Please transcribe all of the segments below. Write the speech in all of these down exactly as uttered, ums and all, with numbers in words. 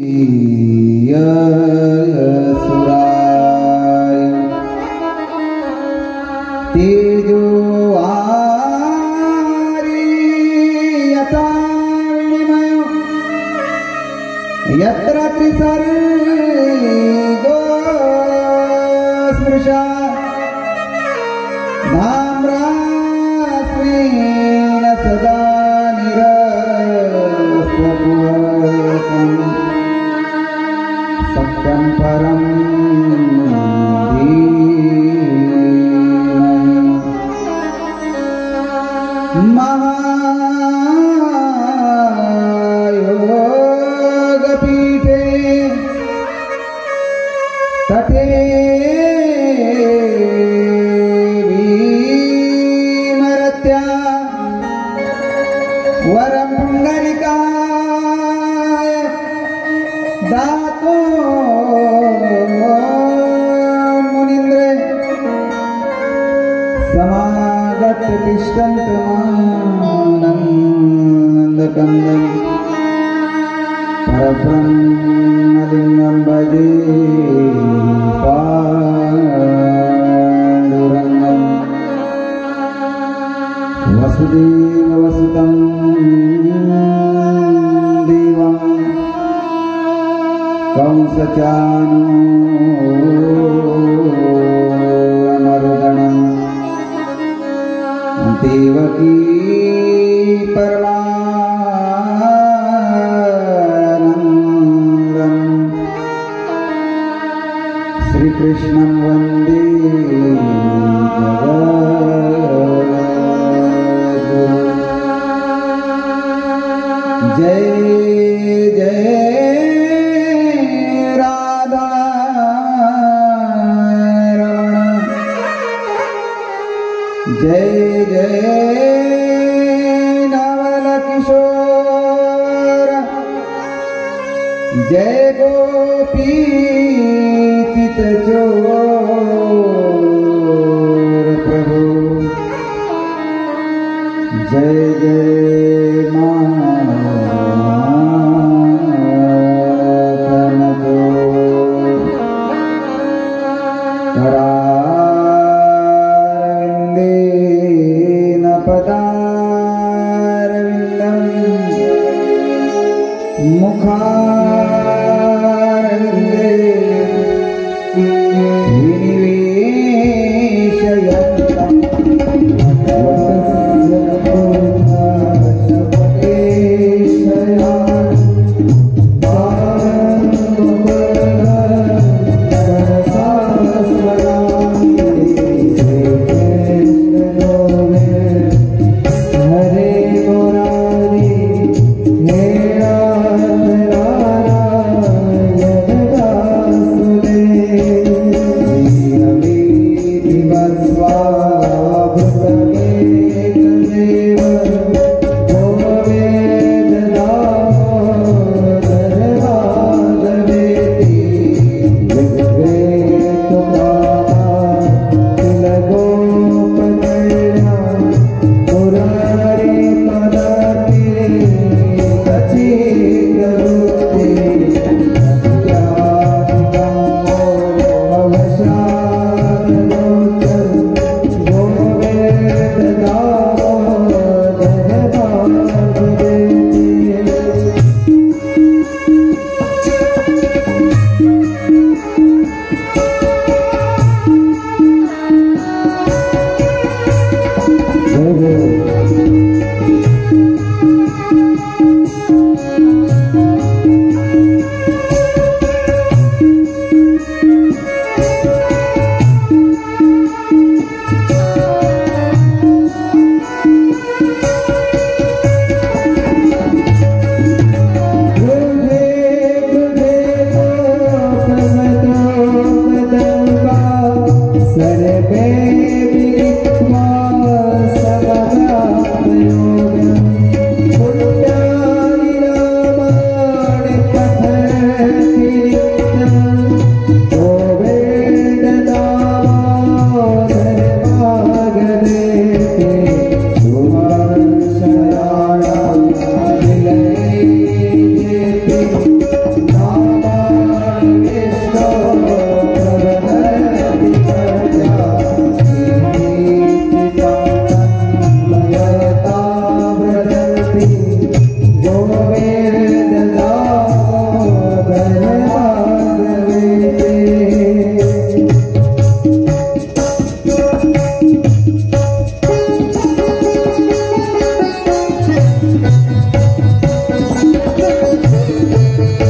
विनिवेशयन्तम् वत्सस्य पुत्रः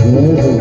Bye.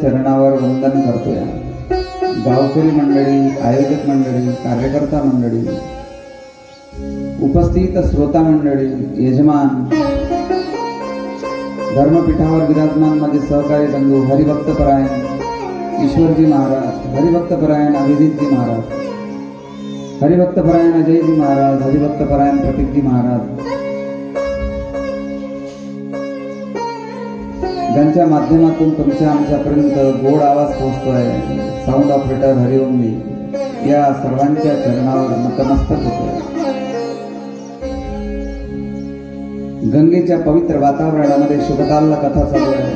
चरणावर वंदन करतो। गावकरी मंडळी, आयोजक मंडळी, कार्यकर्ता मंडळी, उपस्थित श्रोता मंडळी, यजमान, धर्मपीठावर विराजमान माझे सहकारी बंधू, हरिभक्त परायण ईश्वरजी महाराज, हरिभक्त परायण अभिजितजी महाराज, हरिभक्त परायण अजयजी महाराज, हरिभक्त परायण प्रतीकजी महाराज, ज्यांच्या माध्यमातून तुमच्या आमच्यापर्यंत गोड आवाज पोहोचतोय, साऊंड ऑपरेटर हरिओम, या सर्वांच्या चरणावर नतमस्तक होतोय। गंगेच्या पवित्र वातावरणामध्ये शुभकाल कथा चालू आहे,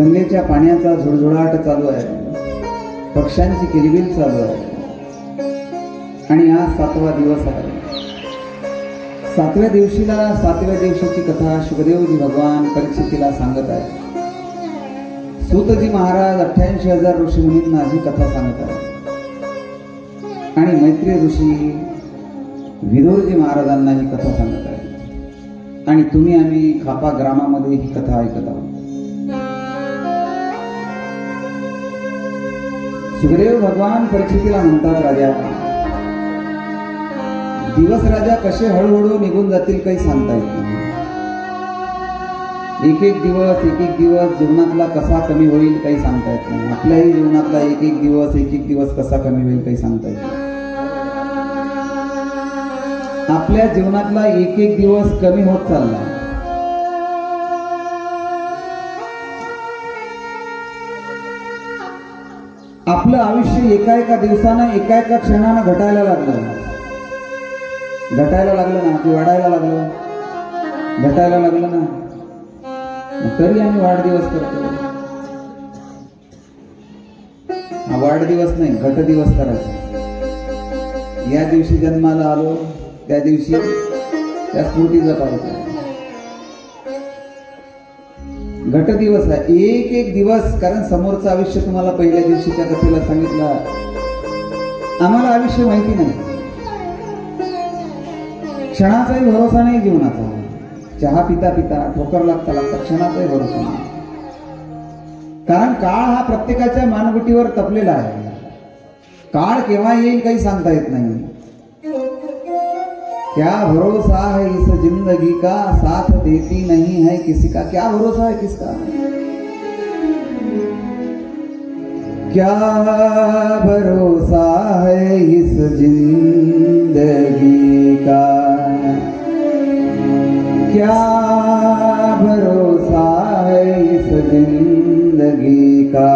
गंगेच्या पाण्याचा झुळझुळाट चालू आहे, पक्ष्यांची किलबिल चालू आहे आणि आज सातवा दिवस आहे। सातव्या दिवशीला सातव्या दिवसाची कथा शुकदेवजी भगवान परीक्षितीला सांगत आहे। सूतजी महाराज अठ्ठ्याऐंशी हजार ऋषीमुनींना ही कथा सांगत आहे आणि मैत्री ऋषी विदुरजी महाराजांना ही कथा सांगत आहे आणि तुम्ही आम्ही खापा ग्रामामध्ये ही कथा ऐकत आहोत। शुकदेव भगवान परीक्षितीला म्हणतात, राजा दिवस राजा कसे हळूहळू निघून जातील काही सांगता येत नाही। एक एक दिवस एक एक दिवस जीवनातला कसा कमी होईल काही सांगता येत नाही। आपल्याही जीवनातला एक एक दिवस एक एक दिवस कसा कमी होईल काही सांगता येत नाही। आपल्या जीवनातला एक एक दिवस कमी होत चालला। आपलं आयुष्य एका एका दिवसानं एका एका क्षणानं घटायला लागलं घटायला लागलं ना की वाढायला लागलं, घटायला लागलं ना तरी आम्ही वाढदिवस करतो। हा वाढदिवस नाही, घट दिवस करायचा। या दिवशी जन्माला आलो त्या दिवशी त्या स्मृती जपायच्या। घट दिवस आहे एक एक दिवस, कारण समोरचं आयुष्य तुम्हाला पहिल्या दिवशीच्या कथेला सांगितलं आम्हाला आयुष्य माहिती नाही। क्षणाचाही भरोसा नाही जीवनाचा. चहा पिता पिता ठोकर लागता लागता क्षणाचाही भरोसा नाही. कारण काळ हा प्रत्येकाच्या मानगुटीवर तपलेला आहे. काळ केव्हा येईल काही सांगता येत नाही. क्या भरोसा है इस जिंदगी का, साथ देती नहीं है किसी का. क्या भरोसा है किसका. क्या भरोसा है इस जिंदगी का, क्या भरोसा है इस जिंदगी का,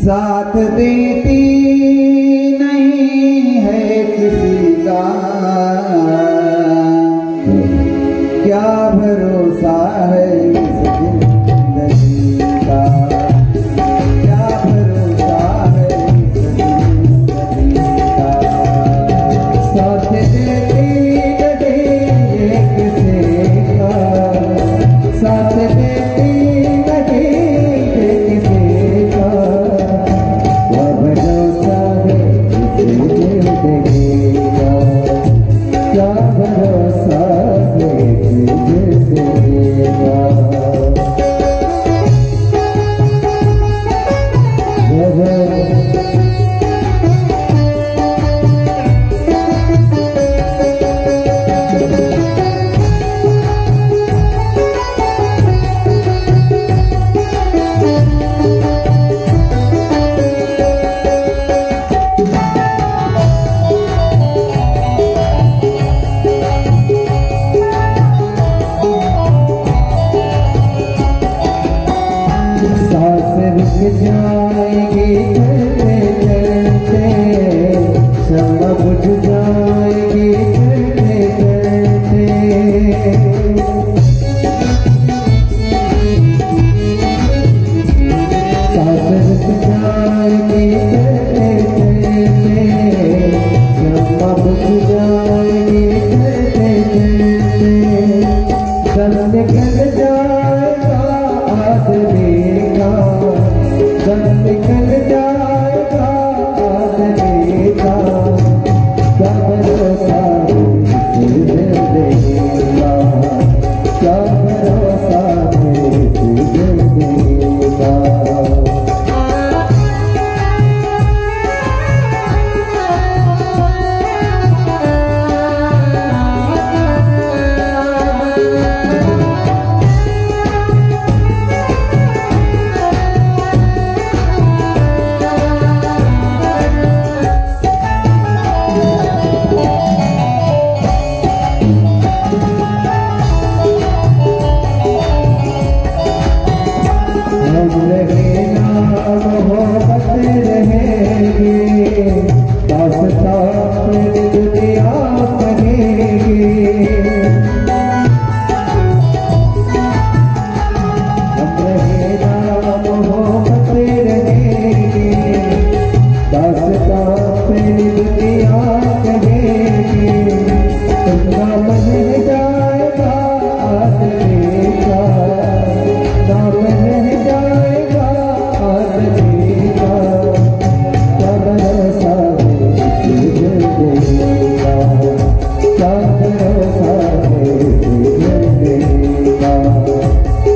साथ देती नहीं है किसी का. क्या भरोसा है इस जिंदगी का, क्या भरोसा है इस जिंदगी का,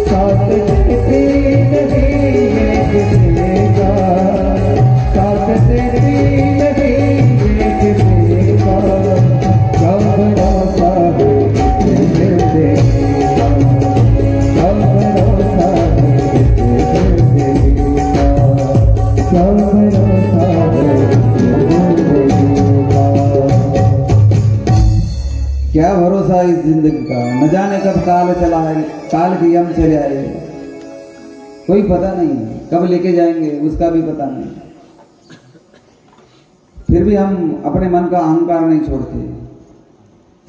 साथ देती नहीं है किसी का, साथ देती नहीं है किसी का. क्या भरोसा है जिंदगी का, कोई पता नहीं कब लेके जाएंगे उसका भी पता नहीं. फिर भी हम अपने मन का अहंकार नहीं छोड़ते.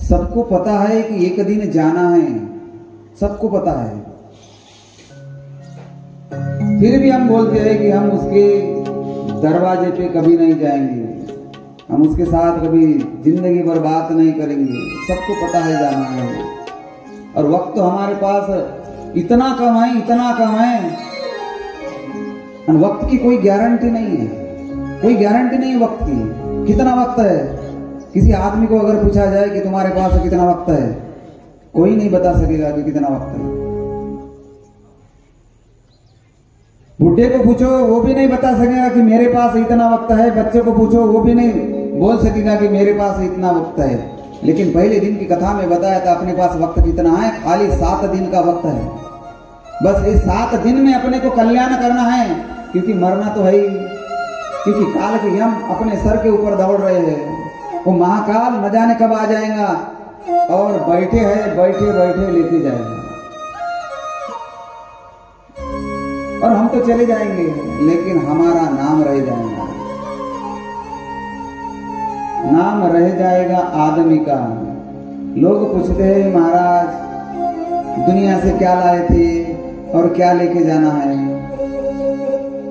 सबको पता है कि एक दिन जाना है, सबको पता है. फिर भी हम बोलते हैं कि हम उसके दरवाजे पे कभी नहीं जाएंगे, हम उसके साथ कभी जिंदगी भर बात नहीं करेंगे. सबको पता है जाना है. और वक्त तो हमारे पास इतना कम है, इतना कम है. वक्त की कोई गारंटी नहीं है, कोई गारंटी नहीं है वक्त की. कितना वक्त है किसी आदमी को अगर पूछा जाए कि तुम्हारे पास कितना वक्त है, कोई नहीं बता सकेगा कि कितना वक्त है। बुढ़े को पूछो वो भी नहीं बता सकेगा कि मेरे पास इतना वक्त है, बच्चे को पूछो वो भी नहीं बोल सकेगा कि मेरे पास इतना वक्त है। लेकिन पहले दिन की कथा में बताया था अपने पास वक्त कितना है, खाली सात दिन का वक्त है। बस इस सात दिन में अपने को कल्याण करना है, क्योंकि मरना तो है ही, क्योंकि काल के यम अपने सर के ऊपर दौड़ रहे हैं। वो महाकाल न जाने कब आ जाएगा और बैठे है बैठे बैठे लेके जाएगा और हम तो चले जाएंगे, लेकिन हमारा नाम रह जाएगा। नाम रह जाएगा आदमी का। लोग पूछते हैं महाराज दुनिया से क्या लाए थे और क्या लेके जाना है।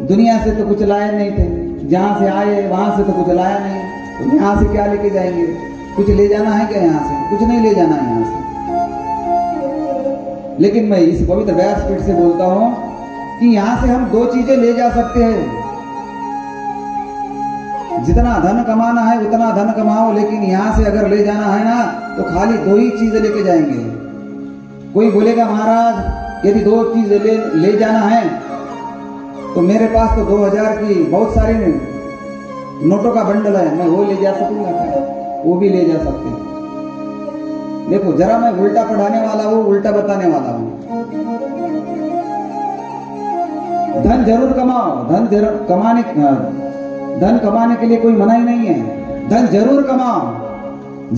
दुनिया से तो कुछ लाए नहीं थे, जहां से आए वहां से तो कुछ लाया नहीं, तो यहाँ से क्या लेके जाएंगे? कुछ ले जाना है क्या यहाँ से? कुछ नहीं ले जाना है यहाँ से। लेकिन मैं इस पवित्र व्यासपीठ से बोलता हूँ कि यहां से हम दो चीजें ले जा सकते हैं। जितना धन कमाना है उतना धन कमाओ, लेकिन यहां से अगर ले जाना है ना तो खाली दो ही चीजें लेके जाएंगे। कोई बोलेगा महाराज यदि दो चीजें ले, ले जाना है तो मेरे पास तो दो हजार की बहुत सारे नोटों का बंडल है, मैं वो ले जा सकूंगा? वो भी ले जा सकते हैं। देखो जरा मैं उल्टा पढ़ाने वाला हूं, उल्टा बताने वाला हूं। धन जरूर कमाओ, धन जरूर कमाने धन कमाने के लिए कोई मना ही नहीं है। धन जरूर कमाओ,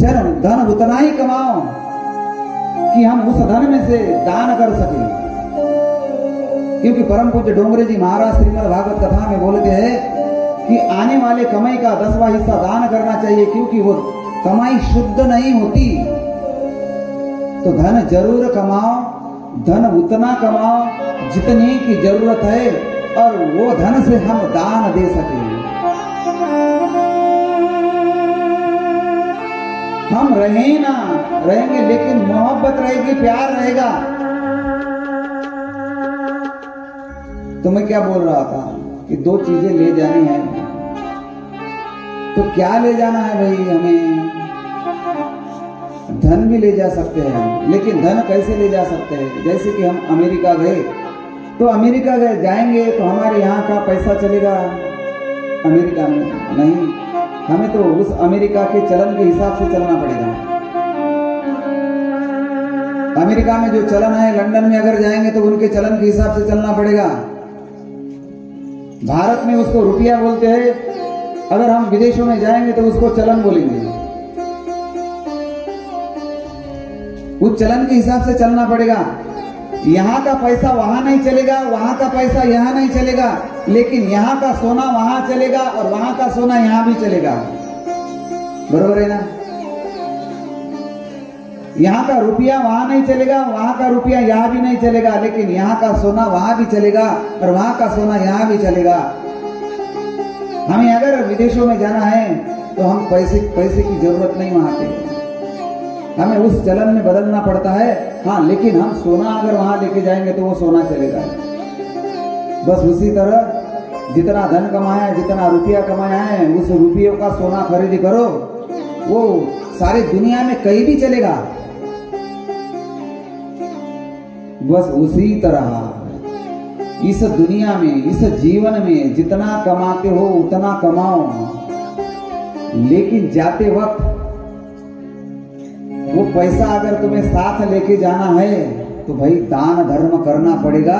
जरूर धन उतना ही कमाओ कि हम उस धन में से दान कर सके। क्योंकि परम पूज्य डोंगरे जी महाराज श्रीमद् भागवत कथा में बोलते हैं कि आने वाले कमाई का दसवां हिस्सा दान करना चाहिए, क्योंकि वो कमाई शुद्ध नहीं होती। तो धन जरूर कमाओ, धन उतना कमाओ जितनी की जरूरत है और वो धन से हम दान दे सके। हम रहे ना रहेंगे लेकिन मोहब्बत रहेगी, प्यार रहेगा। तो मैं क्या बोल रहा था कि दो चीजें ले जानी है, तो क्या ले जाना है भाई? हमें धन भी ले जा सकते हैं, लेकिन धन कैसे ले जा सकते हैं? जैसे कि हम अमेरिका गए, तो अमेरिका गए जाएंगे तो हमारे यहाँ का पैसा चलेगा अमेरिका में? नहीं, हमें तो उस अमेरिका के चलन के हिसाब से चलना पड़ेगा। अमेरिका में जो चलन है, लंदन में अगर जाएंगे तो उनके चलन के हिसाब से चलना पड़ेगा। भारत में उसको रुपया बोलते हैं, अगर हम विदेशों में जाएंगे तो उसको चलन बोलेंगे। उस चलन के हिसाब से चलना पड़ेगा। यहाँ का पैसा वहां नहीं चलेगा, वहां का पैसा यहाँ नहीं चलेगा, लेकिन यहाँ का सोना वहां चलेगा और वहां का सोना यहाँ भी चलेगा। बरोबर है ना? यहाँ का रुपया वहां नहीं चलेगा, वहां का रुपया यहाँ भी नहीं चलेगा, लेकिन यहाँ का सोना वहां भी चलेगा और वहां का सोना यहाँ भी चलेगा। हमें अगर विदेशों में जाना है तो हम पैसे पैसे की जरूरत नहीं वहां पे, हमें उस चलन में बदलना पड़ता है। हाँ, लेकिन हम सोना अगर वहां लेके जाएंगे तो वो सोना चलेगा। बस उसी तरह जितना धन कमाया है, जितना रुपया कमाया है, उस रुपयों का सोना खरीद करो, वो सारी दुनिया में कहीं भी चलेगा। बस उसी तरह इस दुनिया में, इस जीवन में जितना कमाते हो उतना कमाओ, लेकिन जाते वक्त वो पैसा अगर तुम्हें साथ लेके जाना है तो भाई दान धर्म करना पड़ेगा।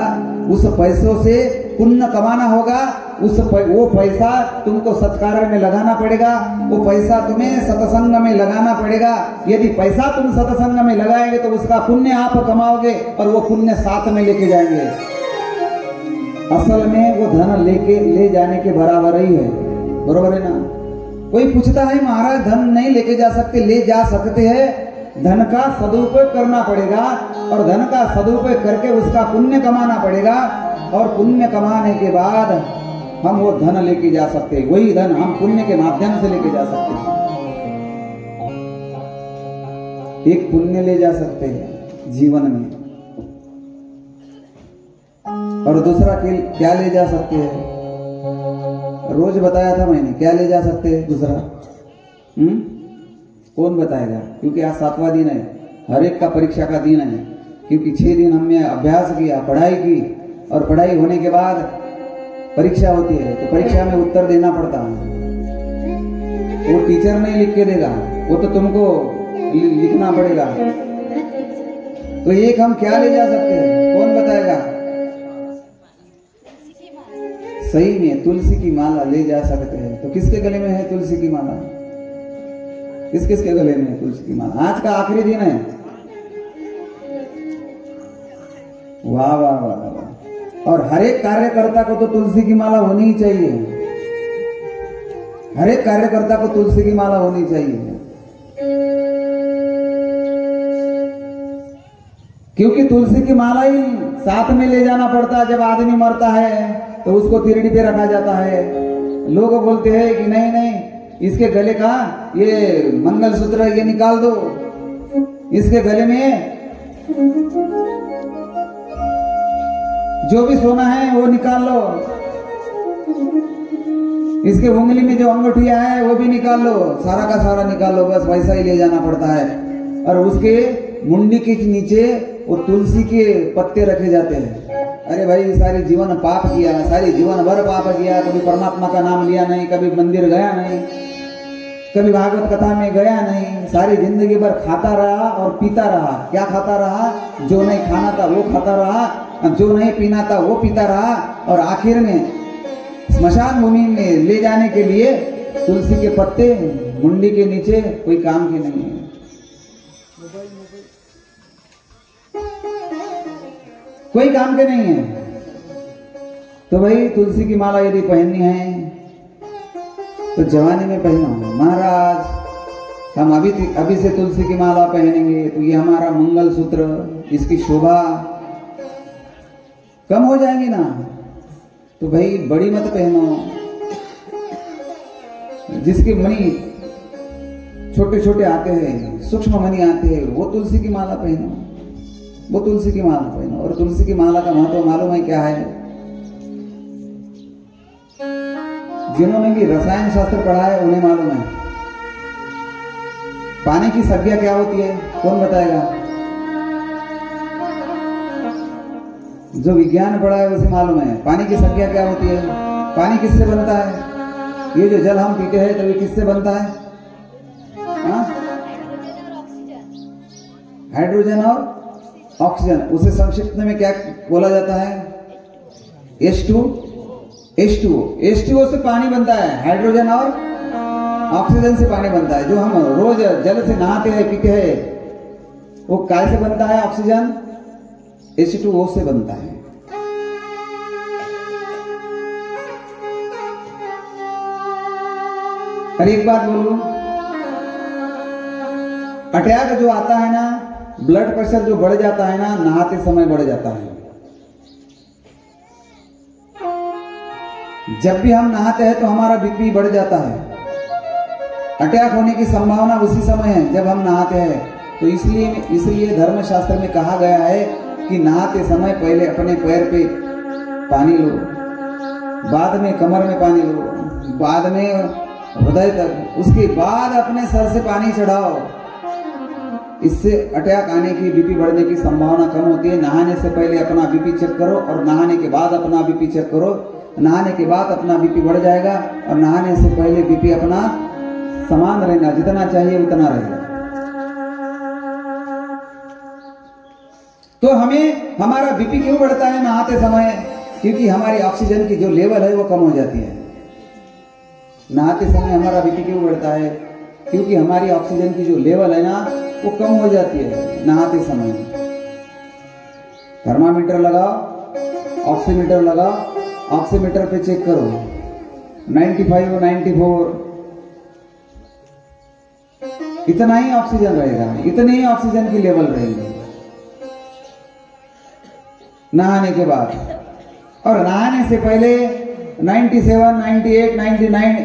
उस पैसों से पुण्य कमाना होगा। उस प, वो पैसा तुमको सत्कार्य में लगाना पड़ेगा, वो पैसा तुम्हें सत्संग में लगाना पड़ेगा। यदि पैसा तुम सत्संग में लगाएंगे तो उसका पुण्य आप कमाओगे और वो पुण्य साथ में लेके जाएंगे। असल में वो धन लेके ले जाने के बराबर ही है। बरोबर है ना? कोई पूछता है महाराज धन नहीं लेके जा सकते? ले जा सकते हैं। धन का सदुपयोग करना पड़ेगा और धन का सदुपयोग करके उसका पुण्य कमाना पड़ेगा और पुण्य कमाने के बाद हम वो धन लेके जा सकते हैं। वही धन हम पुण्य के माध्यम से लेके जा सकते हैं। एक पुण्य ले जा सकते हैं जीवन में और दूसरा क्या ले जा सकते हैं? रोज बताया था मैंने, क्या ले जा सकते हैं दूसरा? हम्म कौन बताएगा, क्योंकि आज सातवां दिन है, हर एक का परीक्षा का दिन है। क्योंकि छह दिन हमने अभ्यास किया, पढ़ाई की, और पढ़ाई होने के बाद परीक्षा होती है, तो परीक्षा में उत्तर देना पड़ता है। वो टीचर नहीं लिख के देगा, वो तो तुमको लिखना पड़ेगा। तो एक हम क्या ले जा सकते हैं, कौन बताएगा। सही में तुलसी की माला ले जा सकते हैं, तो किसके गले में है तुलसी की माला, किस किसके गले में है तुलसी की माला। आज का आखिरी दिन है। वाह वाह वाह वाह। और हरेक कार्यकर्ता को तो तुलसी की माला होनी ही चाहिए, हरेक कार्यकर्ता को तुलसी की माला होनी चाहिए, क्योंकि तुलसी की माला ही साथ में ले जाना पड़ता है। जब आदमी मरता है तो उसको तिरड़ी पे रखा जाता है। लोग बोलते हैं कि नहीं नहीं, इसके गले का ये मंगलसूत्र ये निकाल दो, इसके गले में जो भी सोना है वो निकाल लो, इसके उंगली में जो अंगूठिया है वो भी निकाल लो, सारा का सारा निकाल लो। बस वैसा ही ले जाना पड़ता है। और उसके मुंडी के नीचे वो तुलसी के पत्ते रखे जाते हैं। अरे भाई, सारे जीवन पाप किया, सारे जीवन भर पाप किया, कभी परमात्मा का नाम लिया नहीं, कभी मंदिर गया नहीं, कभी भागवत कथा में गया नहीं, सारी जिंदगी भर खाता रहा और पीता रहा। क्या खाता रहा, जो नहीं खाना था वो खाता रहा, जो नहीं पीना था वो पीता रहा। और आखिर में स्मशान भूमि में ले जाने के लिए तुलसी के पत्ते मुंडी के नीचे, कोई काम के नहीं है। कोई काम के नहीं है। तो भाई, तुलसी की माला यदि पहननी है तो जवानी में पहनो। महाराज, हम अभी अभी से तुलसी की माला पहनेंगे तो ये हमारा मंगलसूत्र, इसकी शोभा कम हो जाएगी ना। तो भाई, बड़ी मत पहनो। जिसके मणि छोटे छोटे आते हैं, सूक्ष्म मणि आते हैं, वो तुलसी की माला पहनो, वो तुलसी की माला पहनो। और तुलसी की माला का महत्व मालूम है क्या है। जिन्होंने भी रसायन शास्त्र पढ़ा है उन्हें मालूम है पानी की संज्ञा क्या होती है। कौन बताएगा, जो विज्ञान पढ़ा है उसे मालूम है पानी की संज्ञा क्या होती है। पानी किससे बनता है, ये जो जल हम पीते हैं तो ये किससे बनता है। हाइड्रोजन और ऑक्सीजन, उसे संक्षिप्त में क्या बोला जाता है, H two O. H two O से पानी बनता है, हाइड्रोजन और ऑक्सीजन से पानी बनता है। जो हम रोज जल से नहाते हैं पीते हैं वो काय से बनता है, ऑक्सीजन एच टू ओ से बनता है। अरे एक बात बोलूं, अटैक जो आता है ना, ब्लड प्रेशर जो बढ़ जाता है ना, नहाते समय बढ़ जाता है। जब भी हम नहाते हैं तो हमारा बीपी बढ़ जाता है। अटैक होने की संभावना उसी समय है जब हम नहाते हैं। तो इसलिए इसलिए धर्मशास्त्र में कहा गया है कि नहाते समय पहले अपने पैर पे पानी लो, बाद में कमर में पानी लो, बाद में हृदय तक, उसके बाद अपने सर से पानी चढ़ाओ। इससे अटैक आने की, बीपी बढ़ने की संभावना कम होती है। नहाने से पहले अपना बीपी चेक करो और नहाने के बाद अपना बीपी चेक करो। नहाने के बाद अपना बीपी बढ़ जाएगा और नहाने से पहले बीपी अपना समान रहेगा, जितना चाहिए उतना रहेगा। तो हमें हमारा बीपी क्यों बढ़ता है नहाते समय, क्योंकि हमारी ऑक्सीजन की जो लेवल है वो कम हो जाती है। नहाते समय हमारा बीपी क्यों बढ़ता है, क्योंकि हमारी ऑक्सीजन की जो लेवल है ना वो कम हो जाती है नहाते समय। थर्मामीटर लगाओ, ऑक्सीमीटर लगाओ, ऑक्सीमीटर पे चेक करो नाइन्टी फाइव नाइन्टी फोर, इतना ही ऑक्सीजन रहेगा, इतने ही ऑक्सीजन की लेवल रहेगी नहाने के बाद। और नहाने से पहले ninety seven ninety eight ninety nine,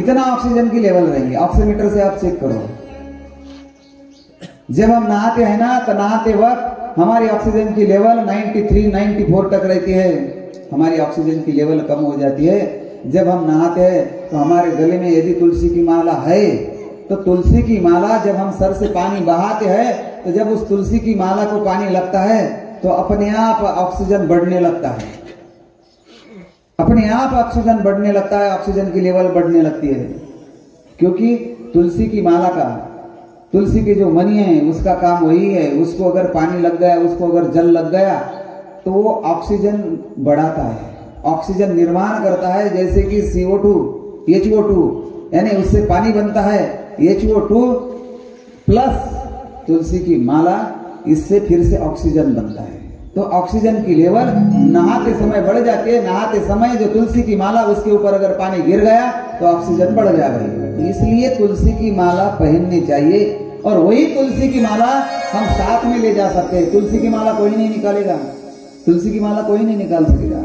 इतना ऑक्सीजन की लेवल रहेगी। ऑक्सीमीटर से आप चेक करो। जब हम नहाते हैं ना तो नहाते वक्त हमारी ऑक्सीजन की level ninety three ninety four तक रहती है। हमारी ऑक्सीजन की लेवल कम हो जाती है जब हम नहाते हैं। तो हमारे गले में यदि तुलसी की माला है तो तुलसी की माला जब हम सर से पानी बहाते हैं तो जब उस तुलसी की माला को पानी लगता है तो अपने आप ऑक्सीजन बढ़ने लगता है, अपने आप ऑक्सीजन बढ़ने लगता है, ऑक्सीजन की लेवल बढ़ने लगती है, क्योंकि तुलसी की माला का, तुलसी के जो मनी है उसका काम वही है, उसको अगर पानी लग गया, उसको अगर जल लग गया तो वो ऑक्सीजन बढ़ाता है, ऑक्सीजन निर्माण करता है। जैसे कि C O two, H O two यानी उससे पानी बनता है, एच ओ टू प्लस तुलसी की माला, इससे फिर से ऑक्सीजन बनता है। तो ऑक्सीजन की लेवल नहाते समय बढ़ जाती है, नहाते समय जो तुलसी की माला उसके ऊपर अगर पानी गिर गया तो ऑक्सीजन बढ़ जाएगा। इसलिए तुलसी की माला पहननी चाहिए और वही तुलसी की माला हम साथ में ले जा सकते हैं। तुलसी की माला कोई नहीं निकालेगा, तुलसी की माला कोई नहीं निकाल सकेगा।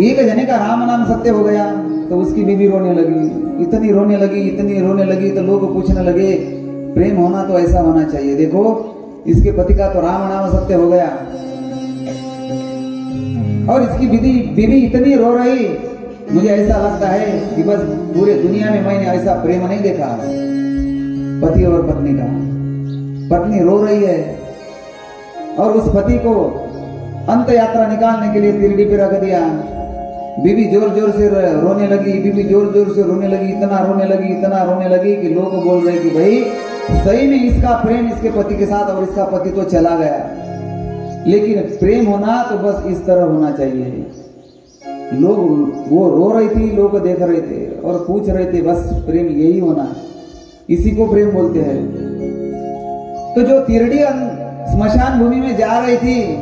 एक जने का राम नाम सत्य हो गया तो उसकी बीवी रोने लगी, इतनी रोने लगी, इतनी रोने लगी तो लोग पूछने लगे प्रेम होना तो ऐसा होना चाहिए, देखो इसके पति का तो राम नाम सत्य हो गया और इसकी बीवी बीवी इतनी रो रही, मुझे ऐसा लगता है कि बस पूरे दुनिया में मैंने ऐसा प्रेम नहीं देखा, पति और पत्नी का। पत्नी रो रही है और उस पति को अंत यात्रा निकालने के लिए तिरडी पे रख दिया। बीवी जोर जोर से रोने लगी, बीवी जोर जोर से रोने लगी, इतना रोने लगी, इतना रोने लगी कि लोग बोल रहे कि भाई सही में इसका प्रेम इसके पति के साथ, और इसका पति तो चला गया, लेकिन प्रेम होना तो बस इस तरह होना चाहिए। लोग, वो रो रही थी, लोग देख रहे थे और पूछ रहे थे, बस प्रेम यही होना, इसी को प्रेम बोलते हैं। तो जो तिरडी स्मशान भूमि में जा रही थी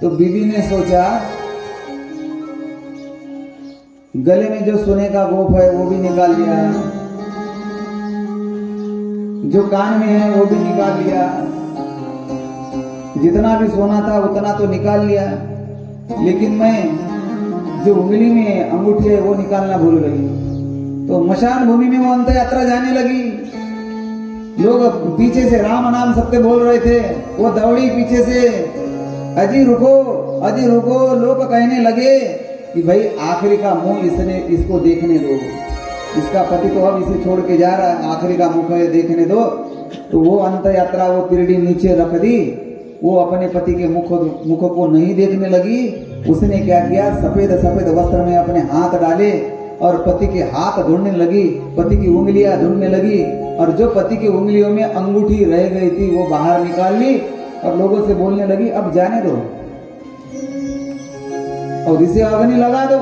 तो बीवी ने सोचा गले में जो सोने का गोफ है वो भी निकाल लिया, जो कान में है वो भी निकाल लिया, जितना भी सोना था उतना तो निकाल लिया, लेकिन मैं जो उंगली में अंगूठी है वो निकालना भूल गई। तो मशान भूमि में वो अंत यात्रा जाने लगी, लोग पीछे से राम नाम सत्य बोल रहे थे, वो दौड़ी पीछे से, अजी रुको, अजी रुको। लोग कहने लगे कि भाई आखिरी का मुंह इसने, इसको देखने दो, इसका पति तो अब इसे छोड़ के जा रहा है, आखिरी का मुंह है, देखने दो। तो वो अंत यात्रा, वो तिरडी नीचे रख दी, वो अपने पति के मुख मुख को नहीं देखने लगी। उसने क्या किया, सफेद सफेद वस्त्र में अपने हाथ डाले और पति के हाथ ढूंढने लगी, पति की उंगलियां ढूंढने लगी, और जो पति की उंगलियों में अंगूठी रह गई थी वो बाहर निकाल ली और लोगों से बोलने लगी अब जाने दो और इसे अग्नि लगा दो,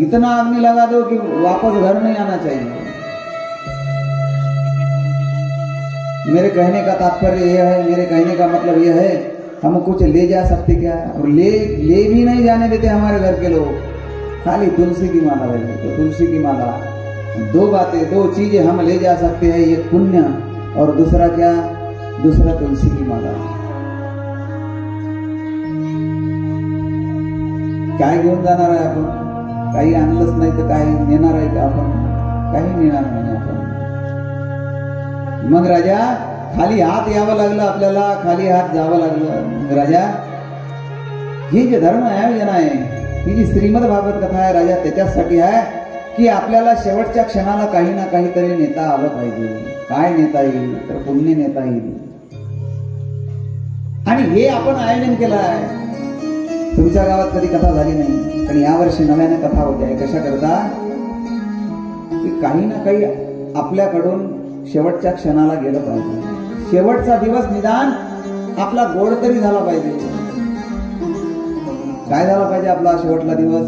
इतना अग्नि लगा दो कि वापस घर नहीं आना चाहिए। मेरे कहने का तात्पर्य यह है, मेरे कहने का मतलब यह है, हम कुछ ले जा सकते क्या? और ले ले भी नहीं जाने देते हमारे घर के लोग, खाली तुलसी की माला रही। तो तुलसी की माला, दो बातें, दो चीजें हम ले जा सकते हैं, एक पुण्य और दूसरा क्या, दूसरा तुलसी की माला। काय घेऊन जाणार आहे आपण? काही आणलंच नाही तर काही नेणार आहे का आपण? काही नेणार नाही आपण। मग राजा खाली हात यावं लागलं आपल्याला, खाली हात जावं लागलं। राजा, ही जे धर्म आयोजन आहे, ही जी श्रीमद भागवत कथा आहे राजा, त्याच्यासाठी आहे की आपल्याला शेवटच्या क्षणाला काही ना काहीतरी नेता आलं पाहिजे। काय नेता येईल तर पुण्य नेता येईल, आणि हे आपण आयोजन केलं आहे। तुमच्या गावात कधी कथा झाली नाही पण यावर्षी नव्याने कथा होते आहे। कशा करता की काही ना काही आपल्याकडून शेवटच्या क्षणाला गेलं पाहिजे, शेवटचा दिवस निदान आपला गोड तरी झाला पाहिजे। काय झाला पाहिजे? आपला शेवटला दिवस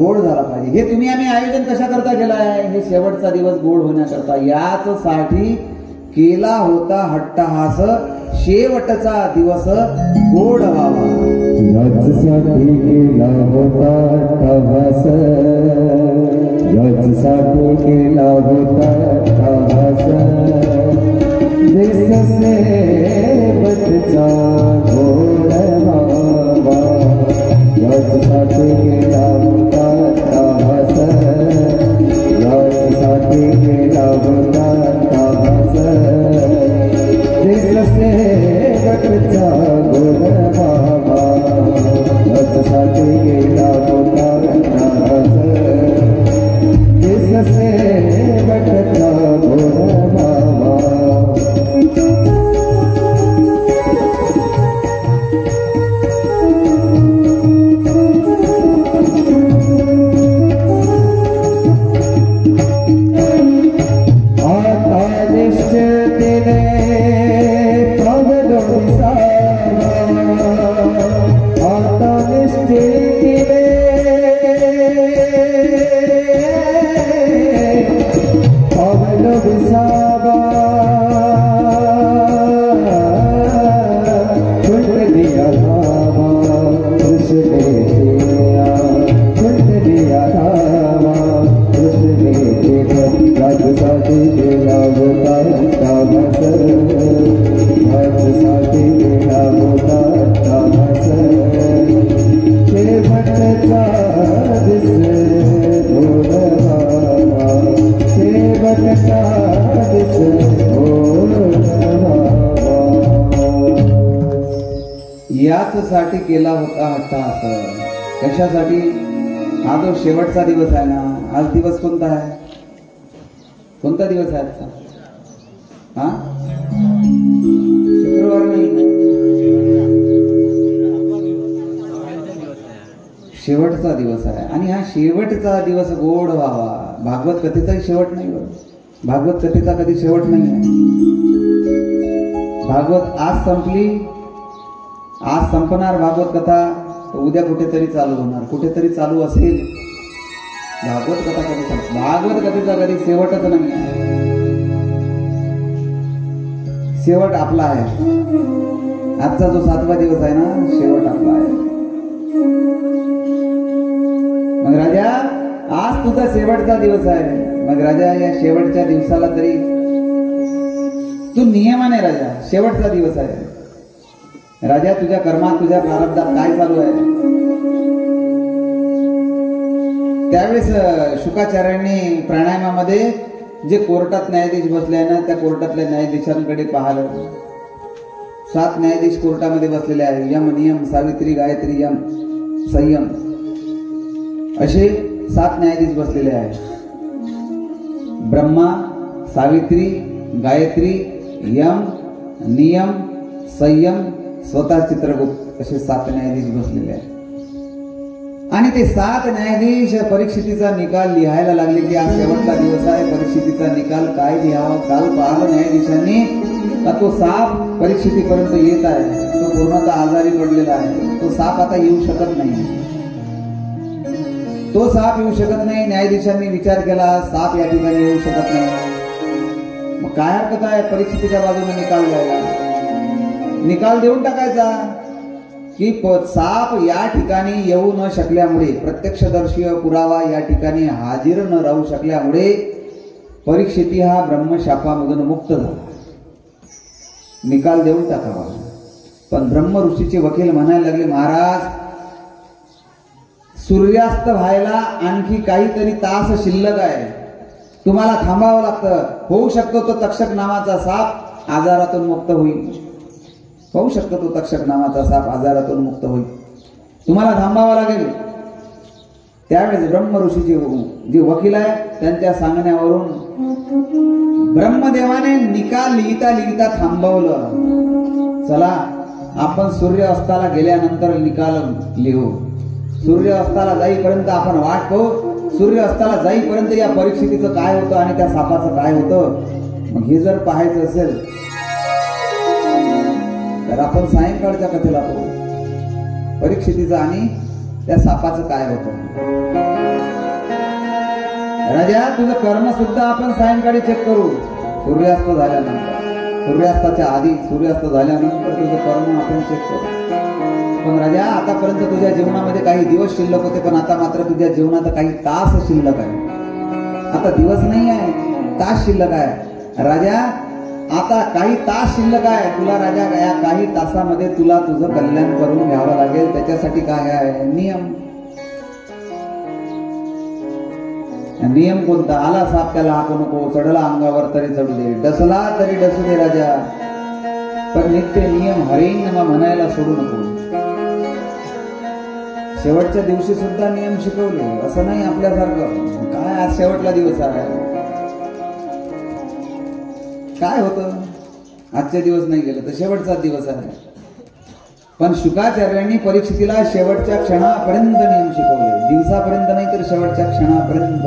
गोड झाला पाहिजे। हे तुम्ही आम्ही आयोजन कशा करता केला आहे? हे शेवटचा दिवस गोड होण्याकरता, याच साठी केला होता हट्टहास, शेवटचा दिवस गोड व्हावा। याच्यासाठी केला होता हट्टहास, याच्यासाठी केला होता हट्टहास, देशसे बदचा गोड व्हावा। याच्यासाठी केला होता हट्टहास, याच्यासाठी केला होता हट्टहास, देशसे बदचा गोड व्हावा। साथ के लाभ का याचसाठी केला होता हट्टा हात। कशासाठी? हा जो शेवटचा दिवस आहे ना, आज दिवस कोणता आहे? कोणता दिवस आहे आजचा? हा शुक्रवार नाही, शेवटचा दिवस आहे। आणि हा शेवटचा दिवस गोड व्हावा, भागवत कथेचाही शेवट नाही बघ, भागवत कथेचा कधी शेवट नाही आहे। भागवत आज संपली, आज संपणार भागवत कथा, उद्या कुठेतरी चालू होणार, कुठेतरी चालू असेल भागवत कथा। कधी भागवत कथेचा कधी शेवटच नाही, शेवट आपला आहे। आजचा जो सातवा दिवस आहे ना, शेवट आपला आहे। मग राजा, आज तुझा शेवटचा दिवस आहे, मग राजा या शेवटच्या दिवसाला तरी तू नियमाने, राजा शेवटचा दिवस आहे राजा, तुझ्या कर्मात तुझ्या प्रारब्धात काय चालू आहे? त्यावेळेस शुकाचार्यांनी प्राणायामामध्ये जे कोर्टात न्यायाधीश बसले ना, त्या कोर्टातल्या न्यायाधीशांकडे पाहिलं। सात न्यायाधीश कोर्टामध्ये बसलेले आहे, यम नियम सावित्री गायत्री यम संयम असे सात न्यायाधीश बसलेले आहेत। ब्रह्मा सावित्री गायत्री यम नियम संयम स्वतः चित्रगुप्त असे सात न्यायाधीश बसलेले आहेत। आणि ते सात न्यायाधीश परीक्षितीचा निकाल लिहायला लागले की आज शेवटचा दिवस आहे, परीक्षितीचा निकाल काय लिहावा। काल पाहिलं न्यायाधीशांनी का तो साप परीक्षितीपर्यंत येत आहे, तो पूर्णतः आजारी पडलेला आहे, तो साप आता येऊ शकत नाही, तो साप येऊ शकत नाही। न्यायाधीशांनी विचार केला, साप या ठिकाणी येऊ शकत नाही, मग काय हरकत आहे परीक्षितीच्या बाजूने निकाल लिहायला, निकाल देऊन टाकायचा की साप या ठिकाणी येऊ न शकल्यामुळे, प्रत्यक्षदर्शी पुरावा या ठिकाणी हाजीर न राहू शकल्यामुळे परीक्षिती हा ब्रह्मशापामधून मुक्त झाला, निकाल देऊन टाकावा। पण ब्रह्म ऋषीचे वकील म्हणायला लागले, महाराज सूर्यास्त व्हायला आणखी काहीतरी तास शिल्लक आहे, तुम्हाला थांबावं लागतं। होऊ शकतो तो तक्षक नावाचा साप आजारातून मुक्त होईल, होऊ शकतो तो तक्षक नावाचा साप आजारातून मुक्त होईल, तुम्हाला थांबावा लागेल। त्यावेळेस ब्रह्म ऋषीचे जे वकील आहे त्यांच्या सांगण्यावरून ब्रह्मदेवाने निकाल लिहिता लिहिता थांबवलं। चला आपण सूर्य अस्ताला गेल्यानंतर निकाल लिहू, सूर्य अस्ताला जाईपर्यंत आपण वाट पाहू, सूर्य अस्ताला जाईपर्यंत या परीक्षितीचं काय होतं आणि त्या सापाचं काय होतं मग हे जर पाहायचं असेल तर आपण सायंकाळच्या कथेला पाहू, परीक्षितीचं आणि त्या सापाचं काय होतं। राजा तुझं कर्म सुद्धा आपण सायंकाळी चेक करू, सूर्यास्त झाल्यानंतर, सूर्यास्ताच्या आधी, सूर्यास्त झाल्यानंतर तुझं कर्म आपण चेक करू। पण राजा आतापर्यंत तुझ्या जीवनामध्ये काही दिवस शिल्लक होते, पण आता मात्र तुझ्या जीवनात काही तास शिल्लक आहे, आता दिवस नाही आहे, तास शिल्लक आहे। राजा आता काही तास शिल्लक आहे तुला, राजा या काही तासामध्ये तुला तुझं कल्याण करून घ्यावं लागेल। त्याच्यासाठी काय आहे? नियम। नियम कोणता? आला साप त्याला हाकू नको, चढला अंगावर तरी चढू दे, डसला तरी डसू दे राजा, पण नित्य नियम हरिंग म्हणायला सोडू नको। शेवटच्या दिवशी सुद्धा नियम शिकवले, असं नाही आपल्यासारखं काय आज शेवटला दिवस आहे काय होतं, आजचे दिवस नाही गेलं तर शेवटचा दिवस आहे। पण शुकाचार्यांनी परीक्षितीला शेवटच्या क्षणापर्यंत नियम शिकवले, दिवसापर्यंत नाही तर शेवटच्या क्षणापर्यंत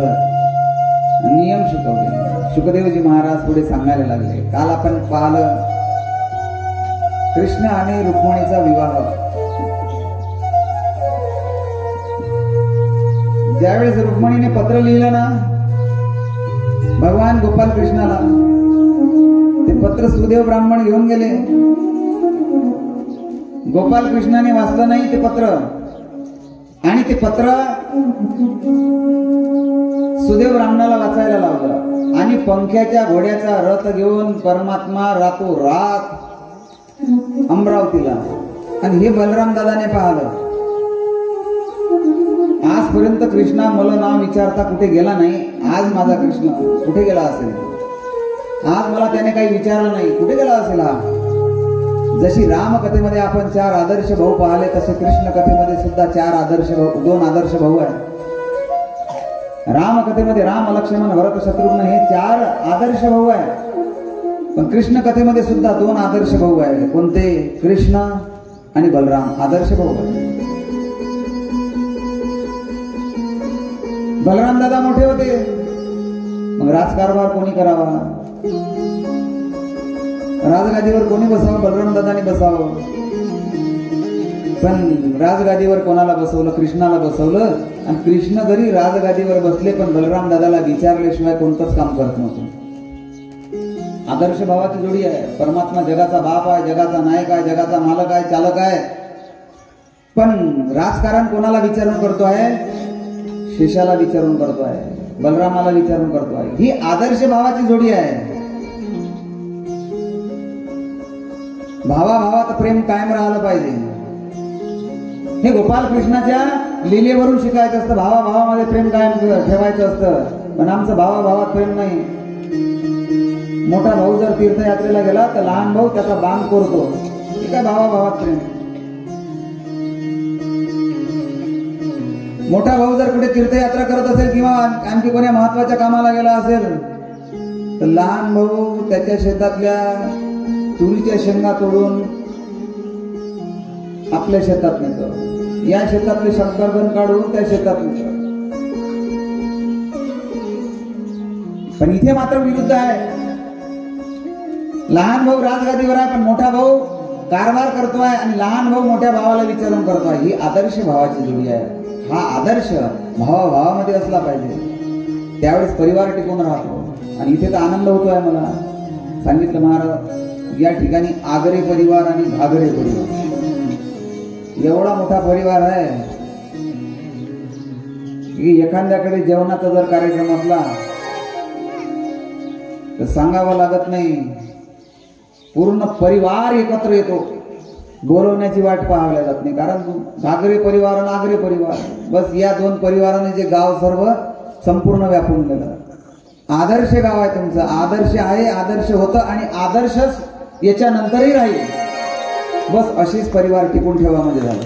नियम शिकवले। शुकदेवजी महाराज पुढे सांगायला लागले, काल आपण पाहिलं कृष्ण आणि रुक्मिणीचा विवाह। ज्यावेळेस रुक्मिणीने पत्र लिहिलं ना भगवान गोपाल कृष्णाला, ते पत्र सुदेव ब्राह्मण घेऊन गेले, गोपाल कृष्णाने वाचलं नाही ते पत्र, आणि ते पत्र सुदेव ब्राह्मणाला वाचायला लावलं। आणि पंख्याच्या घोड्याचा रथ घेऊन परमात्मा रातोरात अमरावतीला, आणि हे बलराम दादाने पाहिलं। आजपर्यंत कृष्णा मला नाव विचारता कुठे गेला नाही, आज माझा कृष्ण कुठे गेला असेल, आज मला त्याने काही विचारलं नाही, कुठे गेला असेल हा? जशी राम कथेमध्ये आपण चार आदर्श भाऊ पाहिले, तसे कृष्ण कथेमध्ये सुद्धा चार आदर्श भाऊ, दोन आदर्श भाऊ आहे. राम कथेमध्ये राम, लक्ष्मण, भरत, शत्रुघ्न हे चार आदर्श भाऊ आहे. पण कृष्ण कथेमध्ये सुद्धा दोन आदर्श भाऊ आहे. कोणते? कृष्ण आणि बलराम आदर्श भाऊ आहे. बलराम दादा मोठे होते, मग राजकारभार कोणी करावा, राजगादीवर कोणी बसावं? बलराम दादानी बसावं. पण राजगादीवर कोणाला बसवलं? कृष्णाला बसवलं. आणि कृष्ण जरी राजगादीवर बसले पण बलराम दादाला विचारल्याशिवाय कोणतंच काम करत नव्हतं. आदर्श भावाची जोडी आहे. परमात्मा जगाचा बाप आहे, जगाचा नायक आहे, जगाचा मालक आहे, चालक आहे. पण राजकारण कोणाला विचारून करतो आहे? शेषाला विचारून करतो आहे, बलरामाला विचारून करतो आहे. ही आदर्श भावाची जोडी आहे. भावा भावात प्रेम कायम राहिलं पाहिजे. हे गोपाल कृष्णाच्या लीलेवरून शिकायचं असतं. भावा भावामध्ये प्रेम कायम ठेवायचं असतं. पण आमचं भावा भावात प्रेम नाही. मोठा भाऊ जर तीर्थयात्रेला गेला तर लहान भाऊ त्याचा बांध करतो. हे काय भावा भावात प्रेम? मोठा भाऊ जर कुठे तीर्थयात्रा करत असेल किंवा आणखी कोण्या महत्वाच्या कामाला गेला असेल तर लहान भाऊ त्याच्या शेतातल्या तुरीच्या शेंगा तोडून आपल्या शेतात नेतो. या शेतातले शंकरगण काढून त्या शेतात नेतो. पण इथे मात्र विरुद्ध आहे. लहान भाऊ राजगादीवर आहे पण मोठा भाऊ कारभार करतो आहे आणि लहान भाऊ मोठ्या भावाला विचारून करतो आहे. ही आदर्श भावाची जोडी आहे. हा आदर्श भावाभावामध्ये असला पाहिजे. त्यावेळेस परिवार टिकून राहतो. आणि इथे तर आनंद होतोय. मला सांगितलं महाराज, या ठिकाणी आगरे परिवार आणि घागरे परिवार एवढा मोठा परिवार आहे की एखाद्याकडे जेवणाचा जर कार्यक्रम असला तर सांगावं लागत नाही. पूर्ण परिवार एकत्र येतो. बोलवण्याची वाट पाहावी लागत नाही. कारण घागरे परिवार आणि आगरे परिवार, बस या दोन परिवाराने जे गाव सर्व संपूर्ण व्यापून गेलं. आदर्श गाव आहे तुमचं. आदर्श आहे, आदर्श होतं आणि आदर्शच याच्यानंतरही राहील. बस अशीच परिवार टिकून ठेवा म्हणजे झालं.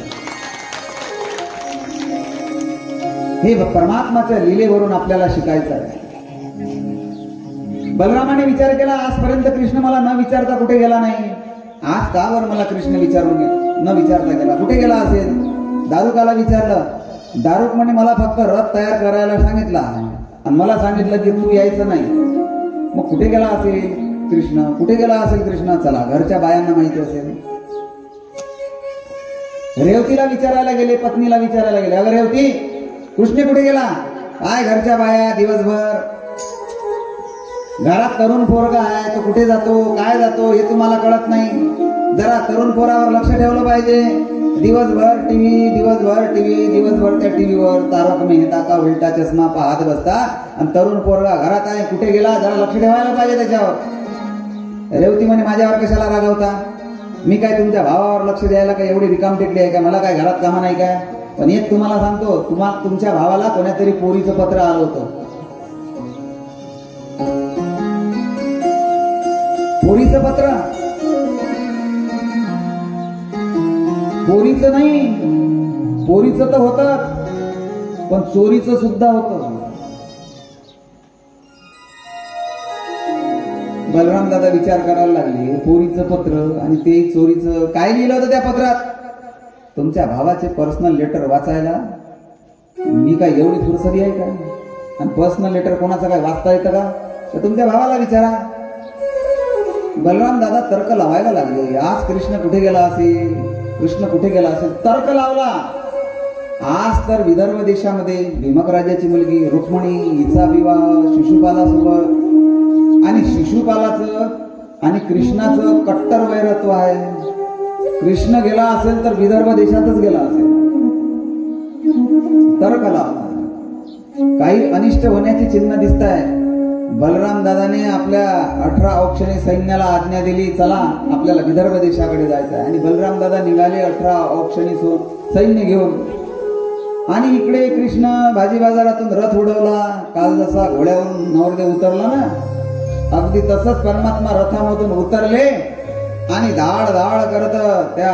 हे परमात्माच्या लीलेवरून आपल्याला शिकायचं आहे. बलरामाने विचार केला, आजपर्यंत कृष्ण मला न विचारता कुठे गेला नाही. आज का बरं मला कृष्ण विचारून न विचारला गेला? कुठे गेला असेल? दारुकाला विचारलं. दारुक म्हणे मला फक्त रथ तयार करायला सांगितला आणि मला सांगितलं की तू यायचं नाही. मग कुठे गेला असेल कृष्ण? कुठे गेला असेल कृष्ण? चला, घरच्या बायांना माहिती असेल. रेवतीला विचारायला गेले, पत्नीला विचारायला गेले, अगं रेवती कृष्ण कुठे गेला? काय घरच्या बाया दिवसभर, घरात तरुण पोरगा आहे तो कुठे जातो काय जातो हे तुम्हाला कळत नाही. जरा तरुण पोरावर लक्ष ठेवलं पाहिजे. दिवसभर टीव्ही, दिवसभर टीव्ही, दिवसभर त्या टीव्हीवर तारक मेहता का उलटा चष्मा पाहत बसता आणि तरुण पोरगा घरात आहे कुठे गेला जरा लक्ष ठेवायला पाहिजे त्याच्यावर. रेवती म्हणे माझ्यावर कशाला रागवता? मी काय तुमच्या भावावर लक्ष द्यायला काय एवढी रिकाम टेकली आहे का? मला काय घरात कामं नाही काय? पण एक तुम्हाला सांगतो, तुम्हाला तुमच्या भावाला कोणातरी पोरीचं पत्र आलं होतं. पोरीचं पत्र, पोरीचं नाही, पोरीचं तर होतं पण चोरीचं सुद्धा होतं. बलराम दादा विचार करायला लागले, पोरीचं पत्र आणि ते चोरीचं. काय लिहिलं होतं त्या पत्रात? तुमच्या भावाचे पर्सनल लेटर वाचायला मी काय एवढी फुरसरी आहे का? आणि पर्सनल लेटर कोणाचं काय वाचता येतं का? तर तुमच्या भावाला विचारा. बलराम दादा तर्क लावायला लागले. आज कृष्ण कुठे गेला असेल, कृष्ण कुठे गेला असेल तर्क लावला. आज तर विदर्भ देशामध्ये भीमकराजाची मुलगी रुक्मिणी हिचा विवाह शिशुपालासोबत, आणि शिशुपालाचं आणि कृष्णाचं कट्टर वैरत्व आहे. कृष्ण गेला असेल तर विदर्भ देशातच गेला असेल. तर्क लावला. काही अनिष्ट होण्याची चिन्ह दिसत आहे. बलराम दादाने आपल्या अठरा औक्षणी सैन्याला आज्ञा दिली, चला आपल्याला विदर्भ देशाकडे जायचं आहे. आणि बलराम दादा निघाले अठरा औक्षणी सैन्य घेऊन. आणि इकडे कृष्ण भाजी बाजारातून रथ उडवला. काल जसा घोड्यावरून नवरदेव उतरला ना, अगदी तसंच परमात्मा रथामधून उतरले आणि धाड धाड करत त्या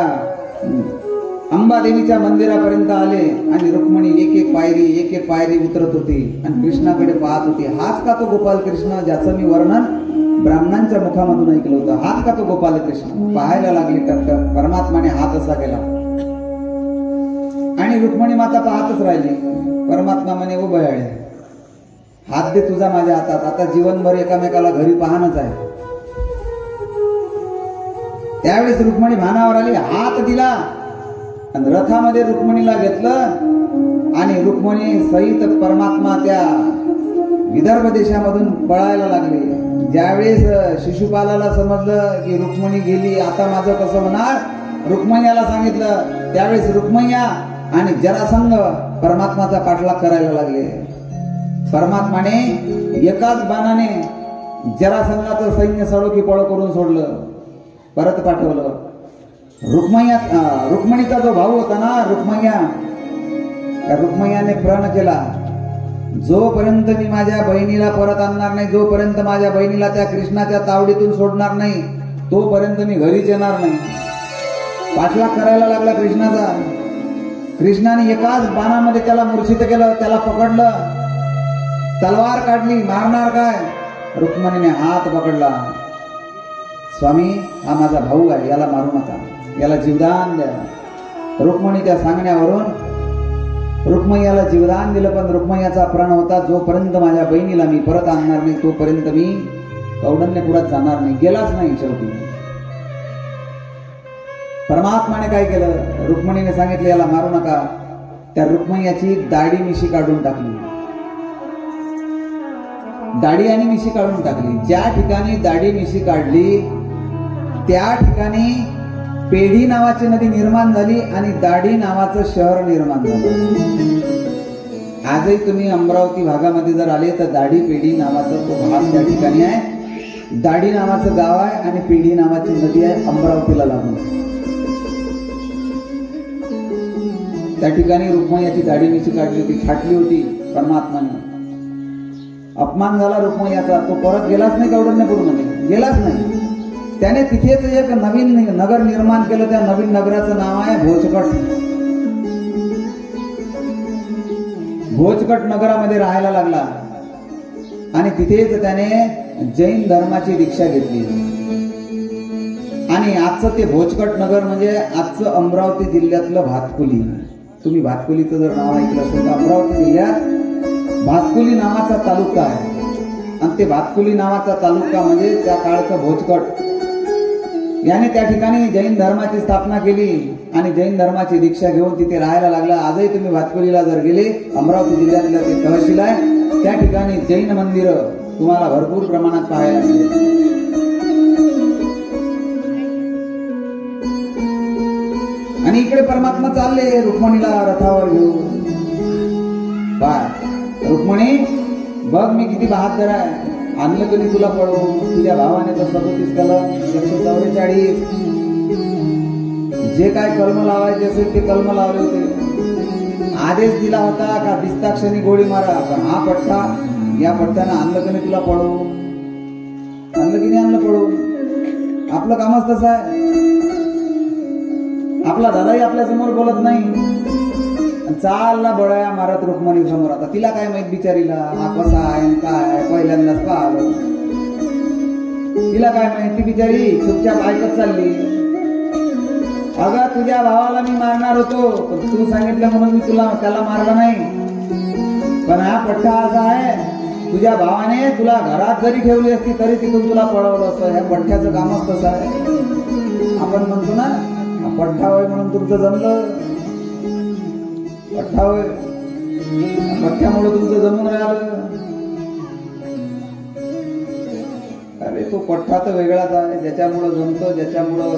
अंबादेवीच्या मंदिरापर्यंत आले आणि रुक्मिणी एक एक पायरी एक एक पायरी उतरत होती आणि कृष्णाकडे पाहत होती. हाच का तो गोपाल कृष्ण ज्याचं मी वर्णन ब्राह्मणांच्या मुखामधून ऐकलं होतं. हाच का तो गोपाल कृष्ण पाहायला लागली तर परमात्माने हात असा केला आणि रुक्मिणी माता पाहतच राहिली. परमात्मा म्हणे उभे आहे, हात दे तुझा माझ्या हातात. आता जीवनभर एकामेकाला घरी पाहणंच आहे. त्यावेळेस रुक्मिणी भानावर आली, हात दिला आणि रथामध्ये रुक्मिणीला घेतलं आणि रुक्मिणी सहित परमात्मा त्या विदर्भ देशामधून पळायला लागले. ज्यावेळेस शिशुपालाला समजलं की रुक्मिणी गेली, आता माझं कसं होणार, रुक्मय्याला सांगितलं. त्यावेळेस रुक्मय्या आणि जरासंघ परमात्माचा पाठलाग करायला लागले. परमात्माने एकाच बाणाने जरासंघाचं सैन्य सळोखी पळ करून सोडलं, परत पाठवलं. रुक्मय्या रुक्मिणीचा जो भाऊ होता ना रुक्मय्या, त्या रुक्मय्याने प्रण केला, जोपर्यंत मी माझ्या बहिणीला परत आणणार नाही, जोपर्यंत माझ्या बहिणीला त्या कृष्णाच्या तावडीतून सोडणार नाही, तोपर्यंत मी घरीच येणार नाही. पाठलाग करायला लागला कृष्णाचा. कृष्णाने एकाच बाणामध्ये त्याला मूर्छित केलं, त्याला पकडलं, तलवार काढली. मारणार काय? रुक्मिणीने हात पकडला, स्वामी हा माझा भाऊ आहे, याला मारू नका, याला जीवदान द्या. रुक्मिणीच्या सांगण्यावरून रुक्मय्याला जीवदान दिलं. पण रुक्मय्याचा प्रण होता, जोपर्यंत माझ्या बहिणीला मी परत आणणार नाही तोपर्यंत मी कौंडण्यपुरात जाणार नाही. गेलाच नाही. शेवटी परमात्माने काय केलं, रुक्मिणीने सांगितलं याला मारू नका, त्या रुक्मय्याची दाढी मिशी काढून टाकली. दाढी आणि मिशी काढून टाकली. ज्या ठिकाणी दाढी मिशी काढली त्या ठिकाणी पेडी नावाची नदी निर्माण झाली आणि दाढी नावाचं शहर निर्माण झालं. आजही तुम्ही अमरावती भागामध्ये जर आले तर दाढी पेडी नावाचा तो भाग त्या ठिकाणी आहे. दाढी नावाचं गाव आहे आणि पेडी नावाची नदी आहे अमरावतीला लागून. त्या ठिकाणी रुक्मिणीची दाढी मिशी काढली होती, छाटली होती परमात्माने. अपमान झाला रुक्मय्याचा, तो परत गेलाच नाही कौंडण्यपूरमध्ये, गेलाच नाही. त्याने तिथेच एक नवीन नगर निर्माण केलं. त्या नवीन नगराचं नाव आहे भोजकट. भोजकट नगरामध्ये राहायला लागला आणि तिथेच त्याने जैन धर्माची दीक्षा घेतली. आणि आजचं ते भोजकट नगर म्हणजे आजचं अमरावती जिल्ह्यातलं भातकुली. तुम्ही भातकुलीचं जर नाव ऐकलं असेल तर अमरावती जिल्ह्यात भातकुली नावाचा तालुका आहे आणि ते भातकुली नावाचा तालुका म्हणजे त्या काळचं भोजकट. याने त्या ठिकाणी जैन धर्माची स्थापना केली आणि जैन धर्माची दीक्षा घेऊन तिथे राहायला लागला. आजही तुम्ही भातकुलीला जर गेले, अमरावती जिल्ह्यातला ते तहसील आहे, त्या ठिकाणी जैन मंदिर तुम्हाला भरपूर प्रमाणात पाहायला मिळेल. आणि इकडे परमात्मा चालले रुक्मिणीला रथावर घेऊन. बाय रुक्मिणी बघ मी किती बहादर आहे, आणलं कधी तुला पळू, तुझ्या भावाने तर सदोतीस कलम एकशे चौवेचाळीस, जे काय कलम लावायचे असेल ते कलम लावले होते. आदेश दिला होता का दिसता क्षणी गोळी मारा, पण हा पट्टा या पट्ट्यानं आणलं कधी तुला पळू, आणलं की नाही आणलं पळू. आपलं कामच तसं आहे. आपला दादाही आपल्या समोर बोलत नाही, चालला बळ्या मारत रुक्मिणी समोर. आता तिला काय माहित बिचारीला हा कसा आहे काय, पहिल्यांदाच पाहलं, तिला काय माहिती. बिचारी चुपचाप ऐकत चालली. अगं तुझ्या भावाला मी मारणार होतो, पण तू सांगितलं म्हणून मी तुला त्याला मारलं नाही. पण हा पट्टा असा आहे, तुझ्या भावाने तुला घरात जरी ठेवली असती तरी तिथून तुला पळवलं असतं. ह्या पट्ट्याचं कामच तसं आहे. आपण म्हणतो ना पठ्ठा होय म्हणून तुमचं जमलं, पठ्ठावर पठ्ठ्यामुळे तुमचं जमून राहिलं. अरे तो पठ्ठा तर वेगळाच आहे, ज्याच्यामुळं जमतं, ज्याच्यामुळं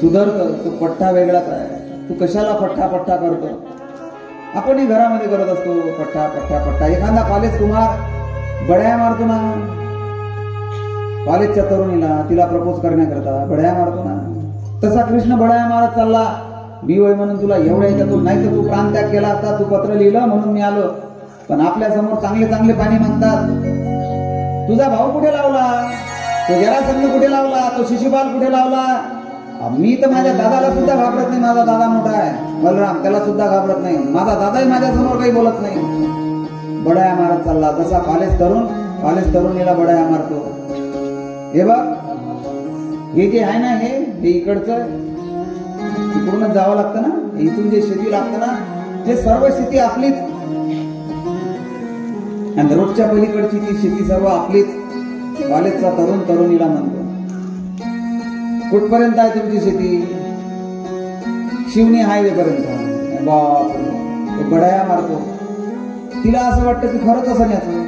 सुधरतं, तो पठ्ठा वेगळाच आहे. तू कशाला पठ्ठा पठ्ठा करतो? आपणही घरामध्ये करत असतो पठ्ठा पठ्ठा पठ्ठा. एखादा कॉलेज कुमार बढ्या मारतो ना कॉलेजच्या तरुणीला, तिला प्रपोज करण्याकरता बढ्या मारतो ना, तसा कृष्ण बढ्या मारत चालला. मी वय म्हणून तुला एवढ्या याच्यातून नाही तर तू प्राणत्याग केला असता. तू पत्र लिहिलं म्हणून मी आलो, पण आपल्या समोर चांगले चांगले पाणी मागतात. तुझा भाऊ कुठे लावला, तो जरासंध कुठे लावला, तो शिशुपाल कुठे लावला? मी तर माझ्या दादाला सुद्धा घाबरत नाही, माझा दादा मोठा आहे बलराम, त्याला सुद्धा घाबरत नाही, माझा दादाही माझ्या समोर काही बोलत नाही. बडाया मारत चालला, जसा कॉलेज तरुण कॉलेज तरुणीला बडाया मारतो. हे बघ, हे जे आहे ना हे हे इकडचं इकडूनच जावं लागतं ना, इथून जे शेती लागतं ना ते सर्व शेती आपलीच, आणि रोडच्या पलीकडची ती शेती सर्व आपलीच. कॉलेजचा तरुण तरुणीला म्हणतो, कुठपर्यंत आहे तुमची शेती? शिवनी हायवे पर्यंत. बाप रे, बढाया मारतो. तिला असं वाटतं की खरंच असं न्यायचं,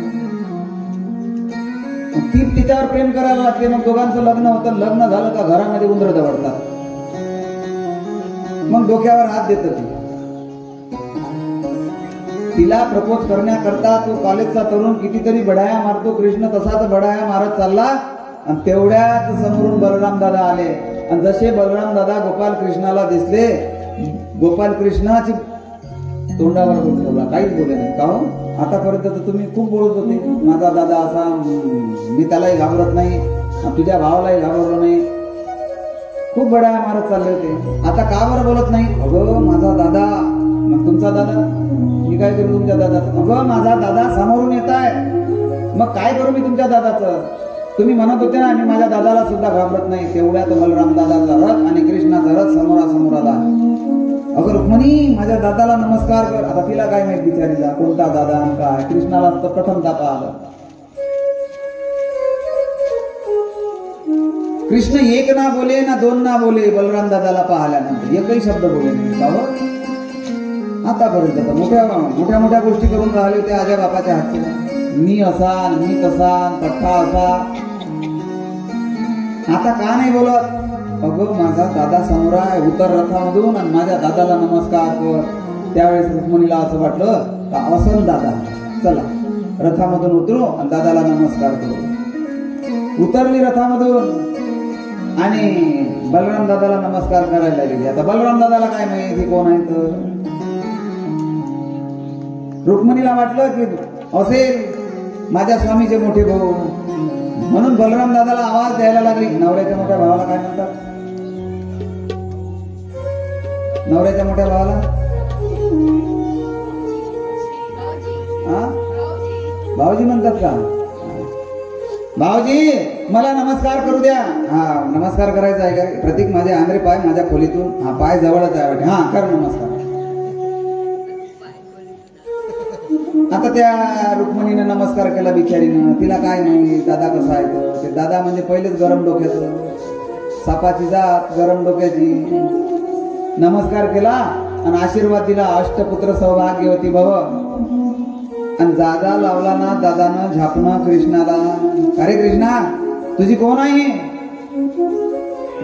ती तिच्यावर प्रेम करायला लागते. मग दोघांचं लग्न होतं, लग्न झालं का घरामध्ये उंदरं दवडतात, मग डोक्यावर हात देत ती. तिला प्रपोज करण्याकरता तो कॉलेजचा तरुण कितीतरी बढाया मारतो. कृष्ण तसाच बढाया मारत चालला, आणि तेवढ्यात समोरून बलराम दादा आले. आणि जसे बलराम दादा गोपाल कृष्णाला दिसले, गोपाल कृष्णाची तोंडावर बोलला, काहीच बोले नाही. का हो, आतापर्यंत तुम्ही खूप बोलत होते, माझा दादा असा, मी त्यालाही घाबरत नाही, तुझ्या भावालाही घाबरलो नाही, खूप बढाया मारत चालले होते, आता का बरं बोलत नाही? अगं माझा दादा. मग तुमचा दादा? मी काय करू तुमच्या दादाचं? अगं माझा दादा समोरून येत आहे, मग काय करू मी तुमच्या दादाचं? तुम्ही म्हणत होते ना मी माझ्या दादाला सुद्धा घाबरत नाही. तेवढ्यात बलराम दादाचा रथ आणि कृष्णाचा रथ समोरासमोर आला. अगं रुक्मिणी, माझ्या दादाला नमस्कार कर. आता तिला काय माहित विचारीला, कोणता दादा आणि काय? कृष्णाला तर प्रथम दादा आला. कृष्ण एक ना बोले ना दोन ना बोले, बलराम दादाला पाहिल्यानंतर एकही शब्द बोले नाही. बाबा आतापर्यंत मोठ्या मोठ्या मोठ्या गोष्टी करून राहिले होते आजा बापाच्या हातच्या, मी असा मी तसा पट्टा असा, आता का नाही बोलत? अगं माझा दादा समोर आहे, उतर रथामधून आणि माझ्या दादाला नमस्कार कर. त्यावेळेस रुक्मिणीला असं वाटलं का असल दादा, चला रथामधून उतरू आणि दादाला नमस्कार करू. उतरली रथामधून आणि बलराम दादाला नमस्कार करायला गेली. आता बलराम दादाला काय माहिती कोण आहे? तर रुक्मिणीला वाटलं की असेल माझ्या स्वामीचे मोठे भाऊ, म्हणून बलराम दादाला आवाज द्यायला लागली. नवऱ्याच्या मोठ्या भावाला काय म्हणतात? नवऱ्याच्या मोठ्या भावाला भाऊजी म्हणतात का? भाऊजी मला नमस्कार करू द्या. हा नमस्कार करायचा आहे का? प्रतीक माझे आंधळे पाय माझ्या खोलीतून, हा पाय जवळच आहे वाटते, हा कर नमस्कार. आता त्या रुक्मिणीने नमस्कार केला बिचारीनं, तिला काय नाही दादा कसा आहे ते. दादा म्हणजे पहिलेच गरम डोक्याचं, सापाची जात गरम डोक्याची. नमस्कार केला आणि आशीर्वाद दिला, अष्टपुत्र सौभाग्यवती भव. आणि दादा लावला ना दादानं झापणं कृष्णाला, अरे कृष्णा तुझी कोण आहे?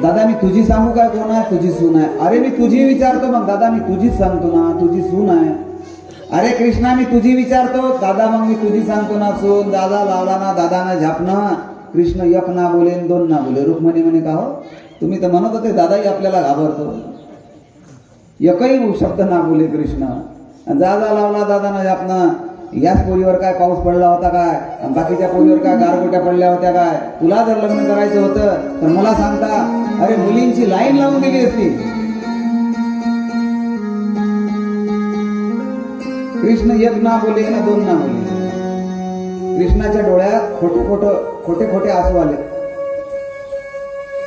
दादा मी तुझी सांगू काय? कोण आहे? तुझी सून आहे. अरे मी तुझी विचारतो. मग दादा मी तुझीच सांगतो ना, तुझी सून आहे. अरे कृष्णा मी तुझी विचारतो. दादा मग मी तुझी सांगतो ना सोन. दादा लावला ना दादानं झापणं, कृष्ण एक ना बोले दोन ना बोले. रुक्मिणी म्हणे का हो तुम्ही तर म्हणत होते दादाही आपल्याला घाबरतो, एकही शब्द ना बोले कृष्ण. दादा लावला दादानं झापणं, याच पोरीवर काय पाऊस पडला होता काय? बाकीच्या पोरीवर काय गारगोट्या पडल्या होत्या काय? तुला जर लग्न करायचं होतं तर मला सांगता. अरे मुलींची लाईन लावून दिली असती. कृष्ण एक ना बोले ना दोन ना बोले. कृष्णाच्या डोळ्यात खोटे खोटे खोटे खोटे आसू आले,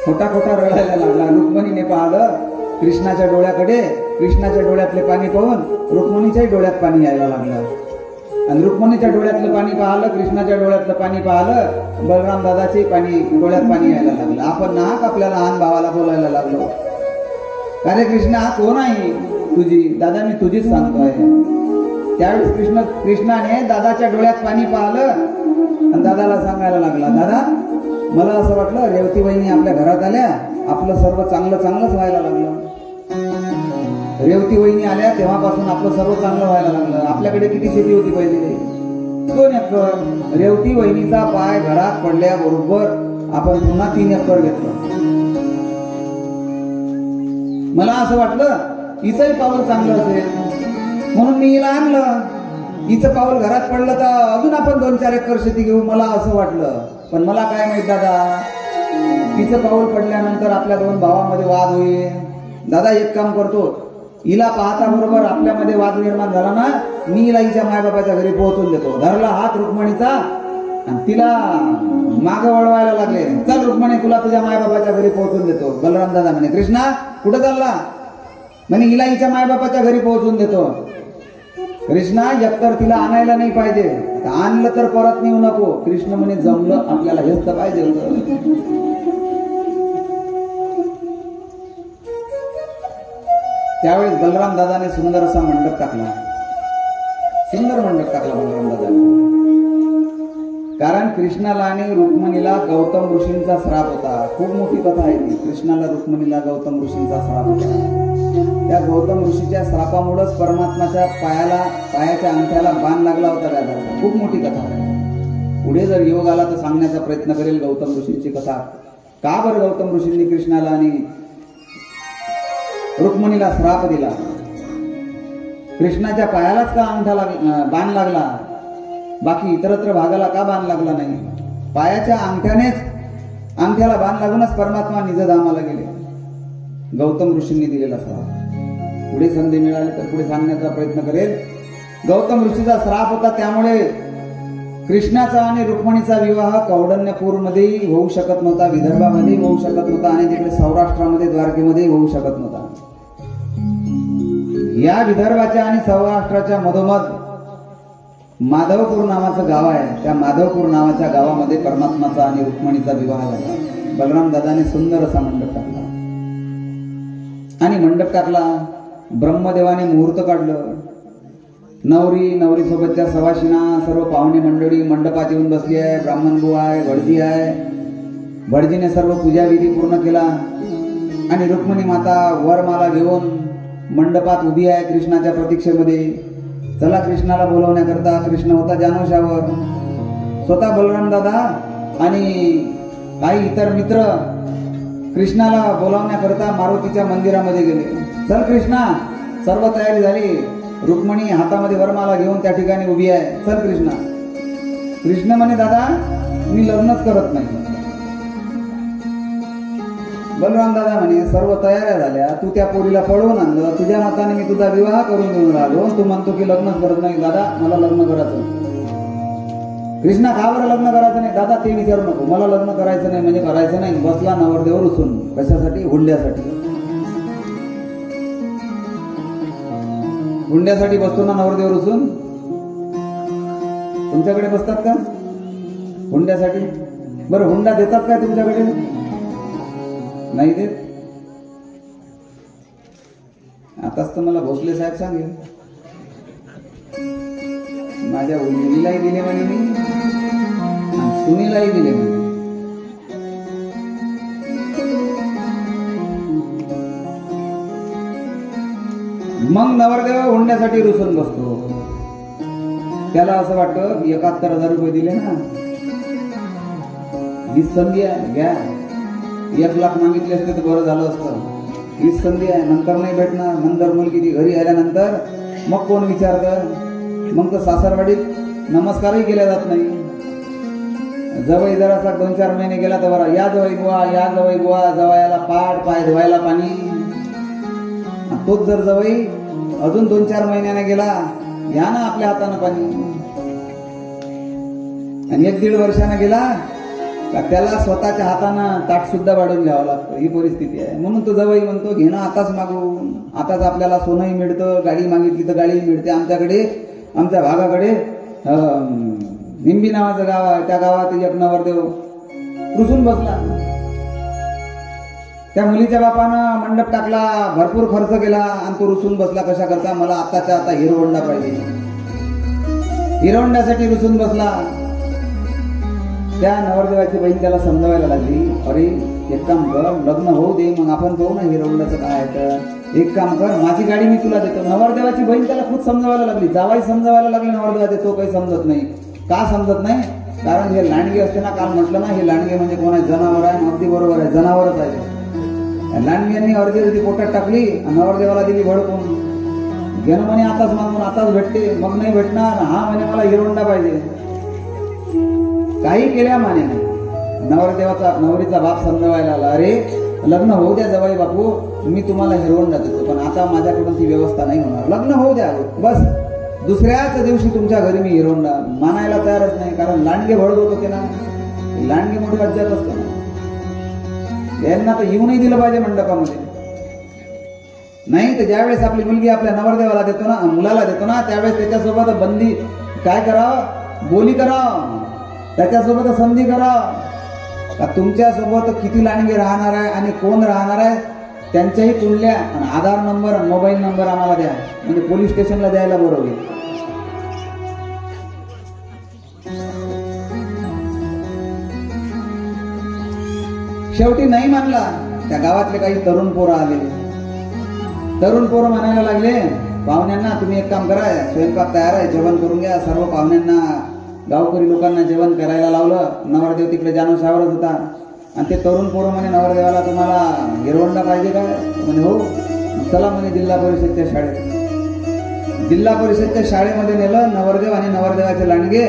खोटा खोटा रडायला लागला. रुक्मिणीने पाहिलं कृष्णाच्या डोळ्याकडे, कृष्णाच्या डोळ्यातले पाणी पाहून रुक्मिणीच्याही डोळ्यात पाणी यायला लागलं. आणि रुक्मिणीच्या डोळ्यातलं पाणी पाहिलं, कृष्णाच्या डोळ्यातलं पाणी पाहिलं, बलराम दादाचे पाणी डोळ्यात पाणी यायला लागलं. आपण नाक आपल्याला लहान भावाला बोलायला लागलो. अरे कृष्णा कोण आहे तुझी? दादा मी तुझीच सांगतो आहे. त्यावेळेस कृष्ण कृष्णाने दादाच्या डोळ्यात पाणी पाहिलं आणि दादाला सांगायला लागला, दादा मला असं वाटलं रेवती बहिणी आपल्या घरात आल्या, आपलं सर्व चांगलं चांगलंच व्हायला लागलं. रेवती बहिणी आल्या तेव्हापासून आपलं सर्व चांगलं व्हायला लागलं. आपल्याकडे किती शेती होती पहिले? दोन एकर. रेवती बहिणीचा पाय घरात पडल्याबरोबर आपण पुन्हा तीन एकर घेतलं. मला असं वाटलं तिचंही पाऊल चांगलं असेल म्हणून मी हिला आणलं. हिचं पाऊल घरात पडलं तर अजून आपण दोन चार एकर शेती घेऊ, मला असं वाटलं. पण मला काय माहित दादा, तिचं पाऊल पडल्यानंतर आपल्या दोन भावांमध्ये वाद होईल. दादा एक काम करतो, हिला पाहता बरोबर आपल्यामध्ये वाद निर्माण झाला ना, मी हिला हिच्या मायबापाच्या घरी पोहोचून देतो. धरला हात रुक्मिणीचा आणि तिला माग वळवायला लागले. चल रुक्मिणी तुला तुझ्या मायबापाच्या घरी पोहोचून देतो. बलराम दादा म्हणे कृष्णा कुठं चालला? म्हणे हिला हिच्या मायबापाच्या घरी पोहोचून देतो. कृष्णा एकतर तिला आणायला नाही पाहिजे, आणलं तर परत नेऊ नको. कृष्ण म्हणे जमलं आपल्याला हेच तर पाहिजे होतं. त्यावेळेस बलराम दादाने सुंदर असा मंडप टाकला, सुंदर मंडप टाकला बलराम दादाने. कारण कृष्णाला आणि रुक्मिणीला गौतम ऋषींचा श्राप होता. खूप मोठी कथा आहे ती. कृष्णाला रुक्मिणीला गौतम ऋषींचा श्राप होता. त्या गौतम ऋषीच्या श्रापामुळेच परमात्माच्या पायाला पायाच्या अंगठ्याला बाण लागला होता दादा. खूप मोठी कथा आहे. पुढे जर योग आला तर सांगण्याचा प्रयत्न करेल गौतम ऋषींची कथा. का बरं गौतम ऋषींनी कृष्णाला आणि रुक्मिणीला श्राप दिला? कृष्णाच्या पायालाच का अंगठा लागला, बाण लागला? बाकी इतरत्र भागाला का बाण लागला नाही? पायाच्या अंगठ्यानेच, अंगठ्याला बाण लागूनच परमात्मा निजधामाला गेले. गौतम ऋषींनी दिलेला श्राप. पुढे संधी मिळाली तर पुढे सांगण्याचा प्रयत्न करेल. गौतम ऋषीचा श्राप होता त्यामुळे कृष्णाचा आणि रुक्मिणीचा विवाह कौंडण्यपूरमध्येही होऊ शकत नव्हता, विदर्भामध्येही होऊ शकत नव्हता आणि तिकडे सौराष्ट्रामध्ये द्वारकेमध्येही होऊ शकत नव्हता. या विदर्भाच्या आणि सौराष्ट्राच्या मधोमध माधवपुर नावाचं गाव आहे. त्या माधवपुर नावाच्या गावामध्ये परमात्माचा आणि रुक्मिणीचा विवाह झाला. बलराम दादाने सुंदर असा मंडप टाकला आणि मंडप टाकला. ब्रह्मदेवाने मुहूर्त काढलं. नवरी, नवरी सोबतच्या सवाशिना, सर्व पाहुणे मंडळी मंडपात येऊन बसली आहे. ब्राह्मण बुवा आहे, भटजी आहे. भटजीने सर्व पूजा विधी पूर्ण केला आणि रुक्मिणी माता वरमाला घेऊन मंडपात उभी आहे कृष्णाच्या प्रतीक्षेमध्ये. चला कृष्णाला बोलवण्याकरता. कृष्ण होता जानोशावर. स्वतः बलराम दादा आणि काही इतर मित्र कृष्णाला बोलावण्याकरता मारुतीच्या मंदिरामध्ये गेले. चल कृष्णा, सर्व तयारी झाली. रुक्मिणी हातामध्ये वरमाला घेऊन त्या ठिकाणी उभी आहे. चल कृष्णा. कृष्ण म्हणे दादा मी लग्नच करत नाही. बलराम दादा म्हणे सर्व तयाऱ्या झाल्या, तू त्या पोरीला पळवून आणलं, तुझ्या हाताने मी तुझा विवाह करून देऊन राहिलो, तू म्हणतो की लग्न करत नाही. दादा मला लग्न करायचं. कृष्णा का बरं लग्न करायचं नाही? दादा ते विचारू नको, मला लग्न करायचं नाही म्हणजे करायचं नाही. बसला नवरदेवर उचून. कशासाठी? हुंड्यासाठी. हुंड्यासाठी बसतो ना नवरदेवर उचून. तुमच्याकडे बसतात का हुंड्यासाठी? बरं हुंडा देतात काय तुमच्याकडे? नाही देत. आताच तर मला भोसले साहेब सांगेल माझ्या उर्मिलाही दिले म्हणे मी, सुनीलाही दिले म्हणे. मग नवरदेव हुंड्यासाठी रुसून बसतो. त्याला असं वाटतं एकाहत्तर हजार रुपये दिले ना, ही संधी आहे, घ्या. एक लाख मागितले असते तर बरं झालं असतं. हीच संधी आहे, नंतर नाही भेटणार. नंतर मुलगी ती घरी आल्यानंतर मग कोण विचारतं? मग तर सासरवाडीत नमस्कारही केला जात नाही. जवळ जरासा दोन चार महिने गेला तर बरं, या जवळ गोवा, या जवळ गोवा, जवळाला पाठ, पाय धुवायला पाणी. तोच जर जवळ अजून दोन चार महिन्याने गेला, या ना आपल्या हातानं पाणी. आणि एक दीड वर्षानं गेला का त्याला स्वतःच्या हातानं ताट सुद्धा वाढून घ्यावं लागतं. ही परिस्थिती आहे. म्हणून तो जवळ म्हणतो घेणं आताच मागून, आताच आपल्याला सोनंही मिळतं, गाडी मागितली तर गाडीही मिळते. आमच्याकडे, आमच्या भागाकडे निंबी नावाचं गाव आहे. त्या गावात एक नवरदेव रुसून बसला. त्या मुलीच्या बापानं मंडप टाकला, भरपूर खर्च केला आणि तो रुसून बसला. कशा करता? मला आताच्या आता हिरोहोंडा पाहिजे. हिरोहोंड्यासाठी रुसून बसला. त्या नवरदेवाची बहीण त्याला समजावायला लागली, अरे एक काम कर, लग्न होऊ दे, मग आपण पाहू ना हिरवण्याचं काय तर. एक काम कर, माझी गाडी मी तुला देतो. नवरदेवाची बहीण त्याला खूप समजावायला लागली. जावाई समजावायला लागली नवरदेवाचे. तो काही समजत नाही. का समजत नाही? कारण हे लांडगे असते ना, काल म्हटलं ना, हे लांडगे म्हणजे कोण आहे? जनावर आहे. अगदी बरोबर आहे, जनावरच आहे. लांडग्यांनी अर्धी अर्धी पोटात टाकली, नवरदेवाला दिली भडकून. घेणं म्हणे आताच मागून, आताच भेटते, मग नाही भेटणार. हा म्हणे मला हिरवंडा पाहिजे. काही केल्या माने नाही. नवरदेवाचा नवरीचा बाप समजवायला आला, अरे लग्न होऊ द्या जवाई बापू, मी तुम्हाला हिरवून जातो, पण आता माझ्याकडून ती व्यवस्था नाही होणार, लग्न होऊ द्या, बस दुसऱ्याच दिवशी तुमच्या घरी मी हिरवून मानायला तयारच नाही, कारण लांडगे भडवत होते ना, लांडगे मोठ्यात जात असतो ना, यांना तर येऊनही दिलं पाहिजे मंडपामध्ये, नाही तर ज्यावेळेस आपली मुलगी आपल्या नवरदेवाला देतो ना, मुलाला देतो ना, त्यावेळेस त्याच्यासोबत बंदी काय करावं, बोली करावं, त्याच्यासोबत संधी करावं, तुमच्यासोबत किती लांडगे राहणार आहे आणि कोण राहणार आहे त्यांच्याही कुंडल्या आणि आधार नंबर मोबाईल नंबर आम्हाला द्या, म्हणजे पोलीस स्टेशनला द्यायला बोलवले. शेवटी नाही मानला, त्या गावातले काही तरुण पोरं आले, तरुण पोरं म्हणायला लागले पाहुण्यांना, तुम्ही एक काम करा, स्वयंपाक तयार आहे, जेवण करून घ्या, सर्व पाहुण्यांना गावकरी लोकांना जेवण करायला लावलं, नवरदेव तिकडे जाणूशावरच होता, आणि ते तरुण पोरं म्हणे नवरदेवाला तुम्हाला हिरवंडा पाहिजे काय, म्हणजे हो चला म्हणे जिल्हा परिषदच्या शाळेत, जिल्हा परिषदच्या शाळेमध्ये नेलं नवरदेव आणि नवरदेवाचे लांडगे,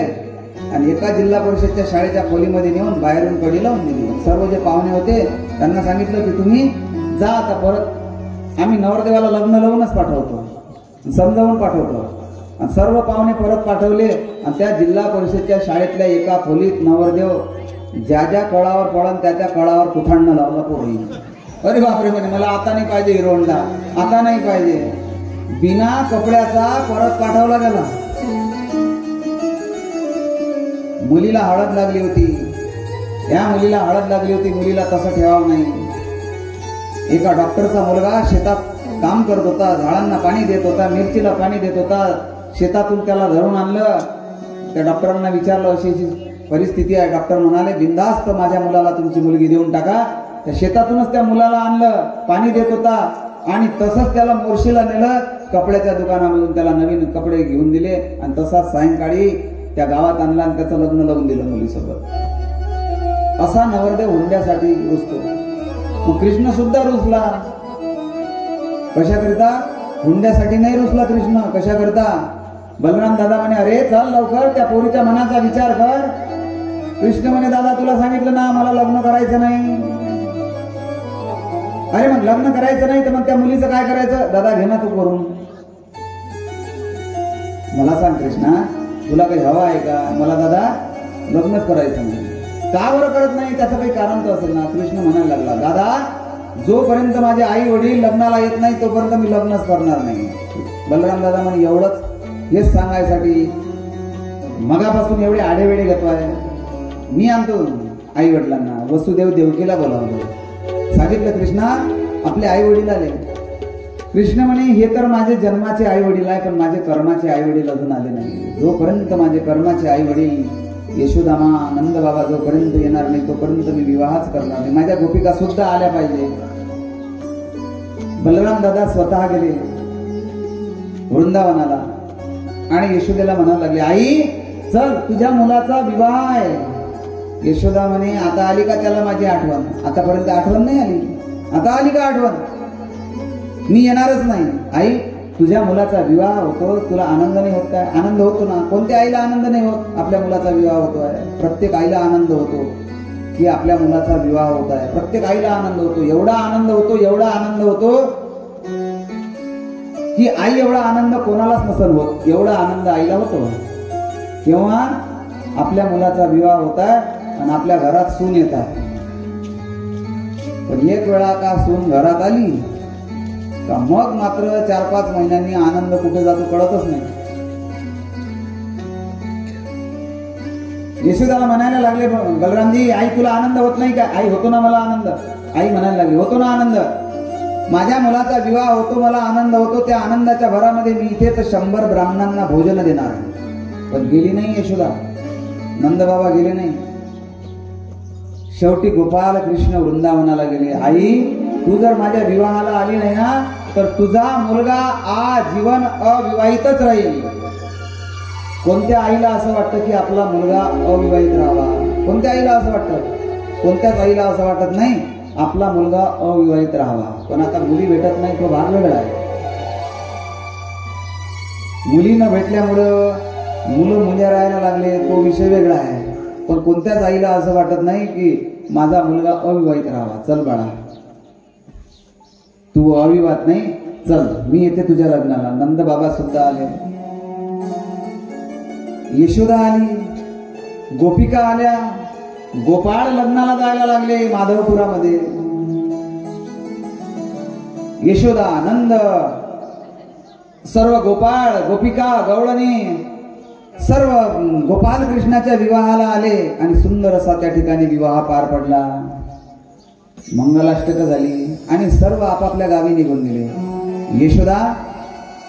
आणि एका जिल्हा परिषदच्या शाळेच्या खोलीमध्ये नेऊन बाहेरून पडीला सर्व जे पाहुणे होते त्यांना सांगितलं की तुम्ही जा आता, परत आम्ही नवरदेवाला लग्न लावूनच पाठवतो, समजावून पाठवतो, आणि सर्व पाहुणे परत पाठवले, आणि त्या जिल्हा परिषदच्या शाळेतल्या एका खोलीत नवरदेव ज्या ज्या कळावर पडन त्या त्या कळावर कुठांडणं लावला पोरी, अरे बापरे म्हणे मला आता नाही पाहिजे हिरोंडा, आता नाही पाहिजे, बिना कपड्याचा परत पाठवला गेला. मुलीला हळद लागली होती, या मुलीला हळद लागली होती, मुलीला तसं ठेवावं नाही. एका डॉक्टरचा मुलगा शेतात काम करत होता, झाडांना पाणी देत होता, मिरचीला पाणी देत होता, शेतातून त्याला धरून आणलं, त्या डॉक्टरांना विचारलं अशी परिस्थिती आहे, डॉक्टर म्हणाले बिंदास्त माझ्या मुलाला तुमची मुलगी देऊन टाका. त्या शेतातूनच त्या मुलाला आणलं, पाणी देत होता, आणि तसंच त्याला मोर्शीला नेलं, कपड्याच्या दुकानामधून त्याला नवीन कपडे घेऊन दिले, आणि तसाच सायंकाळी त्या गावात आणला आणि त्याचं लग्न लावून दिलं मुलीसोबत. असा नवरदेव हुंड्यासाठी रुजतो. मग कृष्ण सुद्धा रुजला, कशाकरिता? हुंड्यासाठी नाही रुजला कृष्ण, कशाकरिता? बलराम दादा म्हणे अरे चल लवकर त्या पोरीच्या मनाचा विचार कर. कृष्ण म्हणे दादा तुला सांगितलं ना मला लग्न करायचं नाही. अरे मग लग्न करायचं नाही तर मग त्या मुलीचं काय करायचं? दादा घे ना तू करून. मला सांग कृष्णा, तुला काही हवा आहे का? मला दादा लग्नच करायचं नाही. का बरं करत नाही? त्याचं काही कारण तर असेल ना. कृष्ण म्हणायला लागला दादा जोपर्यंत माझे आई वडील लग्नाला येत नाही तोपर्यंत मी लग्नच करणार नाही. बलराम दादा म्हणे एवढंच हेच सांगायसाठी मगापासून एवढे आढेवेडे घेतवाय. मी आणतो आई वडिलांना, वसुदेव देवकीला बोलावलं, सांगितलं कृष्णा आपले आई वडील आले. कृष्ण म्हणे हे तर माझे जन्माचे आई वडील आहे, पण माझे कर्माचे आई वडील अजून आले नाही. जोपर्यंत माझे कर्माचे आई वडील यशोदामा नंद बाबा जोपर्यंत येणार नाही तोपर्यंत मी विवाहच करणार नाही. माझ्या गोपिका सुद्धा आल्या पाहिजे. बलराम दादा स्वतः गेले वृंदावनाला आणि यशोदेला म्हणायला लागले आई चल तुझ्या मुलाचा विवाह आहे. यशोदा म्हणे आता आली का त्याला माझी आठवण? आतापर्यंत आठवण नाही आली, आता आली का आठवण? मी येणारच नाही. आई तुझ्या मुलाचा विवाह होतो, तुला आनंद नाही होत काय? आनंद होतो ना. कोणत्या आईला आनंद नाही होत आपल्या मुलाचा विवाह होतोय? प्रत्येक आईला आनंद होतो की आपल्या मुलाचा विवाह होत आहे. प्रत्येक आईला आनंद होतो. एवढा आनंद होतो, एवढा आनंद होतो की आई एवढा आनंद कोणालाच नसेल होत, एवढा आनंद आईला होतो तेव्हा आपल्या मुलाचा विवाह होता आणि आपल्या घरात सून येतात. पण एक वेळा का सून घरात आली का मग मात्र चार पाच महिन्यांनी आनंद कुठे जातो कळतच नाही. यशोदाला म्हणायला लागले बलरामजी आई तुला आनंद होत नाही का? आई होतो ना मला आनंद. आई म्हणायला लागली होतो ना आनंद, माझ्या मुलाचा विवाह होतो, मला आनंद होतो. त्या आनंदाच्या भरामध्ये मी इथे तर शंभर ब्राह्मणांना भोजन देणार. पण गेली नाही यशोदा, नंदबाबा गेले नाही. शेवटी गोपाल कृष्ण वृंदावनाला गेले. आई तू जर माझ्या विवाहाला आली नाही ना तर तुझा मुलगा आजीवन अविवाहितच राहील. कोणत्या आईला असं वाटतं की आपला मुलगा अविवाहित राहावा? कोणत्या आईला असं वाटतं? कोणत्याच आईला असं वाटत नाही आपला मुलगा अविवाहित राहावा. पण आता मुली भेटत नाही तो भाग वेगळा आहे. मुली न भेटल्यामुळं मुलं मुल्या राहायला लागले तो विषय वेगळा आहे. पण कोणत्याच आईला असं वाटत नाही की माझा मुलगा अविवाहित राहावा. चल बाळा, तू अविवाहित नाही, चल मी येते तुझ्या लग्नाला. नंद बाबा सुद्धा आले, यशोदा आली, गोपिका आल्या, गोपाळ लग्नाला जायला लागले माधवपुरामध्ये. यशोदा, नंद, सर्व गोपाळ, गोपिका, गवळणी सर्व गोपाल कृष्णाच्या विवाहाला आले आणि सुंदर असा त्या ठिकाणी विवाह पार पडला. मंगलाष्टक झाली आणि सर्व आपापल्या गावी निघून गेले. यशोदा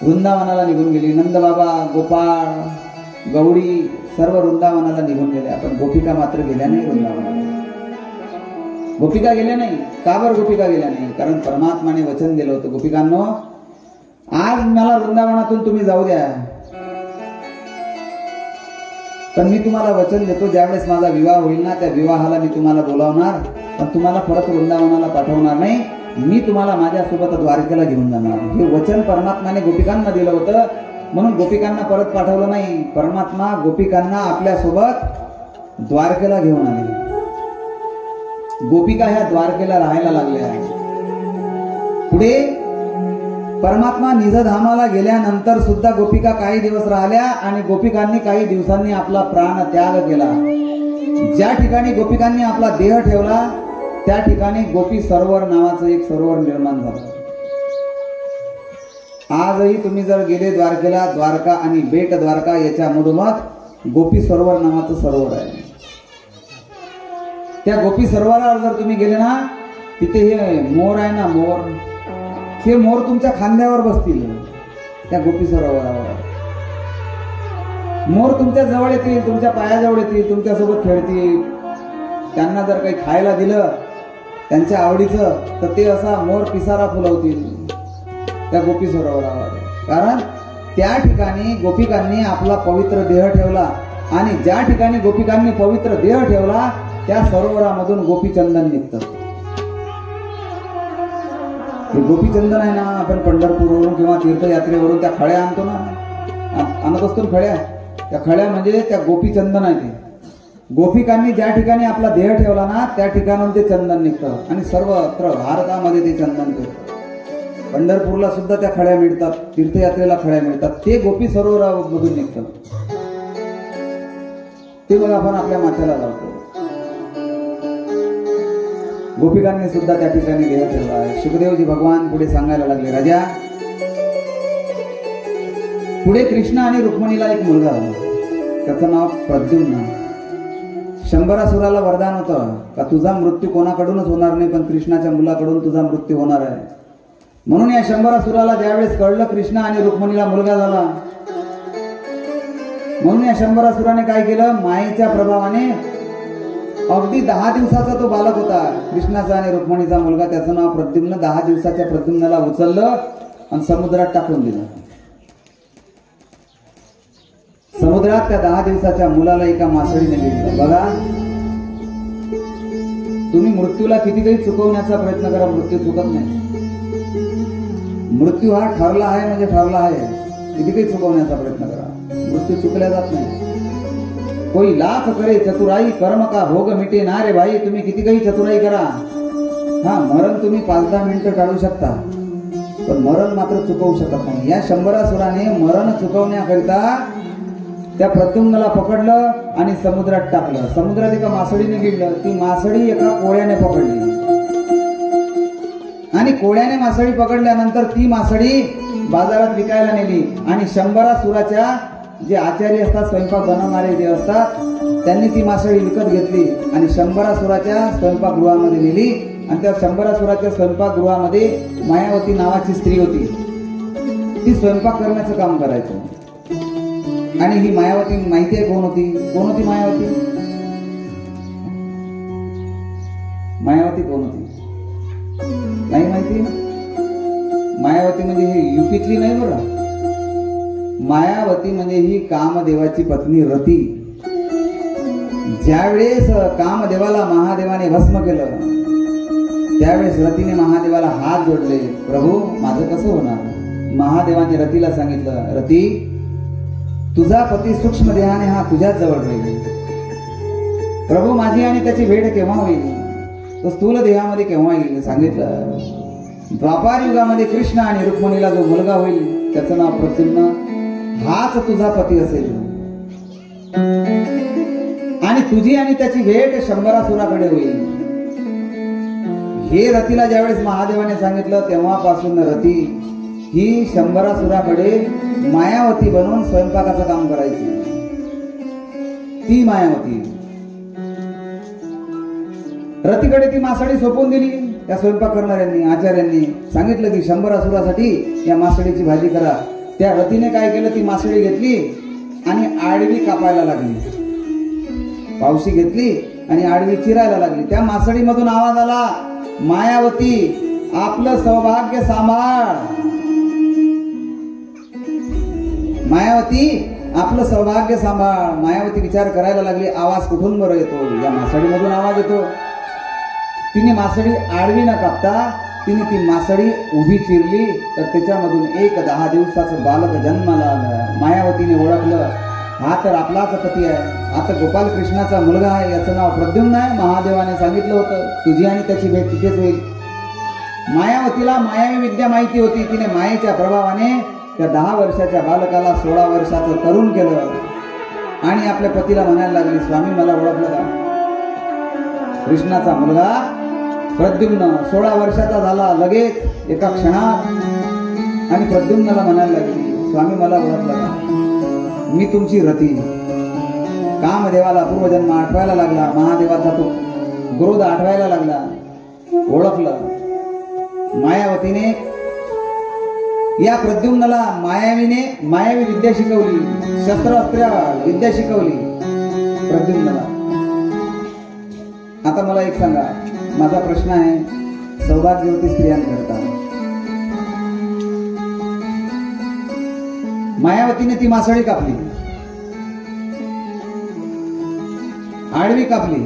वृंदावनाला निघून गेली, नंदबाबा, गोपाळ, गौडी सर्व वृंदावनाला निघून गेल्या, पण गोपिका मात्र गेल्या नाही वृंदावनाला. गोपिका गेल्या नाही. का बरं गोपिका गेल्या नाही? कारण परमात्माने वचन दिलं होतं, गोपिकांनो आज मला वृंदावनातून तुम्ही जाऊ द्या, पण मी तुम्हाला वचन देतो ज्यावेळेस माझा विवाह होईल ना त्या विवाहाला मी तुम्हाला बोलावणार, पण तुम्हाला परत वृंदावनाला पाठवणार नाही, मी तुम्हाला माझ्यासोबत द्वारकेला घेऊन जाणार. हे वचन परमात्माने गोपिकांना दिलं होतं, म्हणून गोपिकांना परत पाठवलं नाही. परमात्मा गोपिकांना आपल्यासोबत द्वारकेला घेऊन आले. गोपिका ह्या द्वारकेला राहायला लागल्या. पुढे परमात्मा निजधामाला गेल्यानंतर सुद्धा गोपिका काही दिवस राहिल्या आणि गोपिकांनी काही दिवसांनी आपला प्राण त्याग केला. ज्या ठिकाणी गोपिकांनी आपला देह ठेवला त्या ठिकाणी गोपी सरोवर नावाचं एक सरोवर निर्माण झालं. आजही तुम्ही जर गेले द्वारकेला, द्वारका आणि बेट द्वारका याच्या मधोमध गोपी सरोवर नावाचं सरोवर आहे. त्या गोपी सरोवरावर जर तुम्ही गेले ना, तिथे हे मोर आहे ना, मोर, हे मोर तुमच्या खांद्यावर बसतील. त्या गोपी सरोवरावर मोर तुमच्या जवळ येतील, तुमच्या पायाजवळ येतील, तुमच्यासोबत खेळतील. त्यांना जर काही खायला दिलं त्यांच्या आवडीचं तर ते असा मोर पिसारा फुलवतील त्या गोपी सरोवरावर. कारण त्या ठिकाणी गोपिकांनी आपला पवित्र देह ठेवला आणि ज्या ठिकाणी गोपिकांनी पवित्र देह ठेवला त्या सरोवरामधून गोपीचंदन निघतं. हे गोपीचंदन आहे ना, आपण पंढरपूरवरून किंवा तीर्थयात्रेवरून त्या खळ्या आणतो ना, आणत असतो खळ्या, त्या खळ्या म्हणजे त्या गोपीचंदन आहे. ते गोपिकांनी ज्या ठिकाणी आपला देह ठेवला ना त्या ठिकाणाहून ते चंदन निघतं आणि सर्वत्र भारतामध्ये ते चंदन निघतं. पंढरपूरला सुद्धा त्या खळ्या मिळतात, तीर्थयात्रेला खळ्या मिळतात, ते गोपी सरोवरामधून निघतं. ते बघा आपण आपल्या माथ्याला लावतो. गोपिकांनी सुद्धा त्या ठिकाणी देह ठेवला आहे. शुकदेवजी भगवान पुढे सांगायला लागले, राजा, पुढे कृष्ण आणि रुक्मिणीला एक मुलगा होता, त्याचं नाव प्रद्युम्न. शंबरासुराला वरदान होतं का तुझा मृत्यू कोणाकडूनच होणार नाही, पण कृष्णाच्या मुलाकडून तुझा मृत्यू होणार आहे. म्हणून या शंबरासुराला ज्यावेळेस कळलं कृष्ण आणि रुक्मिणीला मुलगा झाला, म्हणून या शंबरासुराने काय केलं, मायेच्या प्रभावाने अगदी दहा दिवसाचा तो बालक होता कृष्णाचा आणि रुक्मिणीचा मुलगा, त्याचं नाव प्रद्युम्न. दहा दिवसाच्या प्रद्युम्नाला उचललं आणि समुद्रात टाकून दिलं. समुद्रात त्या दहा दिवसाच्या मुलाला एका मासळीने घेतलं. बघा, तुम्ही मृत्यूला किती काही चुकवण्याचा प्रयत्न करा, मृत्यू चुकत नाही. मृत्यू हा ठरला आहे म्हणजे ठरला आहे, किती काही चुकवण्याचा प्रयत्न करा, मृत्यू चुकल्या जात नाही. कोई लाख करे चतुराई, कर्म का भोग मिटे ना रे भाई. तुम्ही किती काही चतुराई करा, हा मरण तुम्ही पाच दहा मिनिटं टाळू शकता, पण मरण मात्र चुकवू शकत नाही. या शंबरासुराने मरण चुकवण्याकरिता त्या प्रद्युम्नाला पकडलं आणि समुद्रात टाकलं. समुद्रात एका मासळीने गिळलं. ती मासळी एका कोळ्याने पकडली आणि कोळ्याने मासळी पकडल्यानंतर ती मासळी बाजारात विकायला नेली आणि शंबरासुराच्या जे आचार्य असतात, स्वयंपाक बनवणारे जे असतात, त्यांनी ती मासळी विकत घेतली आणि शंबरासुराच्या स्वयंपाकगृहामध्ये नेली. आणि त्या शंबरासुराच्या स्वयंपाकगृहामध्ये मायावती नावाची स्त्री होती, ती स्वयंपाक करण्याचं काम करायचं. आणि ही मायावती माहिती आहे कोण होती? कोण होती मायावती? मायावती कोण होती नाही माहिती. मायावती म्हणजे ही युपीतली नाही बरं. मायावती म्हणजे ही कामदेवाची पत्नी रती. ज्यावेळेस कामदेवाला महादेवाने भस्म केलं त्यावेळेस रतीने महादेवाला हात जोडले, प्रभू माझं कसं होणार. महादेवाने रतीला सांगितलं, रती तुझा पती सूक्ष्म देहाने हा तुझ्याच जवळ राहील, प्रभू माझी आणि त्याची भेट केव्हा होईल, तो स्थूल देहामध्ये केव्हा येईल सांगितलं. द्वापार युगामध्ये कृष्ण आणि रुक्मिणीला जो मुलगा होईल त्याचं नाव प्रद्युम्न, हाच तुझा पती असेल आणि तुझी आणि त्याची भेट शंबरासुराकडे होईल. हे रतीला ज्यावेळेस महादेवाने सांगितलं तेव्हापासून रती ही शंबरासुराकडे मायावती बनवून स्वयंपाकाचं काम करायची. ती मायावती रतीकडे ती मासळी सोपवून दिली त्या स्वयंपाक करणाऱ्यांनी, आचार्यांनी सांगितलं की शंबरासुरासाठी या मासळीची भाजी करा. त्या रतीने काय केलं, ती मासळी घेतली आणि आडवी कापायला लागली, पावशी घेतली आणि आडवी चिरायला लागली. त्या मासळीमधून आवाज आला, मायावती आपलं सौभाग्य सांभाळ, मायावती आपलं सौभाग्य सांभाळ. मायावती विचार करायला लागली, आवाज कुठून बरं येतो, या मासळीमधून आवाज येतो. तिने मासळी आडवी न कापता तिने ती मासळी उभी चिरली तर त्याच्यामधून एक दहा दिवसाचं बालक जन्माला आलं. मायावतीने ओळखलं, हा तर आपलाच पती आहे, आता गोपाल कृष्णाचा मुलगा आहे, याचं नाव प्रद्युम्न आहे. महादेवाने सांगितलं होतं तुझी आणि त्याची भेट तिथेच होईल. मायावतीला मायावी विद्या माहिती होती, तिने मायेच्या प्रभावाने त्या दहा वर्षाच्या बालकाला सोळा वर्षाचं तरुण केलं आणि आपल्या पतीला म्हणायला लागली, स्वामी मला ओळखलं का, कृष्णाचा मुलगा प्रद्युम्न सोळा वर्षाचा झाला. लगेच एका क्षणात आणि प्रद्युम्नाला म्हणायला लागली, स्वामी मला ओळखला का, मी तुमची रती. कामदेवाला पूर्वजन्म आठवायला लागला, महादेवाचा तो क्रोध आठवायला लागला, ओळखलं. मायावतीने या प्रद्युम्नाला मायावीने मायावी विद्या शिकवली, शस्त्रास्त्र विद्या शिकवली प्रद्युम्नाला. आता मला एक सांगा, माझा प्रश्न आहे सौभाग्यवती स्त्रियांकरता. मायावतीने ती मासळी कापली, आडवी कापली.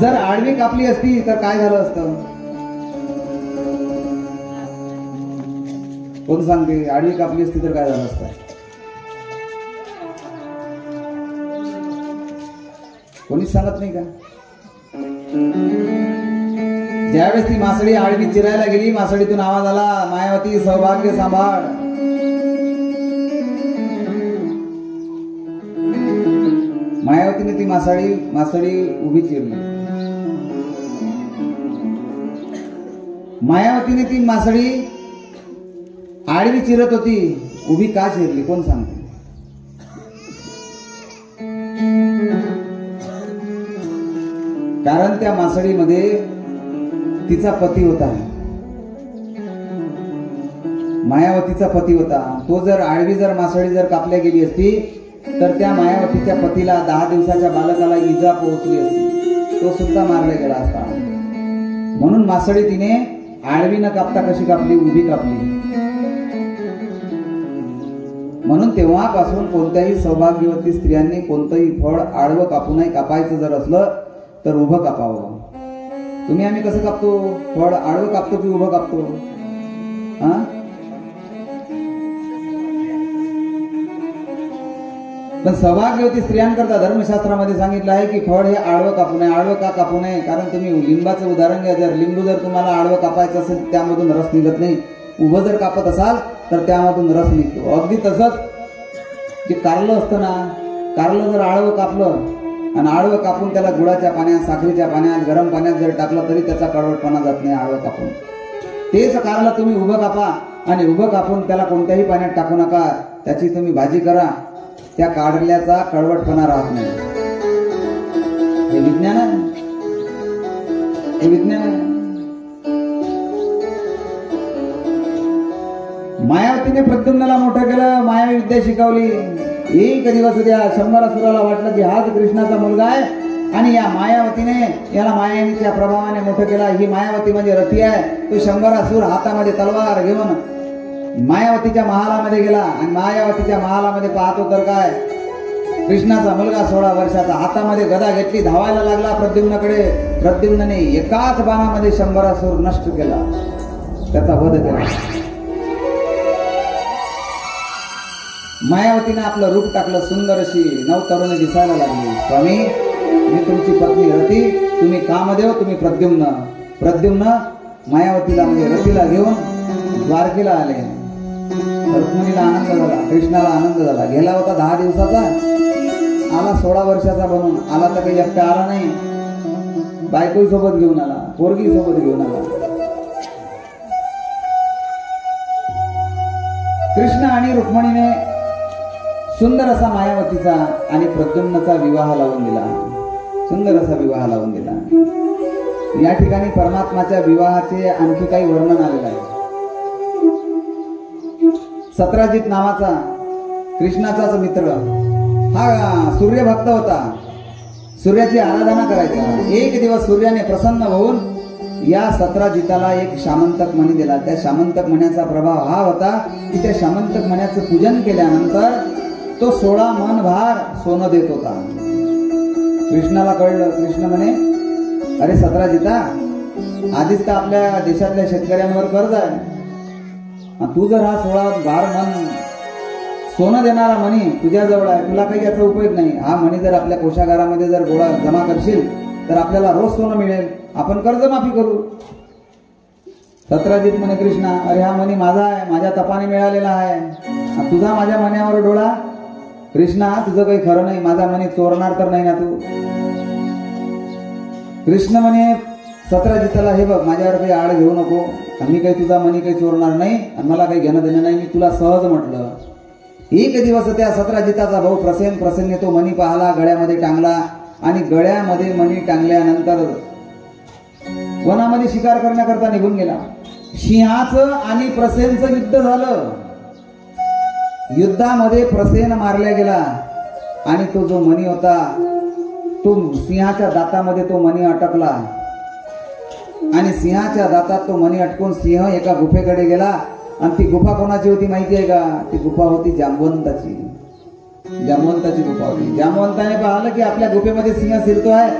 जर आडवी कापली असती तर काय झालं असतं, कोण सांगते. आडवी कापली असती तर काय झालं असतं, कोणीच सांगत नाही का. ज्यावेळेस ती मासळी आडवी चिरायला गेली, मासळीतून आवाज आला, मायावती सौभाग्य सांभाळ. मायावतीने ती मासळी मासळी उभी चिरली. मायावतीने ती मासळी आडवी चिरत होती, उभी का चिरली कोण सांगते. कारण त्या मासळीमध्ये तिचा पती होता, मायावतीचा पती होता. तो जर आडवी जर मासळी जर कापल्या गेली असती तर त्या मायावतीच्या पतीला, दहा दिवसाच्या बालकाला इजा पोहोचली असती, तो सुद्धा मारला गेला असता. म्हणून मासळी तिने आडवी न कापता कशी कापली, उभी कापली. म्हणून तेव्हापासून कोणत्याही सौभाग्यवती स्त्रियांनी कोणतंही फळ आडवं कापूनही कापायचं जर असलं तर उभं कापावं. तुम्ही आम्ही कसं कापतो फळ, आडवं कापतो की उभं कापतो. हा, पण सौभाग्यवती स्त्रियांकरता धर्मशास्त्रामध्ये सांगितलं आहे की फळ हे आडवं कापू नये. आडवं का कापू नये, कारण तुम्ही लिंबाचं उदाहरण घ्या. जर लिंबू जर तुम्हाला आडवं कापायचं असेल त्यामधून रस निघत नाही, उभं जर कापत असाल तर त्यामधून रस निघतो. अगदी तसंच जे कारलं असतं ना, कारलं जर आडवं कापलं आणि आडवं कापून त्याला गुळाच्या पाण्यात, साखरेच्या पाण्यात, गरम पाण्यात जर टाकलं तरी त्याचा कडवटपणा जात नाही आडवं कापून. तेच कारलं तुम्ही उभं कापा आणि उभं कापून त्याला कोणत्याही पाण्यात टाकू नका, त्याची तुम्ही भाजी करा, त्या कारल्याचा कडवटपणा राहत नाही. हे विज्ञान आहे, हे विज्ञान आहे. मायावतीने प्रद्युम्नाला मोठं केलं, मायावी विद्या शिकवली. एक दिवस त्या शंबरासुराला वाटलं की हाच कृष्णाचा मुलगा आहे आणि या मायावतीने याला मायाच्या प्रभावाने मोठं केला. ही मायावती म्हणजे रती आहे. तो शंबरासूर हातामध्ये तलवार घेऊन मायावतीच्या महालामध्ये गेला आणि मायावतीच्या महालामध्ये पाहतो तर काय, कृष्णाचा मुलगा सोळा वर्षाचा, हातामध्ये गदा घेतली, धावायला लागला प्रद्युम्नाकडे. प्रद्युम्नाने एकाच बाणामध्ये शंबरासूर नष्ट केला, त्याचा वध केला. मायावतीने आपलं रूप टाकलं, सुंदर अशी नवतरुणी दिसायला लागली. स्वामी मी तुमची पत्नी रती, तुम्ही कामदेव, तुम्ही प्रद्युम्न. प्रद्युम्न मायावतीला म्हणजे रतीला घेऊन द्वारकेला आले. रुक्मिणीला आनंद झाला, कृष्णाला आनंद झाला. गेला होता दहा दिवसाचा, आला सोळा वर्षाचा बनून. आला तर काही एकटा आला नाही, बायको सोबत घेऊन आला, पोरगी सोबत घेऊन आला. कृष्ण आणि रुक्मिणीने सुंदर असा मायावतीचा आणि प्रद्युम्नचा विवाह लावून दिला, सुंदर असा विवाह लावून दिला. या ठिकाणी परमात्माच्या विवाहाचे आणखी काही वर्णन आलेलं आहे. सत्राजित नावाचा कृष्णाचाच मित्र, हा सूर्यभक्त होता, सूर्याची आराधना करायचा. एक दिवस सूर्याने प्रसन्न होऊन या सत्राजिताला एक सामंतक मणी दिला. त्या सामंतक मण्याचा प्रभाव हा होता की त्या सामंतक मण्याचं पूजन केल्यानंतर तो सोळा मन भार सोनं देत होता. कृष्णाला कळलं, कृष्ण म्हणे अरे सत्राजिता, आधीच तर आपल्या देशातल्या शेतकऱ्यांवर कर्ज आहे, तू जर हा सोळा भार मन सोनं देणारा मणी तुझ्याजवळ आहे, तुला काही याचा उपयोग नाही. हा मणी जर आपल्या कोषागारामध्ये जर गोळा जमा करशील तर आपल्याला रोज सोनं मिळेल, आपण कर्जमाफी करू. सत्राजित म्हणे कृष्णा अरे हा मणी माझा आहे, माझ्या तपाने मिळालेला आहे, तुझा माझ्या मण्यावर डोळा. कृष्णा तुझं काही खरं नाही, माझा मणी चोरणार तर नाही ना तू. कृष्ण म्हणे सत्राजिताला हे बघ, माझ्यावर काही आड घेऊ नको, मी काही तुझा मणी काही चोरणार नाही आणि मला काही घेणं देणं नाही, मी तुला सहज म्हटलं. एक दिवस त्या सत्राजिताचा भाऊ प्रसेन प्रसन्न तो मणी पाहला, गळ्यामध्ये टांगला आणि गळ्यामध्ये मणी टांगल्यानंतर वनामध्ये शिकार करण्याकरता निघून गेला. सिंहाचं आणि प्रसेनचं युद्ध झालं. युद्धामध्ये प्रसेन मारला गेला आणि तो जो मणी होता तो सिंहाच्या दातामध्ये तो मणी अटकला आणि सिंहाच्या दातात तो मणी अटकून सिंह एका गुफेकडे गेला. आणि ती गुफा कोणाची होती माहिती आहे का? ती गुफा होती जाम्बवंताची. जाम्बवंताची गुफा होती. जाम्बवंताने पाहिलं की आपल्या गुफेमध्ये सिंह शिरतो आहे.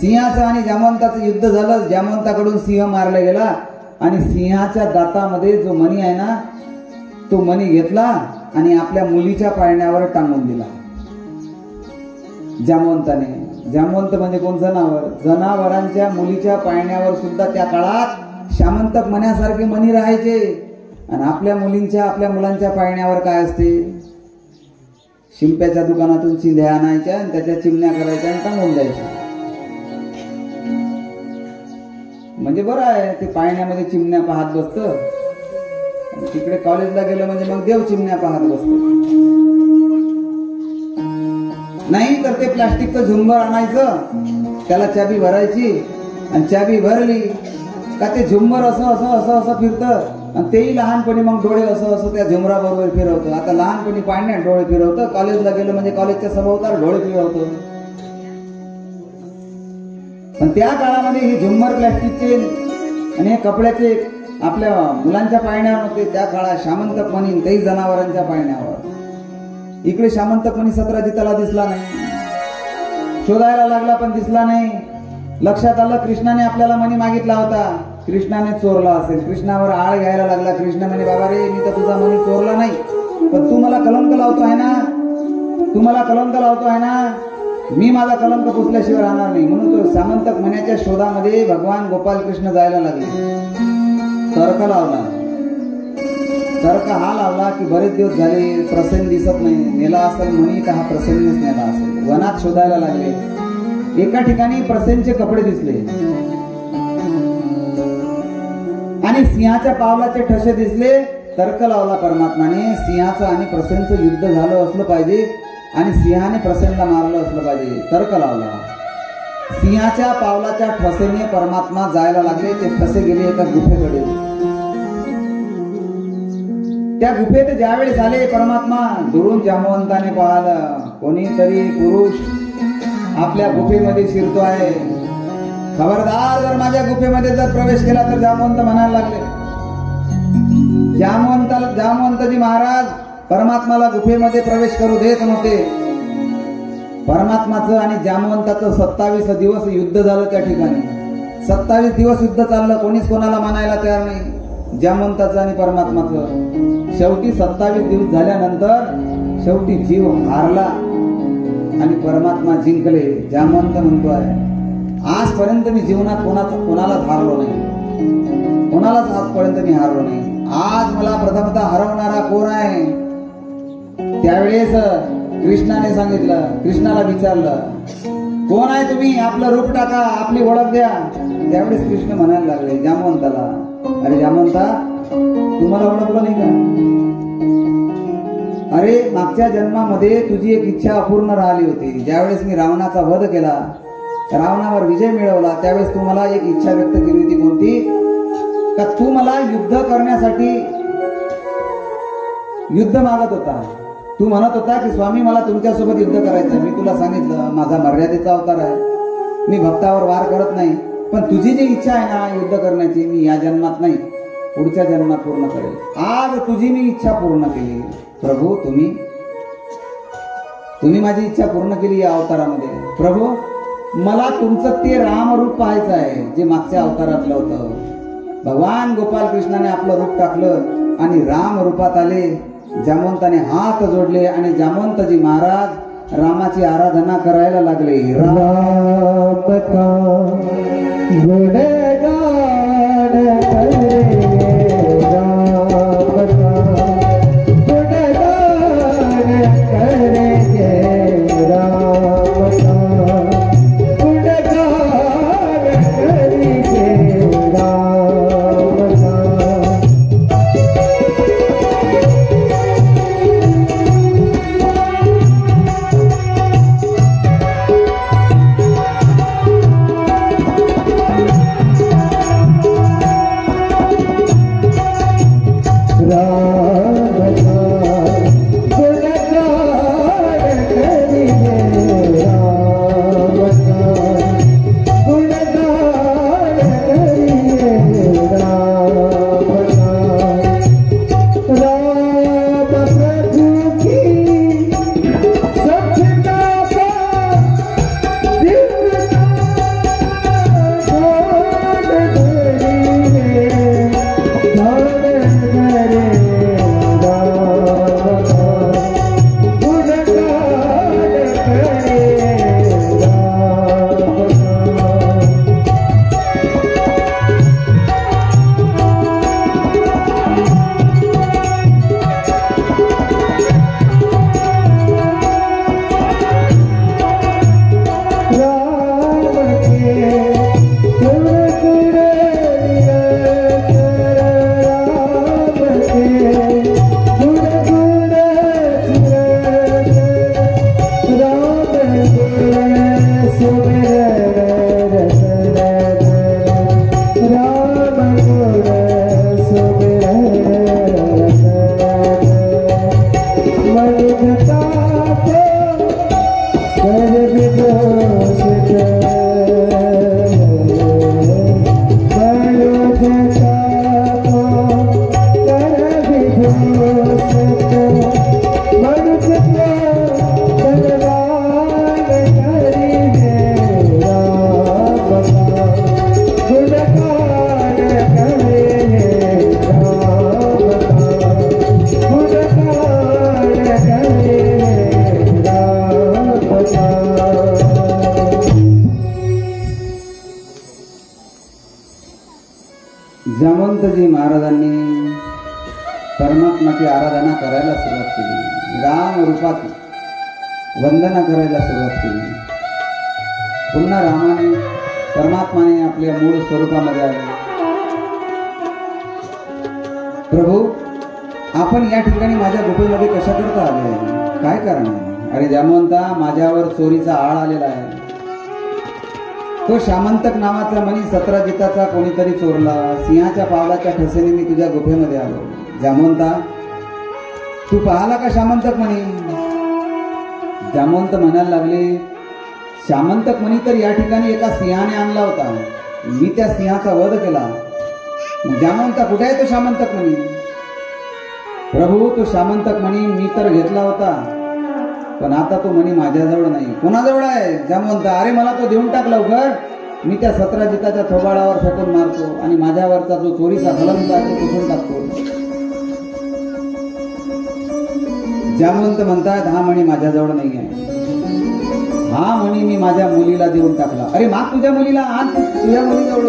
सिंहाचं आणि जाम्बवंताचं युद्ध झालं. जाम्बवंताकडून सिंह मारला गेला आणि सिंहाच्या दातामध्ये जो मणी आहे ना तो मणी घेतला आणि आपल्या मुलीच्या पाळण्यावर टांगून दिला जाम्बवंताने. जाम्बवंत म्हणजे कोण? जनावर. जनावरांच्या मुलीच्या पाळण्यावर सुद्धा त्या काळात सामंतक मण्यासारखे मणी राहायचे. आणि आपल्या मुलींच्या आपल्या मुलांच्या पाळण्यावर काय असते? शिंप्याच्या दुकानातून चिंध्या आणायच्या आणि त्याच्या चिमण्या करायच्या आणि टांगून द्यायच्या. म्हणजे बरं आहे, ते पाळण्यामध्ये चिमण्या पाहत बसतं, तिकडे कॉलेजला गेलं म्हणजे मग देव चिमण्या पाहत बसत. नाही तर ते प्लास्टिकचं झुंबर आणायचं, त्याला चाबी भरायची आणि चाबी भरली का ते झुंबर असं असं असं असं फिरतं आणि तेही लहानपणी मग डोळे असं असं त्या झुंबराबरोबर फिरवतं. आता लहानपणी पाळण्यात डोळे फिरवतं, कॉलेजला गेलं म्हणजे कॉलेजच्या सभोवताल डोळे फिरवतो. पण त्या काळामध्ये हे झुंबर प्लॅस्टिकचे आणि हे कपड्याचे आपल्या मुलांच्या पाळण्यावर होते. त्या काळात सामंतक मणी काही जनावरांच्या पाळण्यावर. इकडे सामंतक मणी सत्राजिताला दिसला नाही, शोधायला लागला पण दिसला नाही. लक्षात आलं कृष्णाने आपल्याला मणी मागितला होता, कृष्णाने चोरला असेल. कृष्णावर आळ घ्यायला लागला. कृष्ण म्हणे बाबा रे, मी तर तुझा मणी चोरला नाही, पण तू मला कलंक लावतो आहे ना, तू मला कलंक लावतो आहे ना, मी माझा कलंक पुसल्याशिवाय राहणार नाही. म्हणून तो सामंतक मण्याच्या शोधामध्ये भगवान गोपाल कृष्ण जायला लागले. तर्क लावला, तर्क हा लावला की बरेच दिवस झाले प्रसन्न दिसत नाही, नेला असेल म्हणी का हा प्रसन्नच नेला असेल. वनात शोधायला लागले. एका ठिकाणी प्रसन्नचे कपडे दिसले आणि सिंहाच्या पावलाचे ठसे दिसले. तर्क लावला परमात्माने, सिंहाचं आणि प्रसन्नचं युद्ध झालं असलं पाहिजे आणि सिंहाने प्रसन्नला मारलं असलं पाहिजे. तर्क लावला. सिंहाच्या पावलाच्या ठसेने परमात्मा जायला लागले. ते ठसे गेले एका गुफेकडे. त्या गुफेत ज्यावेळेस आले परमात्मा, दुरून जाम्बवंताने पाहिलं कोणीतरी पुरुष आपल्या गुफेमध्ये शिरतो आहे. खबरदार, जर माझ्या गुफेमध्ये जर प्रवेश केला तर जाम्बवंत म्हणायला लागले. जाम्बवंताला जाम्बवंतजी महाराज परमात्माला गुफेमध्ये प्रवेश करू देत नव्हते. परमात्माचं आणि जाम्बवंताचं सत्तावीस दिवस युद्ध झालं. त्या ठिकाणी सत्तावीस दिवस युद्ध चाललं. कोणीच कोणाला मानायला तयार नाही, जाम्बवंताचं आणि परमात्माचं. शेवटी सत्तावीस दिवस झाल्यानंतर शेवटी जीव हारला आणि परमात्मा जिंकले. जामवंत म्हणतो आहे, आजपर्यंत मी जीवनात कोणाचा कोणालाच हारलो नाही, कोणालाच आजपर्यंत मी हारलो नाही. आज मला प्रथमतः हरवणारा कोण आहे? त्यावेळेस कृष्णाने सांगितलं, कृष्णाला विचारलं, कोण आहे तुम्ही, आपलं रूप टाका, आपली ओळख द्या. त्यावेळेस कृष्ण म्हणायला लागले जामवंताला, अरे जामवंता, तुम्हाला ओळखलं नाही का? अरे मागच्या जन्मामध्ये तुझी एक इच्छा अपूर्ण राहिली होती. ज्यावेळेस मी रावणाचा वध केला, रावणावर विजय मिळवला, त्यावेळेस तू मला एक इच्छा व्यक्त केली होती. कोणती? का तू मला युद्ध करण्यासाठी युद्ध मागत होता. तू म्हणत होता की स्वामी, मला तुमच्यासोबत युद्ध करायचं. मी तुला सांगितलं माझा मर्यादेचा अवतार आहे, मी भक्तावर वार करत नाही, पण तुझी जी इच्छा आहे ना युद्ध करण्याची, मी या जन्मात नाही, पुढच्या जन्मात पूर्ण करेल. आज तुझी मी इच्छा पूर्ण केली प्रभू, तुम्ही तुम्ही माझी इच्छा पूर्ण केली या अवतारामध्ये. प्रभू, मला तुमचं ते रामरूप पाहायचं आहे जे मागच्या अवतारातलं होतं. भगवान गोपाल कृष्णाने आपलं रूप टाकलं आणि राम रूपात आले. जामवंताने हात जोडले आणि जामवंतजी महाराज रामाची आराधना करायला लागले. राम सामंतक नावाचा मणी सत्राजिताचा कोणीतरी चोरला, सिंहाच्या पावलाच्या ठसेने मी तुझ्या गुफेमध्ये आलो. जामवंता, तू पाहला का सामंतक मणी? जामवंत म्हणायला लागले, सामंतक मणी तर या ठिकाणी एका सिंहाने आणला होता, मी त्या सिंहाचा वध केला. जामवंता, कुठे आहे तो सामंतक मणी? प्रभू, तो सामंतक मणी मी तर घेतला होता, पण आता तो मणी माझ्याजवळ नाही. कोणाजवळ आहे? जामवंता, अरे मला तो देऊन टाक लवकर, मी त्या सत्राजिताच्या थोबाडावर फेकून मारतो आणि माझ्यावरचा जो चोरीचा कलंक आहे तो पुसून टाकतो. जाम्बवंत म्हणतात हा मणी माझ्याजवळ नाही आहे, हा मणी मी माझ्या मुलीला देऊन टाकला. अरे माग तुझ्या मुलीला, आज तुझ्या मुलीजवळ.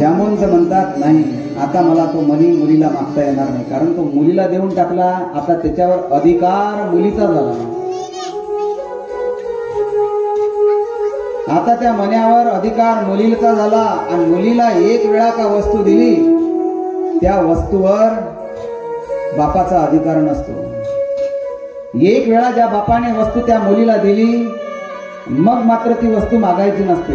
जाम्बवंत म्हणतात नाही, आता मला तो मणी मुलीला मागता येणार नाही, कारण तो मुलीला देऊन टाकला, आता त्याच्यावर अधिकार मुलीचा झाला. आता त्या मण्यावर अधिकार मुलीचा झाला आणि मुलीला एक वेळा का वस्तू दिली, त्या वस्तूवर बापाचा अधिकार नसतो. एक वेळा ज्या बापाने वस्तू त्या मुलीला दिली मग मात्र ती वस्तू मागायची नसते,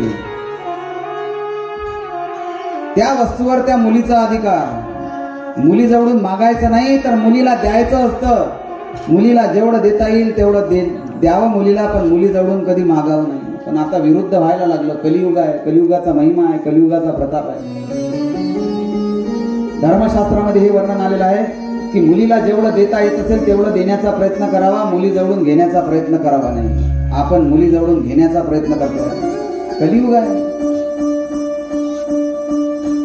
त्या वस्तूवर त्या मुलीचा अधिकार. मुलीजवळून मागायचं नाही तर मुलीला द्यायचं असतं, मुलीला जेवढं देता येईल तेवढं दे द्यावं मुलीला, पण मुलीजवळून कधी मागावं नाही. पण आता विरुद्ध व्हायला लागलं, कलियुग आहे, कलियुगाचा महिमा आहे, कलियुगाचा प्रताप आहे. धर्मशास्त्रामध्ये हे वर्णन आलेलं आहे की मुलीला जेवढं देता येत असेल तेवढं देण्याचा प्रयत्न करावा, मुलीजवळून घेण्याचा प्रयत्न करावा नाही. आपण मुलीजवळून घेण्याचा प्रयत्न करतो, कलियुग आहे.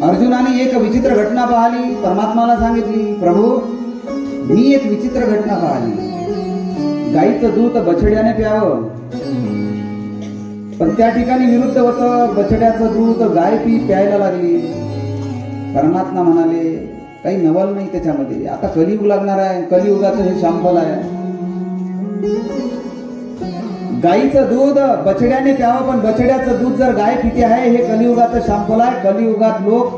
अर्जुनाने एक विचित्र घटना पाहिली, परमात्माला सांगितली प्रभू मी एक विचित्र घटना पाहिली, गाईचं दूध बछड्याने प्यावं, पण त्या ठिकाणी विरुद्ध होतं, बछड्याचं दूध गाय पी प्यायला लागली. परमात्मा म्हणाले काही नवल नाही त्याच्यामध्ये, आता कलियुग लागणार आहे, कलियुगाचं हे शांपल आहे. गायीचं दूध बछड्याने प्यावं, पण बछड्याचं दूध जर गाय पिती आहे हे कलियुगाचं शांपल आहे. कलियुगात लोक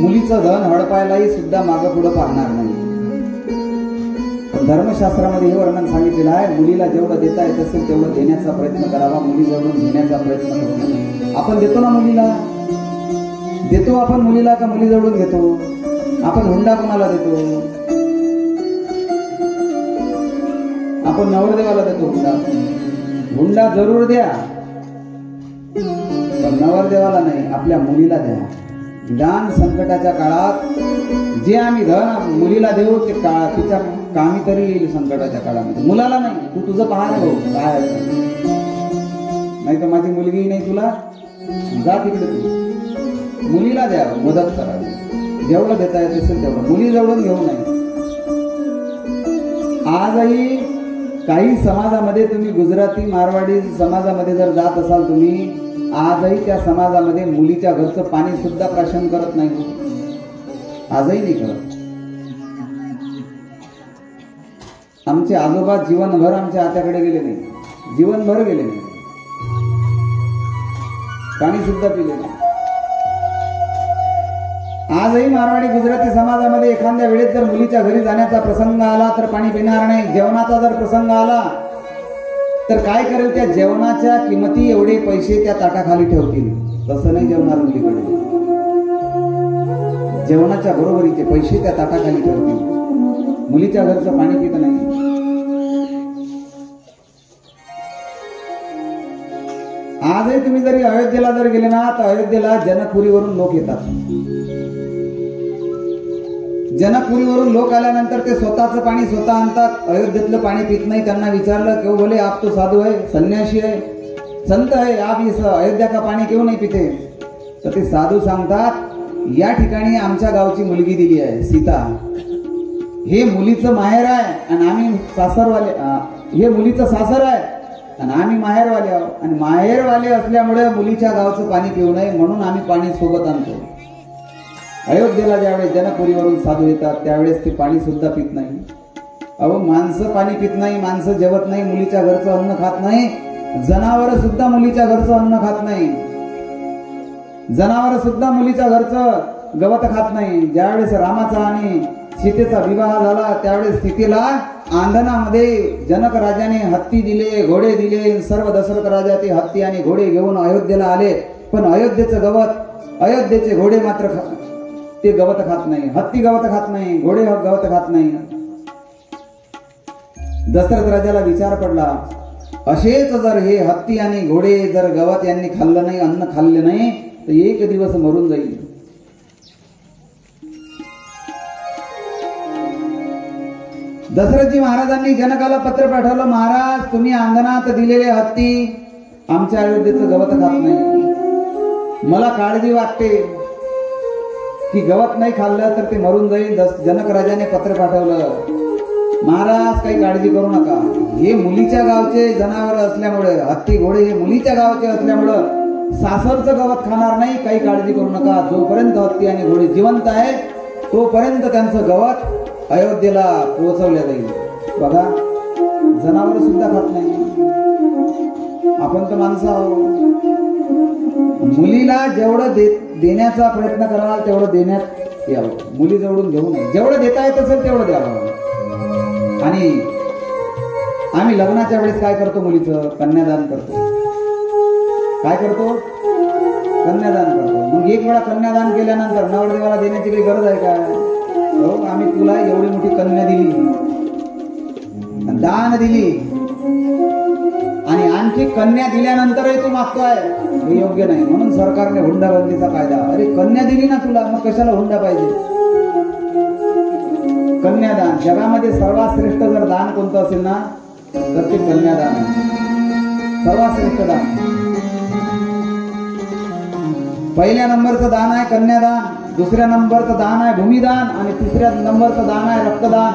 मुलीचं धन हडपायलाही सुद्धा मागं पुढं पाहणार नाही. धर्मशास्त्रामध्ये हे वर्णन सांगितलेलं आहे, मुलीला जेवढं देता येत असेल तेवढं देण्याचा प्रयत्न करावा, मुलीजवळून घेण्याचा प्रयत्न करावा. आपण देतो ना मुलीला, देतो आपण मुलीला का मुलीजवळून घेतो? आपण हुंडा कोणाला देतो? आपण नवरदेवाला देतो हुंडा. हुंडा जरूर द्या पण नवरदेवाला नाही, आपल्या मुलीला द्या. दान संकटाच्या काळात जे आम्ही धन मुलीला देऊ ते काळ तिच्या कामी तरी येईल संकटाच्या काळामध्ये, मुलाला नाही. तू तुझं पाहा रे भाऊ, काय नाही तर माझी मुलगी नाही तुला, जा तिकडे तू. मुलीला द्या, मदत करा, जेवढं देता येत असेल तेवढं. मुली जवळून घेऊ नये. आजही काही समाजामध्ये तुम्ही गुजराती मारवाडी समाजामध्ये जर जात असाल तुम्ही, आजही त्या समाजामध्ये मुलीच्या घरचं पाणी सुद्धा प्राशन करत नाही, आजही नाही करत. आमचे आजोबा जीवनभर आमच्या आत्याकडे गेले नाही, जीवनभर गेले नाही, पाणी सुद्धा पिले नाही. आजही मारवाडी गुजराती समाजामध्ये एखाद्या वेळेस जर मुलीच्या घरी जाण्याचा प्रसंग आला तर पाणी पिणार नाही. जेवणाचा जर प्रसंग आला तर काय करेल, त्या जेवणाच्या किमती एवढे पैसे त्या ताटाखाली ठेवतील. तसं नाही जेवणार मुलीकडे, जेवणाच्या बरोबरीचे पैसे त्या ताटाखाली ठेवतील. मुलीच्या घरचं पाणी पित नाही. आजही तुम्ही जरी अयोध्येला जर गेले ना तर अयोध्येला जनकपुरीवरून लोक येतात. जनकपुरीवरून लोक आल्यानंतर ते स्वतःचं पाणी स्वतः आणतात, अयोध्येतलं पाणी पित नाही. त्यांना विचारलं क्यों बोले आप तो साधू है, संन्यासी है, संत है, आप इस अयोध्या का पाणी क्यों नहीं पिते? तर ते साधू सांगतात या ठिकाणी आमच्या गावची मुलगी दिली आहे सीता, हे मुलीचं माहेर आहे आणि आम्ही सासरवाले, हे मुलीचं सासर आहे आणि आम्ही माहेरवाले आहोत, आणि माहेरवाले असल्यामुळे मुलीच्या गावचं पाणी पिऊ नये म्हणून आम्ही पाणी सोबत आणतो. अयोध्येला ज्यावेळेस जनकपुरीवरून साधू येतात त्यावेळेस ते पाणी सुद्धा पित नाही. अहो माणसं पाणी पित नाही, माणसं जेवत नाही, मुलीच्या घरचं अन्न खात नाही, जनावर सुद्धा मुलीच्या घरचं अन्न खात नाही, जनावर सुद्धा मुलीच्या घरचं गवत खात नाही. ज्यावेळेस रामाचा आणि सीतेचा विवाह झाला त्यावेळेस सीतेला आंधनामध्ये जनक राजाने हत्ती दिले, घोडे दिले. सर्व दशरथ राजा ते हत्ती आणि घोडे घेऊन अयोध्येला आले, पण अयोध्येचं गवत, अयोध्येचे घोडे मात्र ते गवत खात नाही. हत्ती गवत खात नाही, घोडे गवत खात नाही. दशरथ राजाला विचार पडला, असेच जर हे हत्ती आणि घोडे जर गवत यांनी खाल्लं नाही, अन्न खाल्ले नाही तर एक दिवस मरून जाईल. दशरथजी महाराजांनी जनकाला पत्र पाठवलं, महाराज तुम्ही अंगणात दिलेले हत्ती आमच्या अयोध्येचं गवत खात नाही, मला काळजी वाटते की गवत नाही खाल्लं तर ते मरून जाईल. जनक राजाने पत्र पाठवलं, महाराज काही काळजी करू नका, हे मुलीच्या गावचे जनावर असल्यामुळे, हत्ती घोडे हे मुलीच्या गावचे असल्यामुळं सासरचं गवत खाणार नाही, काही काळजी करू नका. जोपर्यंत हत्ती आणि घोडे जिवंत आहे तोपर्यंत त्यांचं गवत अयोध्येला पोहोचवल्या जाईल. बघा जनावर सुद्धा खात नाही, आपण तर माणसं आहोत. मुलीला जेवढं दे देण्याचा प्रयत्न कराल तेवढं देण्यात यावं, मुली जवळून घेऊ नये. जेवढं देता येत असेल तेवढं द्यावं. आणि आम्ही लग्नाच्या वेळेस काय करतो, मुलीचं कन्यादान करतो. काय करतो? कन्यादान करतो. मग एक वेळा कन्यादान केल्यानंतर नवरदेवाला देण्याची काही गरज आहे का? आम्ही तुला एवढी मोठी कन्या दिली, दान दिली, आणि आणखी कन्या दिल्यानंतरही तू मागतोय, हे योग्य नाही. म्हणून सरकारने हुंडाबंदीचा कायदा. अरे कन्या दिली ना तुला, मग कशाला हुंडा पाहिजे? कन्यादान. जगामध्ये सर्वात श्रेष्ठ जर दान कोणतं असेल ना तर ते कन्यादान आहे, सर्वात श्रेष्ठ दान. पहिल्या नंबरचं दान आहे कन्यादान, दुसऱ्या नंबरचं दान आहे भूमिदान, आणि तिसऱ्या नंबरचं दान आहे रक्तदान.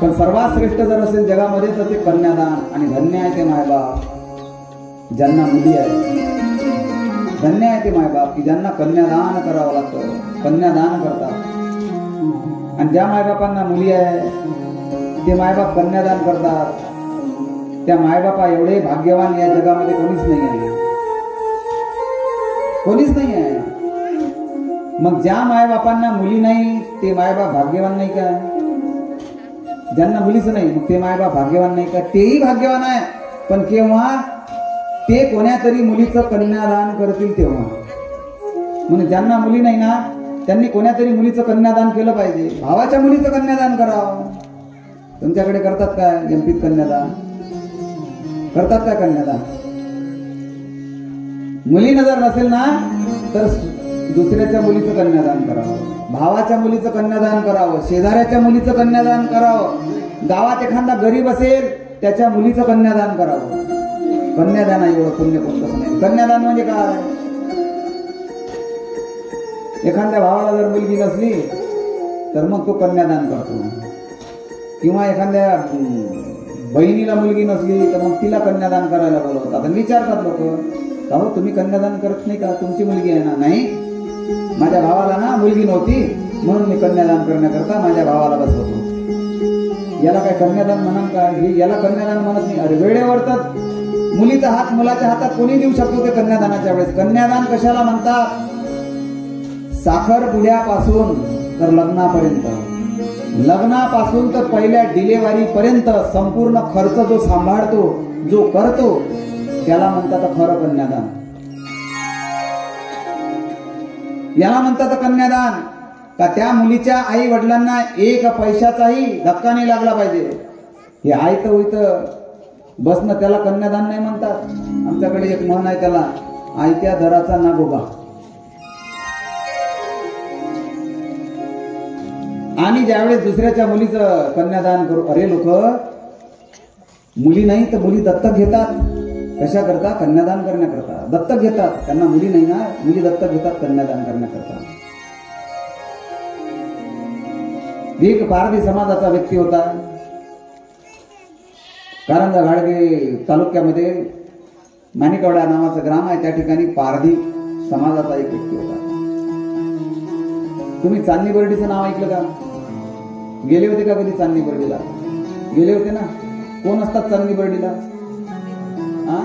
पण सर्वात श्रेष्ठ जर असेल जगामध्ये तर ते कन्यादान. आणि धन्य आहे ते मायबाप ज्यांना मुली आहे. धन्य आहे ते मायबाप की ज्यांना कन्यादान करावं लागतं, कन्यादान करतात. आणि ज्या मायबापांना मुली आहे ते मायबाप कन्यादान करतात, त्या मायबापा एवढे भाग्यवान या जगामध्ये कोणीच नाही आहे, कोणीच नाही आहे. मग ज्या मायबापांना मुली नाही ते मायबाप भाग्यवान नाही का? ज्यांना मुलीच नाही मग ते मायबाप भाग्यवान नाही का? तेही भाग्यवान आहे, पण केव्हा ते कोण्यातरी मुलीचं कन्यादान करतील तेव्हा. म्हणून ज्यांना मुली नाही ना त्यांनी कोण्यातरी मुलीचं कन्यादान केलं पाहिजे. भावाच्या मुलीचं कन्यादान करावं. तुमच्याकडे करतात काय गणपतीत कन्यादान? करतात काय कन्यादान? मुलीनं जर नसेल ना तर दुसऱ्याच्या मुलीचं कन्यादान करावं, भावाच्या मुलीचं कन्यादान करावं, शेजाऱ्याच्या मुलीचं कन्यादान करावं, गावात एखादा गरीब असेल त्याच्या मुलीचं कन्यादान करावं. कन्यादान एवढं पुण्य कोणतंच नाही. कन्यादान म्हणजे काय? एखाद्या भावाला जर मुलगी नसली तर मग तो कन्यादान करतो, किंवा एखाद्या बहिणीला मुलगी नसली तर मग तिला कन्यादान करायला बोलवतात. आता विचारतात लोक, अहो तुम्ही कन्यादान करत नाही का? तुमची मुलगी आहे ना? नाही, माझ्या भावाला ना मुलगी नव्हती म्हणून मी कन्यादान करण्याकरता माझ्या भावाला बसवतो. याला काय कन्यादान म्हणा का? हे याला कन्यादान म्हणत नाही. अरे वेळेवर तर मुलीचा हात मुलाच्या हातात कोणी देऊ शकतो? ते कन्यादानाच्या वेळेस. कन्यादान कशाला म्हणतात? साखरपुड्यापासून तर लग्नापर्यंत, लग्नापासून तर पहिल्या डिलेव्हरी पर्यंत संपूर्ण खर्च जो सांभाळतो, जो करतो, त्याला म्हणतात खरं कन्यादान. याला म्हणतात कन्यादान. का त्या मुलीच्या आई वडिलांना एक पैशाचाही धक्का नाही लागला पाहिजे. हे आयत होईत बस ना, त्याला कन्यादान नाही म्हणतात. आमच्याकडे एक म्हण आहे त्याला, आयत्या दराचा नागोबा. आणि ज्यावेळेस दुसऱ्याच्या मुलीचं कन्यादान करू, अरे लोक मुली नाही तर मुली दत्तक घेतात. कशा करता? कन्यादान करण्याकरता दत्तक घेतात. त्यांना मुली नाही ना, मुली दत्तक घेतात कन्यादान करण्याकरता. एक पारधी समाजाचा व्यक्ती होता कारंजा घाडगे तालुक्यामध्ये, माणिकवाडा नावाचं ग्राम आहे, त्या ठिकाणी पारधी समाजाचा एक व्यक्ती होता. तुम्ही चांदणी बर्डीचं नाव ऐकलं का? गेले होते का कधी चांदणी बर्डीला? गेले होते ना? कोण असतात चांदणी बर्डीला? हा,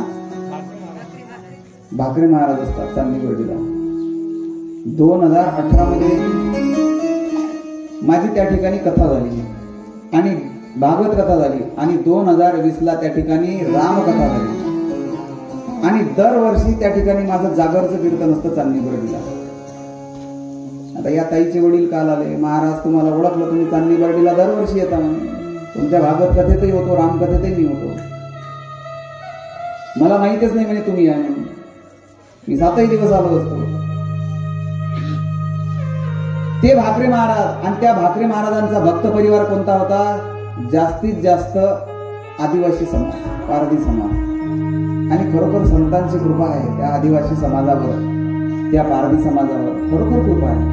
भाकरे महाराज असतात चांदणी बर्डीला. दोन हजार अठरा मध्ये माझी त्या ठिकाणी कथा झाली आणि भागवत कथा झाली, आणि दोन हजार वीस ला त्या ठिकाणी रामकथा झाली. आणि दरवर्षी त्या ठिकाणी माझं जागरचं कीर्तन असतं चांदणी बर्डीला. आता या ताईचे वडील काल आले, महाराज तुम्हाला ओळखलं, तुम्ही चांदणी बर्डीला दरवर्षी येता म्हणून. तुमच्या भागवत कथेतही होतो, रामकथेतही मी होतो, मला माहितीच नाही म्हणे तुम्ही या म्हणून. मी सातही दिवस आलो असतो. ते भाकरे महाराज, आणि त्या भाकरे महाराजांचा भक्त परिवार कोणता होता? जास्तीत जास्त आदिवासी समाज, पारधी समाज. आणि खरोखर संतांची कृपा आहे त्या आदिवासी समाजावर, त्या पारधी समाजावर खरोखर कृपा आहे.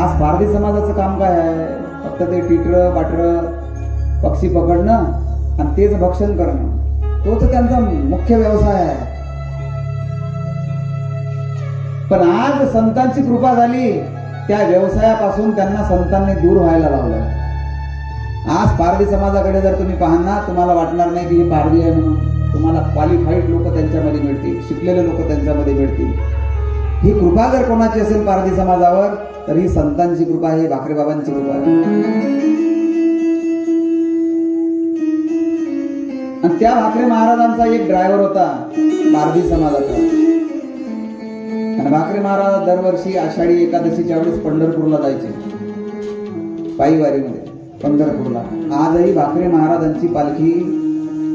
आज भारतीय समाजाचं काम काय आहे? फक्त ते टिटरं बाटरं पक्षी पकडणं आणि तेच भक्षण करणं, तोच त्यांचा मुख्य व्यवसाय आहे. पण आज संतांची कृपा झाली, त्या व्यवसायापासून त्यांना संतांनी दूर व्हायला लावलं. आज पारधी समाजाकडे जर तुम्ही पाहाल ना, तुम्हाला वाटणार नाही की हे पारधी आहे म्हणून. तुम्हाला क्वालिफाईड लोक त्यांच्यामध्ये मिळतील, शिकलेले लोक त्यांच्यामध्ये मिळतील. ही कृपा जर कोणाची असेल पारधी समाजावर, तर ही संतांची कृपा आहे, भाकरे बाबांची कृपा आहे. आणि त्या भाकरे महाराजांचा एक ड्रायव्हर होता पारधी समाजाचा. आणि भाकरे महाराज दरवर्षी आषाढी एकादशीच्या वेळेस पंढरपूरला जायचे पायीवारीमध्ये पंढरपूरला. आजही भाकरे महाराजांची पालखी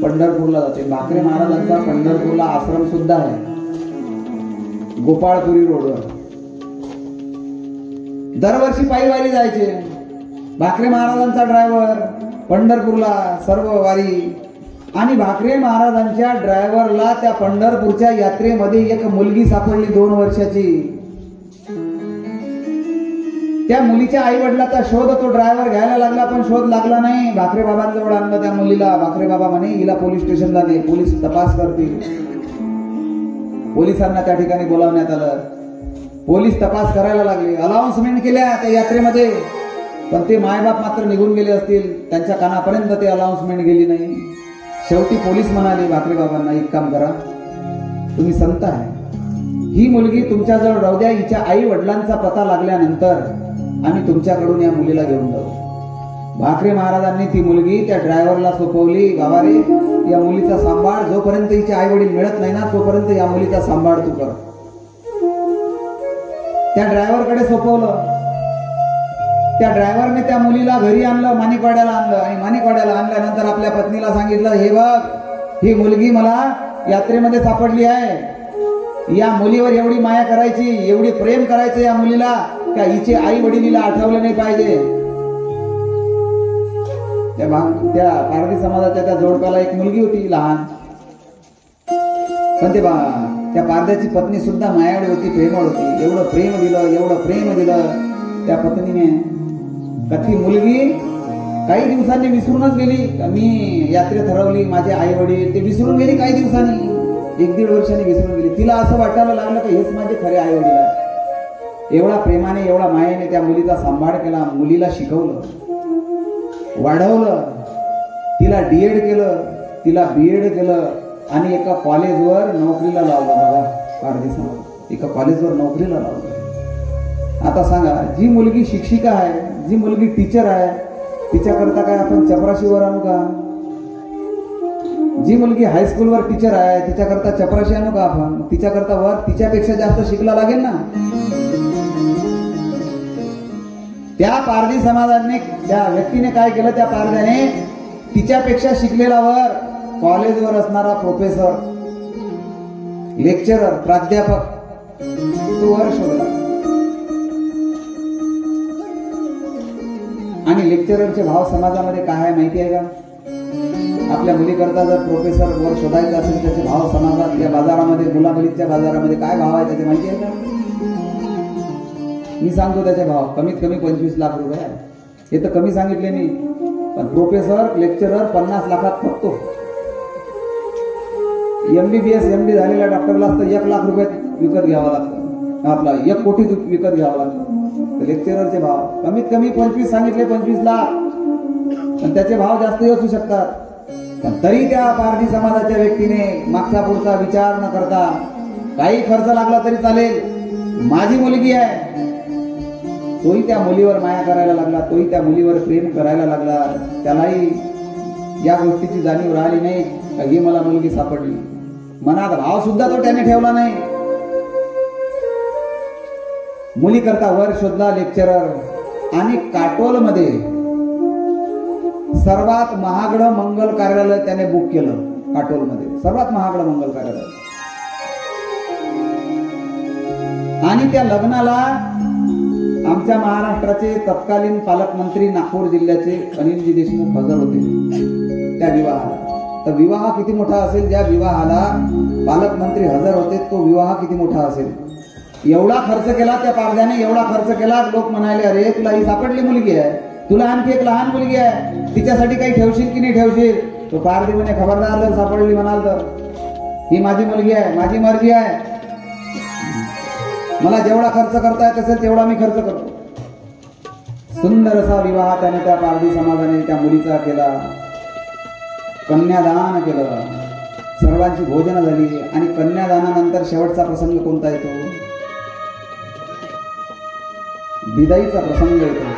पंढरपूरला जाते. भाकरे महाराजांचा पंढरपूरला आश्रम सुद्धा आहे, गोपाळपुरी रोडवर. दरवर्षी पायीवारी जायचे. भाकरे महाराजांचा ड्रायव्हर पंढरपूरला सर्व वारी. आणि भाकरे महाराजांच्या ड्रायव्हरला त्या पंढरपूरच्या यात्रेमध्ये एक मुलगी सापडली दोन वर्षाची. त्या मुलीच्या आई वडिलाचा शोध तो ड्रायव्हर घ्यायला लागला, पण शोध लागला नाही. भाकरे बाबांजवळ आणलं त्या मुलीला. भाकरे बाबा म्हणे हिला पोलीस स्टेशनला दे, पोलीस तपास करतील. पोलिसांना त्या ठिकाणी बोलावण्यात आलं. पोलीस तपास करायला लागले, अलाउन्समेंट केल्या त्या यात्रेमध्ये. पण ते मायबाप मात्र निघून गेले असतील, त्यांच्या कानापर्यंत ते अलाउन्समेंट गेली नाही. शेवटी पोलीस म्हणाले भाकरे बाबांना, एक काम करा, तुम्ही संत आहे, ही मुलगी तुमच्याजवळ राहू द्या, हिच्या आई वडिलांचा पता लागल्यानंतर आम्ही तुमच्याकडून या मुलीला घेऊन जाऊ. भाकरे महाराजांनी ती मुलगी त्या ड्रायव्हरला सोपवली. बाबा रे, या मुलीचा सांभाळ जोपर्यंत हिचे आई वडील मिळत नाही ना, तोपर्यंत या मुलीचा सांभाळ तू कर. त्या ड्रायव्हरकडे सोपवलं. त्या ड्रायव्हरने त्या मुलीला घरी आणलं, माणिकवाड्याला आणलं. आणि माणिकवाड्याला आणल्यानंतर आपल्या पत्नीला सांगितलं, हे बघ ही मुलगी मला यात्रेमध्ये सापडली आहे, या मुलीवर एवढी माया करायची, एवढी प्रेम करायचं या मुलीला, का हिचे आई वडिलीला आठवलं नाही पाहिजे. त्या पारधी समाजाच्या त्या जोडप्याला एक मुलगी होती लहान, पण ते त्या पारध्याची पत्नी सुद्धा मायावडी होती, प्रेमळ होती. एवढं प्रेम दिलं, एवढं प्रेम दिलं त्या पत्नीने, का ती मुलगी काही दिवसांनी विसरूनच गेली. मी यात्रे ठरवली, माझे आई वडील, ते विसरून गेली. काही दिवसांनी, एक दीड वर्षाने विसरून गेली. तिला असं वाटायला लागलं की हेच माझे खरे आई वडील आहेत. एवढा प्रेमाने, एवढा मायेने त्या मुलीचा सांभाळ केला, मुलीला शिकवलं, वाढवलं, तिला डीएड केलं, तिला बीएड केलं आणि एका कॉलेजवर नोकरीला लावलं. बाबा पारधी समाज एका कॉलेजवर नोकरीला लावलं. आता सांगा, जी मुलगी शिक्षिका आहे, जी मुलगी टीचर आहे, तिच्याकरता काय आपण चपराशीवर आणू का? जी मुलगी हायस्कूलवर टीचर आहे, तिच्याकरता चपराशी आणू का आपण? तिच्याकरता वर तिच्यापेक्षा जास्त शिकला लागेल ना. त्या पारधी समाजाने, त्या व्यक्तीने काय केलं, त्या पारध्याने तिच्यापेक्षा शिकलेला वर कॉलेजवर असणारा प्रोफेसर, लेक्चरर, प्राध्यापक, तो वर शोधला. आणि लेक्चररचे भाव समाजामध्ये काय आहे माहिती आहे का? आपल्या मुलीकरता जर प्रोफेसर वर शोधायचं असेल, त्याचे भाव समाजात, या बाजारामध्ये, मुलामुलीच्या बाजारामध्ये काय भाव आहे त्याचे माहिती आहे का? मी सांगतो त्याचे भाव, कमीत कमी पंचवीस लाख रुपये आहे. हे तर कमी सांगितले नाही, पण प्रोफेसर, लेक्चरर पन्नास लाखात फक्तो. एमबीबीएस एम डी झालेल्या डॉक्टरला तर एक लाख रुपयात विकत घ्यावा लागतो, आपला एक कोटी विकत घ्यावा लागतो. तर लेक्चररचे भाव कमीत कमी पंचवीस सांगितले, पंचवीस लाख. पण त्याचे भाव जास्तही असू शकतात. पण तरी त्या पारधी समाजाच्या व्यक्तीने मागचा पुढचा विचार न करता, काही खर्च लागला तरी चालेल, माझी मुलगी आहे, तोही त्या मुलीवर माया करायला लागला, तोही त्या मुलीवर प्रेम करायला लागला. त्यालाही या गोष्टीची जाणीव राहिली नाही का ही मला मुलगी सापडली. मनात भाव सुद्धा तो त्याने ठेवला नाही. मुलीकरता वर शोधला लेक्चरर. आणि काटोलमध्ये सर्वात महागडं मंगल कार्यालय त्याने बुक केलं. काटोलमध्ये सर्वात महागडं मंगल कार्यालय. आणि त्या लग्नाला आमच्या महाराष्ट्राचे तत्कालीन पालकमंत्री, नागपूर जिल्ह्याचे अनिलजी देशमुख हजर होते त्या विवाहाला. तर विवाह किती मोठा असेल, ज्या विवाहाला पालकमंत्री हजर होते तो विवाह किती मोठा असेल. एवढा खर्च केला त्या पारध्याने, एवढा खर्च केला. लोक म्हणाले अरे तुला ही सापडली मुलगी आहे, तुला आणखी एक लहान मुलगी आहे, तिच्यासाठी काही ठेवशील की नाही ठेवशील. तो पारधी म्हणे खबरदार जर सापडली म्हणाल तर ही माझी मुलगी आहे, माझी मर्जी आहे, मला जेवढा खर्च करताय तसेच तेवढा मी खर्च करतो. सुंदर असा विवाह त्याने त्या पारधी समाजाने त्या मुलीचा केला. कन्यादान केलं, सर्वांची भोजनं झाली. आणि कन्यादानानंतर शेवटचा प्रसंग कोणता येतो? बिदाईचा प्रसंग येतो.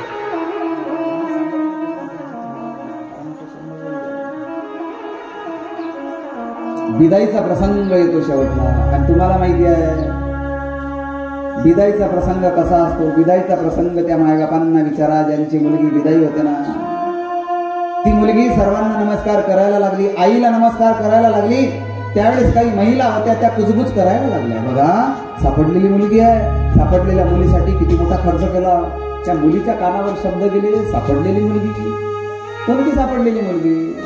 बिदाईचा प्रसंग येतो शेवटला. आणि तुम्हाला माहिती आहे बिदाईचा प्रसंग कसा असतो. बिदाईचा प्रसंग त्या मायबापांना विचारा ज्यांची मुलगी बिदाई होते ना, ती मुलगी सर्वांना नमस्कार करायला लागली, आईला नमस्कार करायला लागली. त्यावेळेस काही महिला होत्या त्या कुजबुज करायला लागल्या, बघा सापडलेली मुलगी आहे, सापडलेल्या मुलीसाठी किती मोठा खर्च केला. त्या मुलीच्या कानावर शब्द गेले, सापडलेली मुलगी, कोणती सापडलेली मुलगी,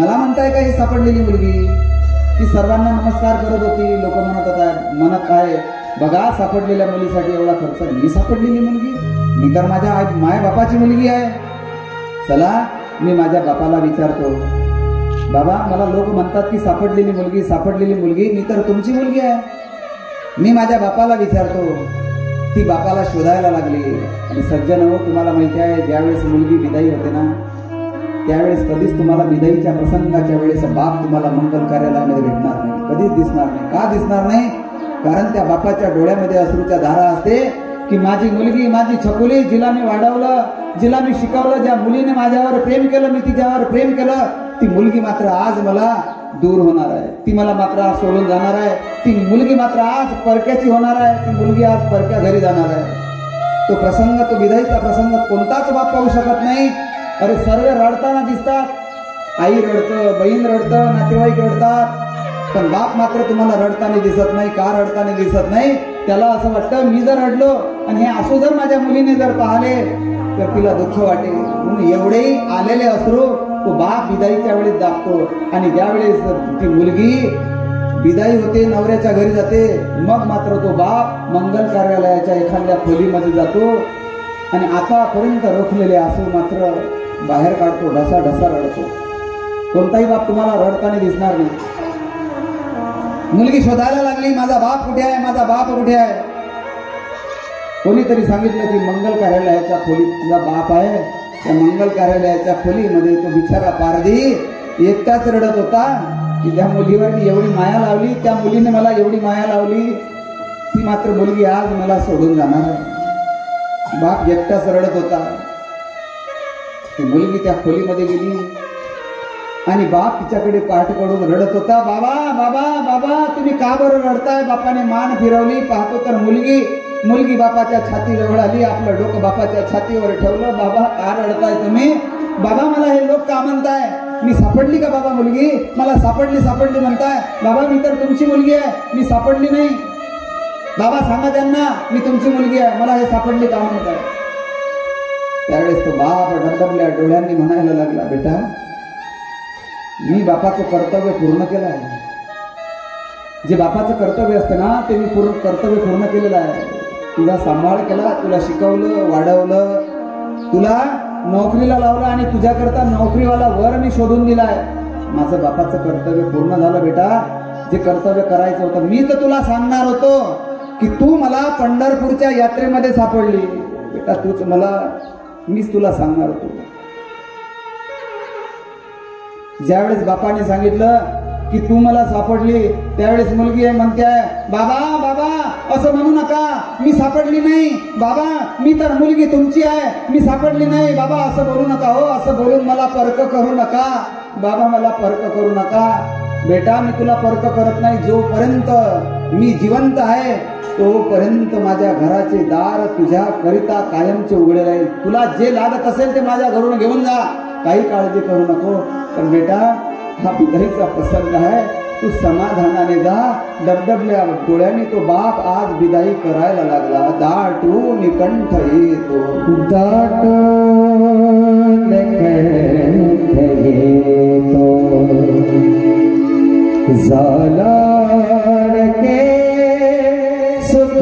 मला म्हणताय का ही सापडलेली मुलगी. ती सर्वांना नमस्कार करत होती. लोक म्हणत होता म्हणत आहे बघा सापडलेल्या मुलीसाठी एवढा खर्च, मी सापडलेली मुलगी, मी तर माझ्या आई माय बापाची मुलगी आहे. चला मी माझ्या बापाला विचारतो, बाबा मला लोक म्हणतात की सापडलेली मुलगी सापडलेली मुलगी, मी तर तुमची मुलगी आहे. मी माझ्या बापाला विचारतो. ती बापाला शोधायला लागली. आणि सज्जन हो तुम्हाला माहिती आहे ज्यावेळेस मुलगी विदाई होते ना त्यावेळेस कधीच तुम्हाला विदाईच्या प्रसंगाच्या वेळेस बाप तुम्हाला मंगल कार्यालयामध्ये भेटणार नाही, कधीच दिसणार नाही. का दिसणार नाही? कारण त्या बापाच्या डोळ्यामध्ये अश्रूच्या धारा असते की माझी मुलगी, माझी छकुली, जिला मी वाढवलं, जिला मी शिकवलं, ज्या मुलीने माझ्यावर प्रेम केलं, मी तिच्यावर प्रेम केलं, ती मुलगी मात्र आज मला दूर होणार आहे, ती मला मात्र आज सोडून जाणार आहे, ती मुलगी मात्र आज परक्याची होणार आहे, ती मुलगी आज परक्या घरी जाणार आहे. तो प्रसंग, तो विदाईचा प्रसंग कोणताच बाप पाहू शकत नाही. अरे सर्व रडताना दिसतात, आई रडतं, बहीण रडतं, नातेवाईक रडतात, पण बाप मात्र तुम्हाला रडताना दिसत नाही. का रडताना दिसत नाही? त्याला असं वाटतं मी जर रडलो आणि हे असू जर माझ्या मुलीने जर पाहले तर तिला दुःख वाटेल, म्हणून एवढे आलेले असू तो बाप बिदाईच्या वेळेस दाखतो. आणि ज्यावेळेस ती मुलगी बिदाई होते, नवऱ्याच्या घरी जाते, मग मात्र तो बाप मंगल कार्यालयाच्या एखाद्या खोलीमध्ये जातो आणि आतापर्यंत रोखलेले असू मात्र बाहेर काढतो, ढसा ढसा रडतो. कोणताही बाप तुम्हाला रडताना दिसणार नाही. मुलगी शोधायला लागली, माझा बाप कुठे आहे, माझा बाप कुठे आहे. कोणीतरी सांगितलं की मंगल कार्यालयाच्या खोलीत तुझा बाप आहे. त्या मंगल कार्यालयाच्या खोलीमध्ये तो बिचारा पारधी एकटाच रडत होता की त्या मुलीवर मी एवढी माया लावली, त्या मुलीने मला एवढी माया लावली, ती मात्र मुलगी आज मला सोडून जाणार आहे. बाप एकटाच रडत होता. ती मुलगी त्या खोलीमध्ये गेली आणि बाप तिच्याकडे पाठ करून रडत होता. बाबा बाबा बाबा तुम्ही का बरं रडताय? बापाने मान फिरवली, पाहतो तर मुलगी मुलगी बापाच्या छातीजवळ आली, आपलं डोकं बापाच्या छातीवर ठेवलं. बाबा का रडताय तुम्ही? बाबा मला हे लोक का म्हणताय? मी सापडली का बाबा मुलगी? मला सापडली सापडली म्हणताय. बाबा मी तर तुमची मुलगी आहे, मी सापडली नाही. बाबा सांगा त्यांना मी तुमची मुलगी आहे, मला हे सापडली का म्हणताय. त्यावेळेस तो बाप डबडबल्या डोळ्यांनी म्हणायला लागला, बेटा मी बापाचं कर्तव्य पूर्ण केलं आहे. जे बापाचं कर्तव्य असतं ना ते मी पूर्ण कर्तव्य पूर्ण केलेलं आहे. तुझा सांभाळ केला, तुला शिकवलं, वाढवलं, तुला नोकरीला लावलं आणि तुझ्याकरता नोकरीवाला वर मी शोधून दिला आहे. माझं बापाचं कर्तव्य पूर्ण झालं बेटा. जे कर्तव्य करायचं होतं, मी तर तुला सांगणार होतो की तू मला पंढरपूरच्या यात्रेमध्ये सापडली बेटा, तूच मला, मीच तुला सांगणार होतो. ज्यावेळेस बापाने सांगितलं की तू मला सापडली त्यावेळेस मुलगी आहे म्हणते बाबा बाबा असं म्हणू नका, मी सापडली नाही बाबा, मी तर मुलगी तुमची आहे, मी सापडली नाही बाबा, असं बोलू नका हो, असं बोलून मला परक करू नका बाबा, मला परक करू नका बेटा. मी तुला परक करत नाही. जोपर्यंत मी जिवंत आहे तोपर्यंत माझ्या घराचे दार तुझ्या करिता कायमचे उघडे राहील. तुला जे लागत असेल ते माझ्या घरून घेऊन जा, काही काळजी करू नको. पण बेटा हा बिदाईचा प्रसंग आहे, तू समाधानाने जा. दबदबल्या डोळ्यांनी तो बाप आज बिदाई करायला लागला. दाटू निकंठ येतो, दाटू निकंठ येतो, झाला के सुख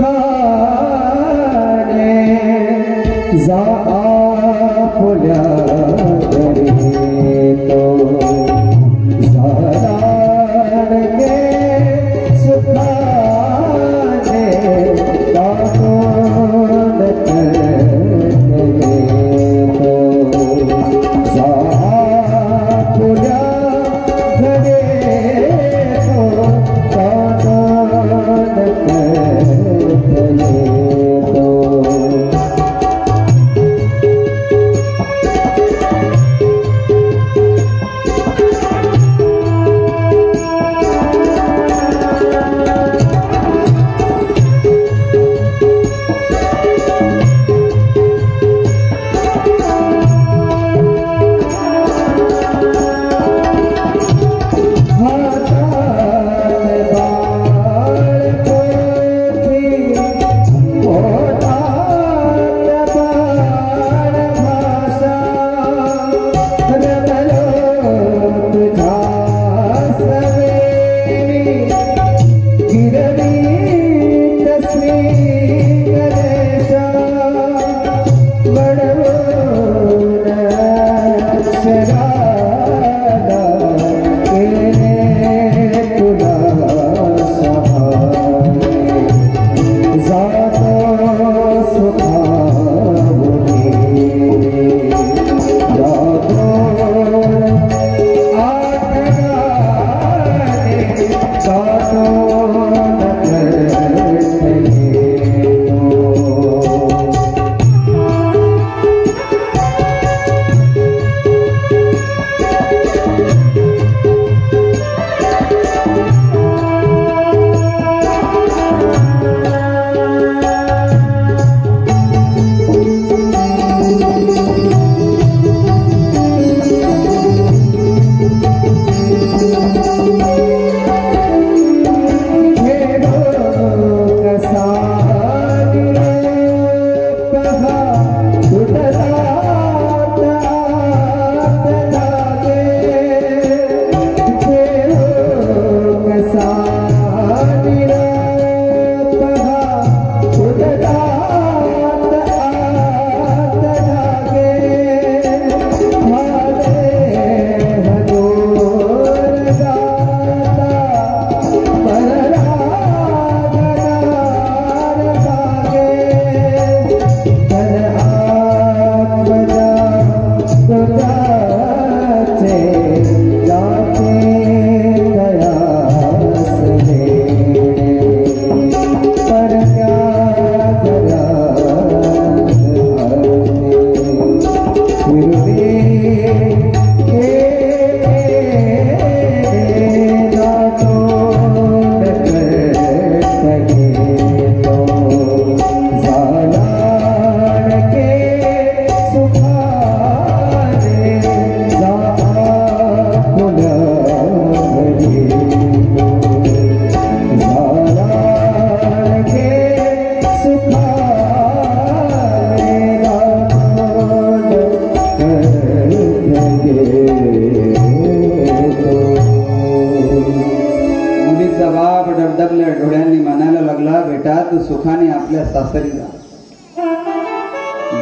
लागल्या, डोळ्यांनी म्हणायला लागला, बेटा तू सुखाने आपल्या सासरी जा,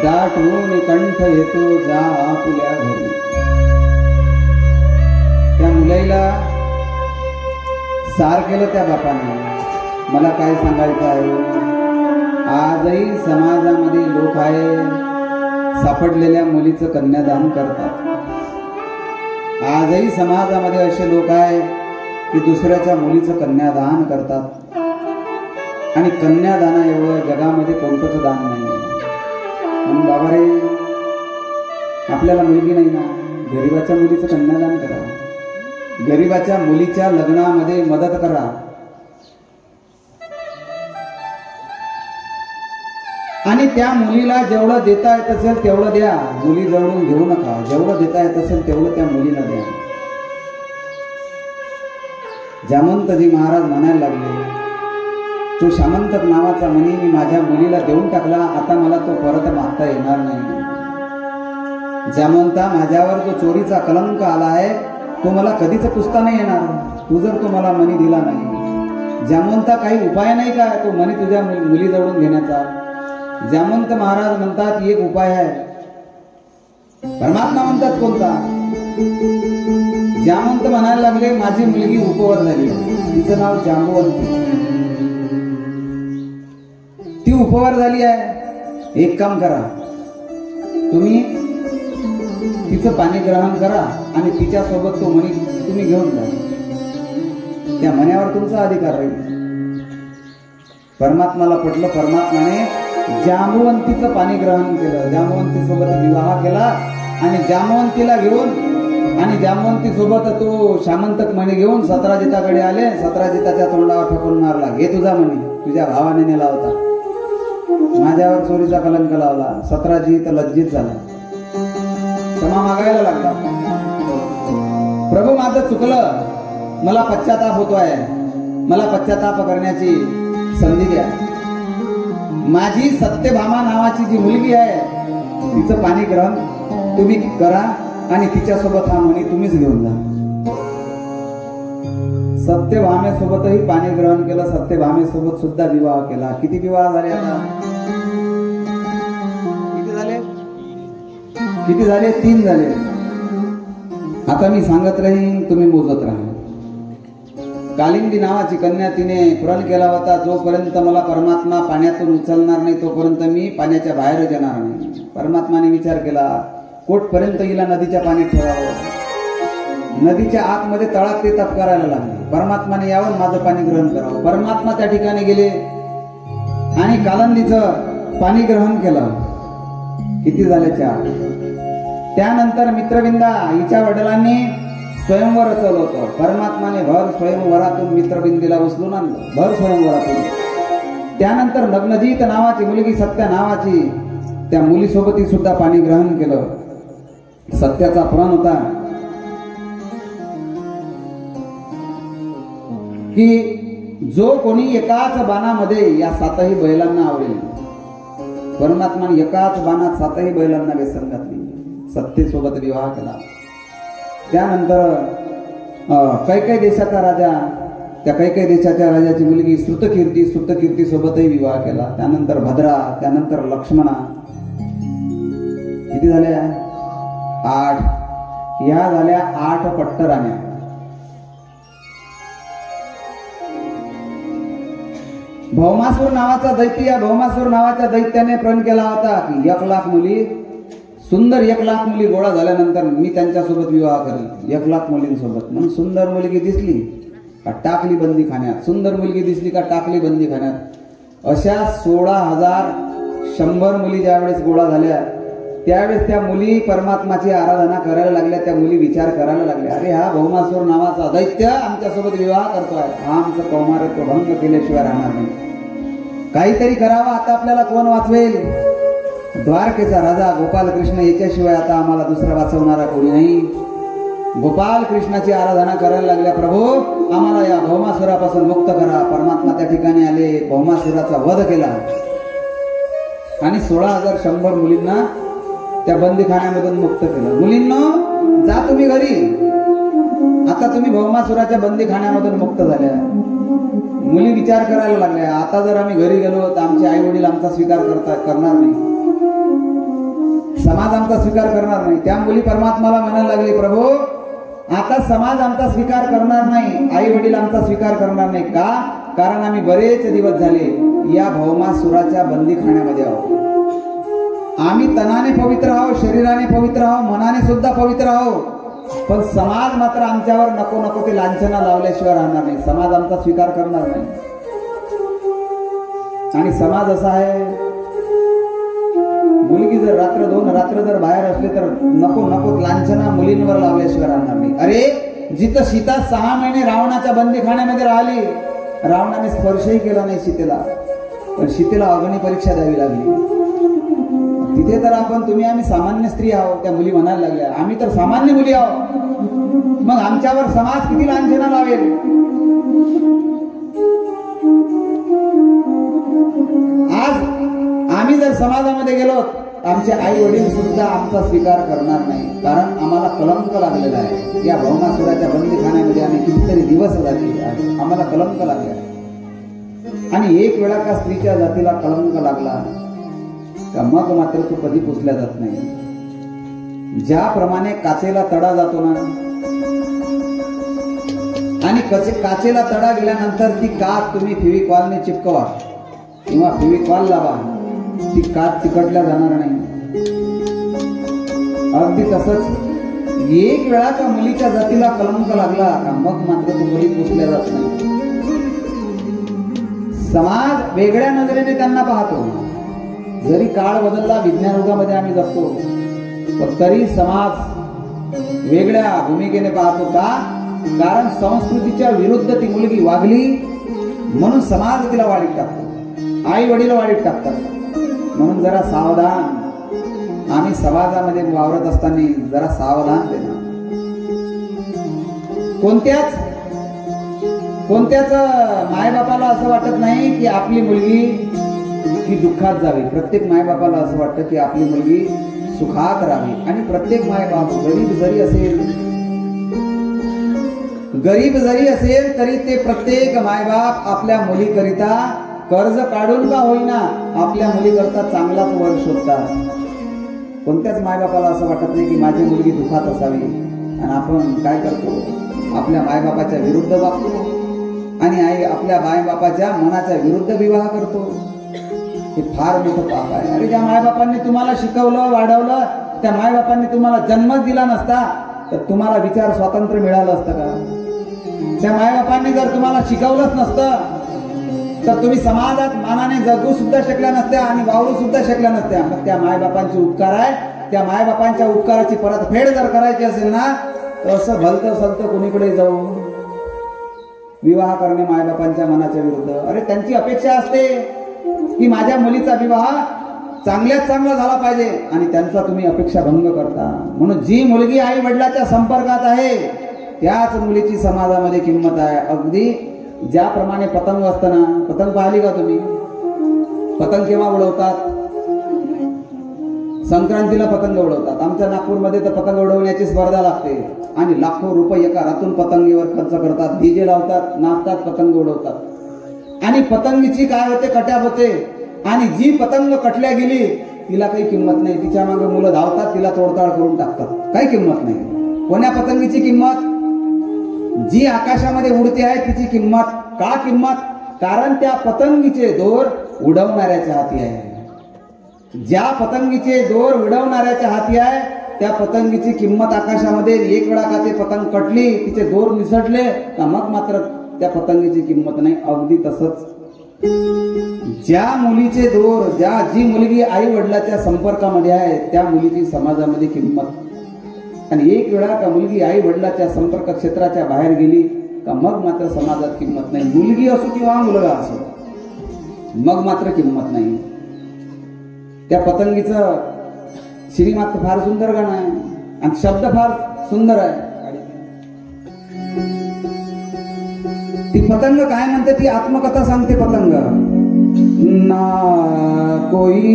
दाट ऊन कंठ येतो, जा आपल्या घरी. त्या मुलाईला सार केलं त्या बापाने. मला काय सांगायचं आहे, आजही समाजामध्ये लोक आहे सापडलेल्या मुलीचं कन्यादान करतात. आजही समाजामध्ये असे लोक आहे की दुसऱ्याच्या मुलीचं कन्यादान करतात, आणि कन्यादानाएवढं जगामध्ये कोणतंच दान नाही. म्हणून बाबा रे, आपल्याला मुलगी नाही ना, गरिबाच्या मुलीचं कन्यादान करा, गरिबाच्या मुलीच्या लग्नामध्ये मदत करा. आणि त्या मुलीला जेवढं देता येत असेल तेवढं द्या, मुली जवळून घेऊ नका. जेवढं देता येत असेल तेवढं त्या मुलीला द्या. जामंतजी महाराज म्हणायला लागले, तो सामंतक नावाचा म्हणी मी माझ्या मुलीला देऊन टाकला, आता मला तो परत मागता येणार नाही. जामंता, माझ्यावर जो चोरीचा कलंक आला आहे तो मला कधीच पुसता नाही येणार, तू जर तो मला मणी दिला नाही. जामंता, काही उपाय नाही का तो मणी तुझ्या मुली जवळून घेण्याचा? जामवंत महाराज म्हणतात, एक उपाय आहे. परमात्मा म्हणतात कोणता? जामवंत म्हणायला लागले, माझी मुलगी उपवर झाली, तिचं नाव जाम्बवंत, ती उपवर झाली आहे. एक काम करा, तुम्ही तिचं पाणी ग्रहण करा आणि तिच्या सोबत तो मणी तुम्ही घेऊन जा, त्या मण्यावर तुमचा अधिकार राहील. परमात्माला पटलं. परमात्माने जामवंतीचं पाणी ग्रहण केलं, जामवंती सोबत विवाह केला, आणि जामवंतीला घेऊन आणि जामवंती सोबत तो सामंतक म्हणी घेऊन सत्राजिताकडे आले. सत्राजिताच्या तोंडावर ठोकून मारला, घे तुझा म्हणी, तुझ्या भावाने नेला होता, माझ्यावर चोरीचा कलंक लावला. सत्राजित लज्जित झाला, क्षमा मागायला लागला. प्रभू, माझं चुकलं, मला पश्चाताप होतोय, मला पश्चाताप करण्याची संधी द्या. माझी सत्यभामा नावाची जी मुलगी आहे तिचं पाणी ग्रहण तुम्ही करा आणि तिच्यासोबत हा मणी तुम्हीच घेऊन जा. सत्यभामेसोबतही पाणी ग्रहण केलं, सत्यभामेसोबत सुद्धा विवाह केला. किती विवाह झाले आता? किती झाले? किती झाले? तीन झाले. आता मी सांगत राहीन, तुम्ही मोजत राहा. कालिंदी नावाची कन्या तिने पुरण केला होता, जोपर्यंत मला परमात्मा पाण्यातून उचलणार नाही तोपर्यंत मी पाण्याच्या बाहेर येणार नाही. परमात्माने विचार केला, कोठपर्यंत हिला नदीच्या पाण्यात ठेवावं? नदीच्या आतमध्ये तळात ते तप करायला लागले. परमात्माने यावं, माझं पाणी ग्रहण करावं. परमात्मा त्या ठिकाणी गेले आणि कालंदीचं पाणी ग्रहण केलं. किती झाले? चार. त्यानंतर मित्रबिंदा हिच्या वडिलांनी स्वयंवर चालू होतं. परमात्माने भर स्वयंवरातून मित्रबिंदीला उचलून आणलं, भर स्वयंवरातून. त्यानंतर लग्नजीत नावाची मुलगी, सत्या नावाची, त्या मुलीसोबत सुद्धा पाणी ग्रहण केलं. सत्याचा प्राण होता की जो कोणी एकाच बाणामध्ये या सातही बैलांना आवडेल. परमात्माने एकाच बाणात सातही बैलांना व्यसन घातली. सत्येसोबत विवाह केला. त्यानंतर कैकेयी देशाचा राजा, त्या कैकेयी देशाच्या राजाची मुलगी श्रुतकीर्ती, श्रुतकीर्ती सोबतही विवाह केला. त्यानंतर भद्रा, त्यानंतर लक्ष्मणा. किती झाल्या? आठ. ह्या झाल्या आठ पट्टराण्या. भौमासूर नावाचा दैत्य, या भौमासूर नावाच्या दैत्याने प्रण केला होता की एक लाख मुली सुंदर, एक लाख मुली गोळा झाल्यानंतर मी त्यांच्यासोबत विवाह करेल, एक लाख मुलींसोबत. म्हणून सुंदर मुलगी दिसली का टाकली बंदी खाण्यात, सुंदर मुलगी दिसली का टाकली बंदी खाण्यात. अशा सोळा हजार शंभर मुली ज्यावेळेस गोळा झाल्या त्यावेळेस त्या मुली परमात्माची आराधना करायला लागल्या. त्या मुली विचार करायला लागल्या, अरे हा भौमासूर नावाचा दैत्य आमच्यासोबत विवाह करतोय, हा आमचं कौमार्य भंग केल्याशिवाय राहणार नाही. काहीतरी करावा, आता आपल्याला कोण वाचवेल? द्वारकेचा राजा गोपाल कृष्ण याच्याशिवाय आता आम्हाला दुसरा वाचवणारा कोणी नाही. गोपाल कृष्णाची आराधना करायला लागल्या, प्रभू आम्हाला या भौमासुरापासून मुक्त करा. परमात्मा त्या ठिकाणी आले, भौमासुराचा वध केला आणि सोळा हजार शंभर मुलींना त्या बंदीखान्यामधून मुक्त केलं. मुलींनो, जा तुम्ही घरी. आता तुम्ही भौमासुराच्या बंदीखान्यामधून मुक्त झाल्या. मुली विचार करायला लागल्या, आता जर आम्ही घरी गेलो तर आमचे आई वडील आमचा स्वीकार करतात करणार नाही, समाज आमचा स्वीकार करणार नाही. त्या मुली परमात्माला म्हणायला लागले, प्रभू आता समाज आमचा स्वीकार करणार नाही, आई वडील आमचा स्वीकार करणार नाही. का? कारण आम्ही बरेच दिवस झाले या भौमासुराच्या बंदीखान्यामध्ये आहोत. आम्ही तनाने पवित्र आहोत, शरीराने पवित्र आहोत, मनाने सुद्धा पवित्र आहोत, पण समाज मात्र आमच्यावर नको नको ते लांछना लावल्याशिवाय राहणार नाही. समाज आमचा स्वीकार करणार नाही. आणि समाज असा आहे, मुलगी जर रात्र दोन रात्र जर बाहेर असले तर नको नको लांछना मुलींवर लावल्याशिवाय राहणार नाही. अरे जिथं सीता सहा महिने रावणाच्या बंदीखान्यामध्ये राहिली, रावणाने स्पर्शही केला नाही सीतेला, पण सीतेला अग्नी परीक्षा द्यावी लागली. तिथे तर आपण तुम्ही आम्ही सामान्य स्त्री आहोत, त्या मुली म्हणायला लागल्या आम्ही तर सामान्य मुली आहोत, मग आमच्यावर समाज किती लांछना लावेल. आज आम्ही जर समाजामध्ये गेलो आमचे आई वडील सुद्धा आमचा स्वीकार करणार नाही, कारण आम्हाला कलंक लागलेला आहे. या भौमासुराच्या बंदीखान्यामध्ये आम्ही कितीतरी दिवस झाले, आम्हाला कलंक लागला. आणि एक वेळा का स्त्रीच्या जातीला कलंक लागला का मग मात्र तो कधी पुसल्या जात नाही. ज्याप्रमाणे काचेला तडा जातो ना, आणि काचेला तडा गेल्यानंतर ती काच तुम्ही फेविकॉलने चिपकवा किंवा फेविकॉल लावा, ती काच चिकटल्या जाणार नाही. अगदी तसंच एक वेळा का मुलीच्या जातीला कलंक लागला का मग मात्र तो मुली पुसल्या जात नाही. समाज वेगळ्या नजरेने त्यांना पाहतो. जरी काळ बदलला, विज्ञान युगामध्ये आम्ही जगतो, पण तरी समाज वेगळ्या भूमिकेने पाहतो. का? कारण संस्कृतीच्या विरुद्ध ती मुलगी वागली म्हणून समाज तिला वाढीत टाकतो, आई वडील वाढीत टाकतात. म्हणून जरा सावधान, आम्ही समाजामध्ये वावरत असताना जरा सावधान देणार. कोणत्याच कोणत्याच मायबापाला असं वाटत नाही की आपली मुलगी ही दुःखात जावी. प्रत्येक मायबापाला असं वाटतं की आपली मुलगी सुखात राहावी. आणि प्रत्येक मायबाप गरीब जरी असेल गरीब जरी असेल तरी ते प्रत्येक मायबाप आपल्या मुलीकरिता कर्ज काढून का होईना आपल्या मुलीकरिता चांगलाच वर शोधतात. कोणत्याच मायबापाला असं वाटत नाही की माझी मुलगी दुःखात असावी. आणि आपण काय करतो, आपल्या मायबापाच्या विरुद्ध वागतो आणि आई आपल्या मायबापाच्या मनाच्या विरुद्ध विवाह करतो. हे फार मोठं पाप आहे. अरे ज्या मायबापांनी तुम्हाला शिकवलं वाढवलं, त्या मायबापांनी तुम्हाला जन्मच दिला नसता तर तुम्हाला विचार स्वातंत्र्य मिळालं असतं का? त्या मायबापांनी जर तुम्हाला शिकवलंच नसतं तर तुम्ही समाजात मानाने जगू सुद्धा शकल्या नसत्या आणि वावरू सुद्धा शकल्या नसत्या. मग त्या मायबापांचे उपकार आहे. त्या मायबापांच्या उपकाराची परतफेड जर करायची असेल ना तर असं भलतं सलतं कोणीकडे जाऊ विवाह करणे मायबापांच्या मनाच्या विरुद्ध. अरे त्यांची अपेक्षा असते की माझ्या मुलीचा विवाह चांगल्यात चांगला झाला पाहिजे, आणि त्यांचा तुम्ही अपेक्षा भंग करता. म्हणून जी मुलगी आई वडिलाच्या संपर्कात आहे त्याच मुलीची समाजामध्ये किंमत आहे. अगदी ज्याप्रमाणे पतंग असताना, पतंग पाहिली का तुम्ही? पतंग केव्हा उडवतात? संक्रांतीला पतंग उडवतात. आमच्या नागपूरमध्ये तर पतंग उडवण्याची स्पर्धा लागते आणि लाखो रुपये एका रातून पतंगीवर खर्च करतात. डीजे लावतात, नाचतात, पतंग उडवतात. आणि पतंगीची काय होते, कट्या होते. आणि जी पतंग कटल्या गेली तिला काही किंमत नाही. तिच्या मागे मुलं धावतात, तिला तोडताड करून टाकतात. काही किंमत नाही. कोण्या पतंगीची किंमत? जी आकाशामध्ये उडते आहे तिची किंमत. का किंमत? कारण त्या पतंगीचे दोर उडवणाऱ्याच्या हाती आहे. ज्या पतंगीचे दोर उडवणाऱ्याच्या हाती आहे त्या पतंगीची किंमत आकाशामध्ये एक वेळा का ते पतंग कटली, तिचे दोर निसटले ना मग मात्र त्या पतंगीची किंमत नाही. अगदी तसंच ज्या मुलीचे दोर, ज्या जी मुलगी आई वडिलाच्या संपर्कामध्ये आहे त्या मुलीची समाजामध्ये किंमत. आणि एक वेळा का मुलगी आई वडिलाच्या संपर्क क्षेत्राच्या बाहेर गेली का मग मात्र समाजात किंमत नाही. मुलगी असो किंवा मुलगा असो मग मात्र किंमत नाही. त्या पतंगीचं श्रीमात्र फार सुंदर गाणं आहे आणि शब्द फार सुंदर आहे. ती पतंग काय म्हणते, ती आत्मकथा सांगते. पतंग ना कोई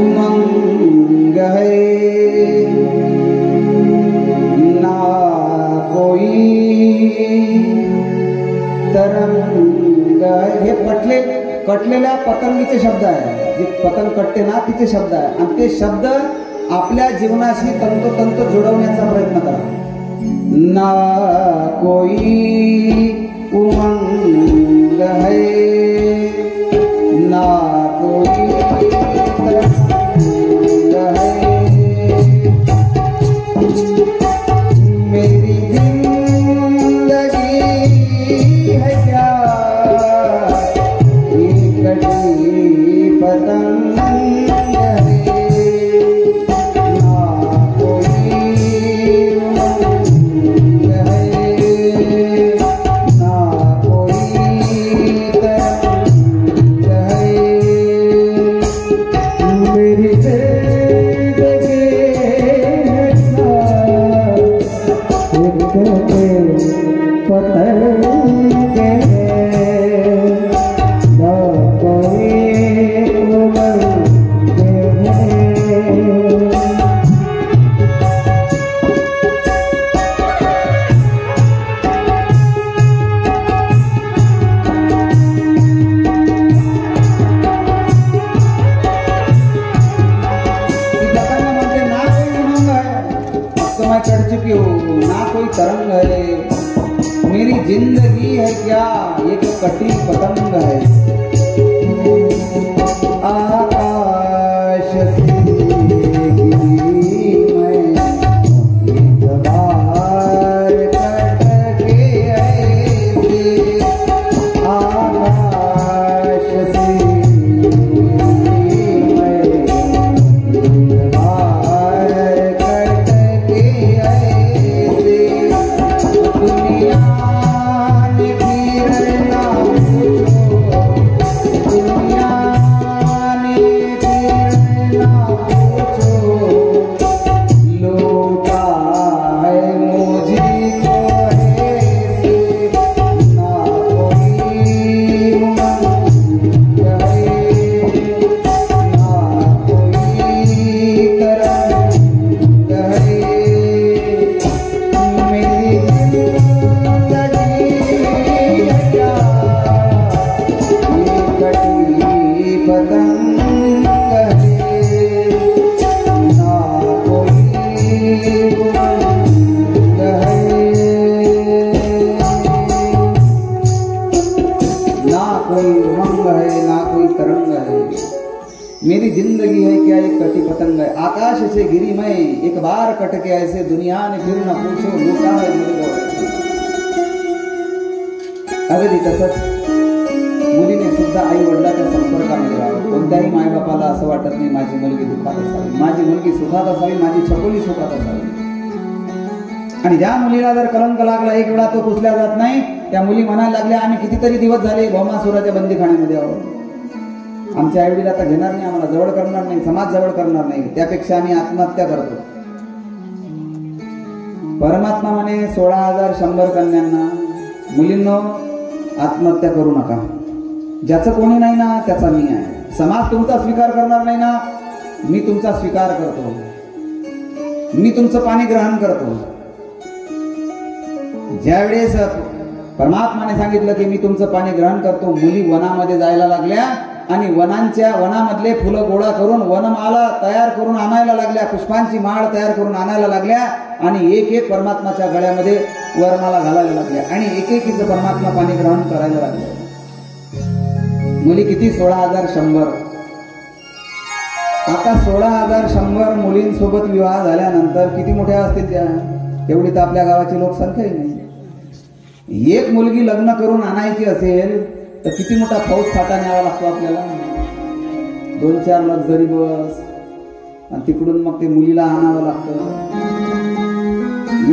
उमंग है तरंग हे पटले कटलेल्या पतंगीचे शब्द आहे, जे पतंग कटते ना तिचे शब्द आहे, आणि ते शब्द आपल्या जीवनाशी तंतोतंत जोडवण्याचा प्रयत्न करा. ना कोई उमंग है ना कोई तरंग है, मेरी जिंदगी है क्या एक कटी पतंग है. आणि ज्या मुलीला जर कलंक लागला एक वेळा तो पुसला जात नाही, त्या मुली म्हणायला लागल्या आम्ही कितीतरी दिवस झाले भौमासुराच्या बंदीखाण्यामध्ये आहोत, आमच्या आईवडील आता घेणार नाही, आम्हाला जवळ करणार नाही, समाज जवळ करणार नाही, त्यापेक्षा आम्ही आत्महत्या करतो. परमात्मा म्हणे सोळा हजार शंभर कन्यांना मुलींनो आत्महत्या करू नका, ज्याचं कोणी नाही ना त्याचा मी आहे, समाज तुमचा स्वीकार करणार नाही ना मी तुमचा स्वीकार करतो, मी तुमचं पाणी ग्रहण करतो. ज्यावेळेस परमात्माने सांगितलं की मी तुमचं पाणी ग्रहण करतो, मुली वनामध्ये जायला लागल्या आणि वनांच्या वनामधले फुलं गोळा करून वनमाला तयार करून आणायला लागल्या, पुष्पांची माळ तयार करून आणायला लागल्या आणि एक एक परमात्माच्या गळ्यामध्ये वरमाला घालायला लागल्या आणि एक एकीचं परमात्मा पाणी ग्रहण करायला लागल्या. मुली किती सोळा हजार शंभर. आता सोळा हजार शंभर मुलींसोबत विवाह झाल्यानंतर किती मोठ्या असतील त्या, तेवढी तर आपल्या गावाची लोकसंख्याही नाही. एक मुलगी लग्न करून आणायची असेल तर किती मोठा फौज फाटा न्यावा लागतो आपल्याला, दोन चार लक्झरी बस, आणि तिकडून मग ते मुलीला आणावं लागतं.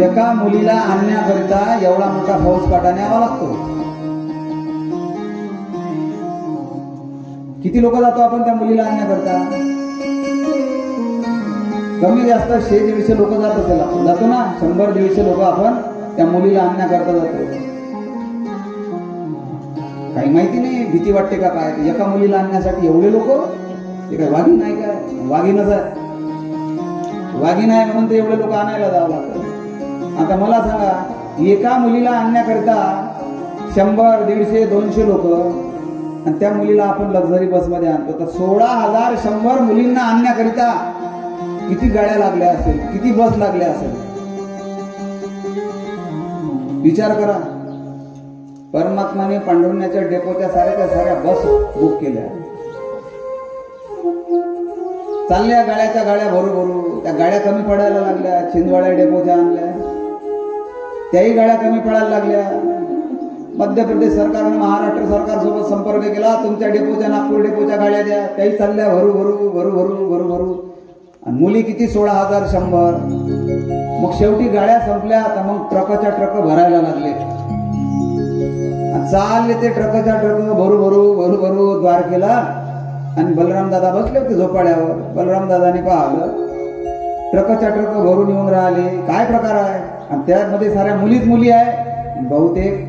एका मुलीला आणण्याकरिता एवढा मोठा फौज फाटा न्यावा लागतो. किती लोक जातो आपण त्या मुलीला आणण्याकरता, कमी जास्त शे दीडशे लोक जात असेल, आपण जातो ना शंभर दीडशे लोक आपण त्या मुलीला आणण्याकरता जातो. काही माहिती नाही भीती वाटते का काय, एका मुलीला आणण्यासाठी एवढे लोक, ते काय वाघीण नाही काय, वाघीणच आहे, वाघीण आहे म्हणून ते एवढे लोक आणायला जावं लागतं. आता मला सांगा एका मुलीला आणण्याकरिता शंभर दीडशे दोनशे लोक आणि त्या मुलीला आपण लक्झरी बसमध्ये आणतो तर सोळा हजार शंभर मुलींना आणण्याकरिता किती गाड्या लागल्या असेल, किती बस लागल्या असेल विचार करा। परमात्माने पांडुरंगाच्या डेपोच्या साऱ्या साऱ्या बस बुक केल्या, चालल्या गाड्याच्या गाड्या भरू भरू, त्या गाड्या कमी पडायला लागल्या, छिंदवाड्या डेपोच्या आणल्या त्याही गाड्या कमी पडायला लागल्या। मध्य प्रदेश सरकारने महाराष्ट्र सरकार सोबत संपर्क केला, तुमच्या डेपोच्या नागपूर डेपोच्या गाड्या द्या, त्याही चालल्या भरू भरू भरू भरू भरू भरू आणि मुली किती सोळा हजार शंभर। मग शेवटी गाड्या संपल्या तर मग ट्रकच्या ट्रक भरायला लागले, चालले ते ट्रकच्या ट्रक भरू भरू भरू भरू द्वारकेला आणि बलराम दादा बसले होते झोपाड्यावर। बलराम दादाने पाहिलं ट्रकच्या ट्रक भरून येऊन राहिले, काय प्रकार आहे आणि त्यामध्ये साऱ्या मुलीच मुली आहे। बहुतेक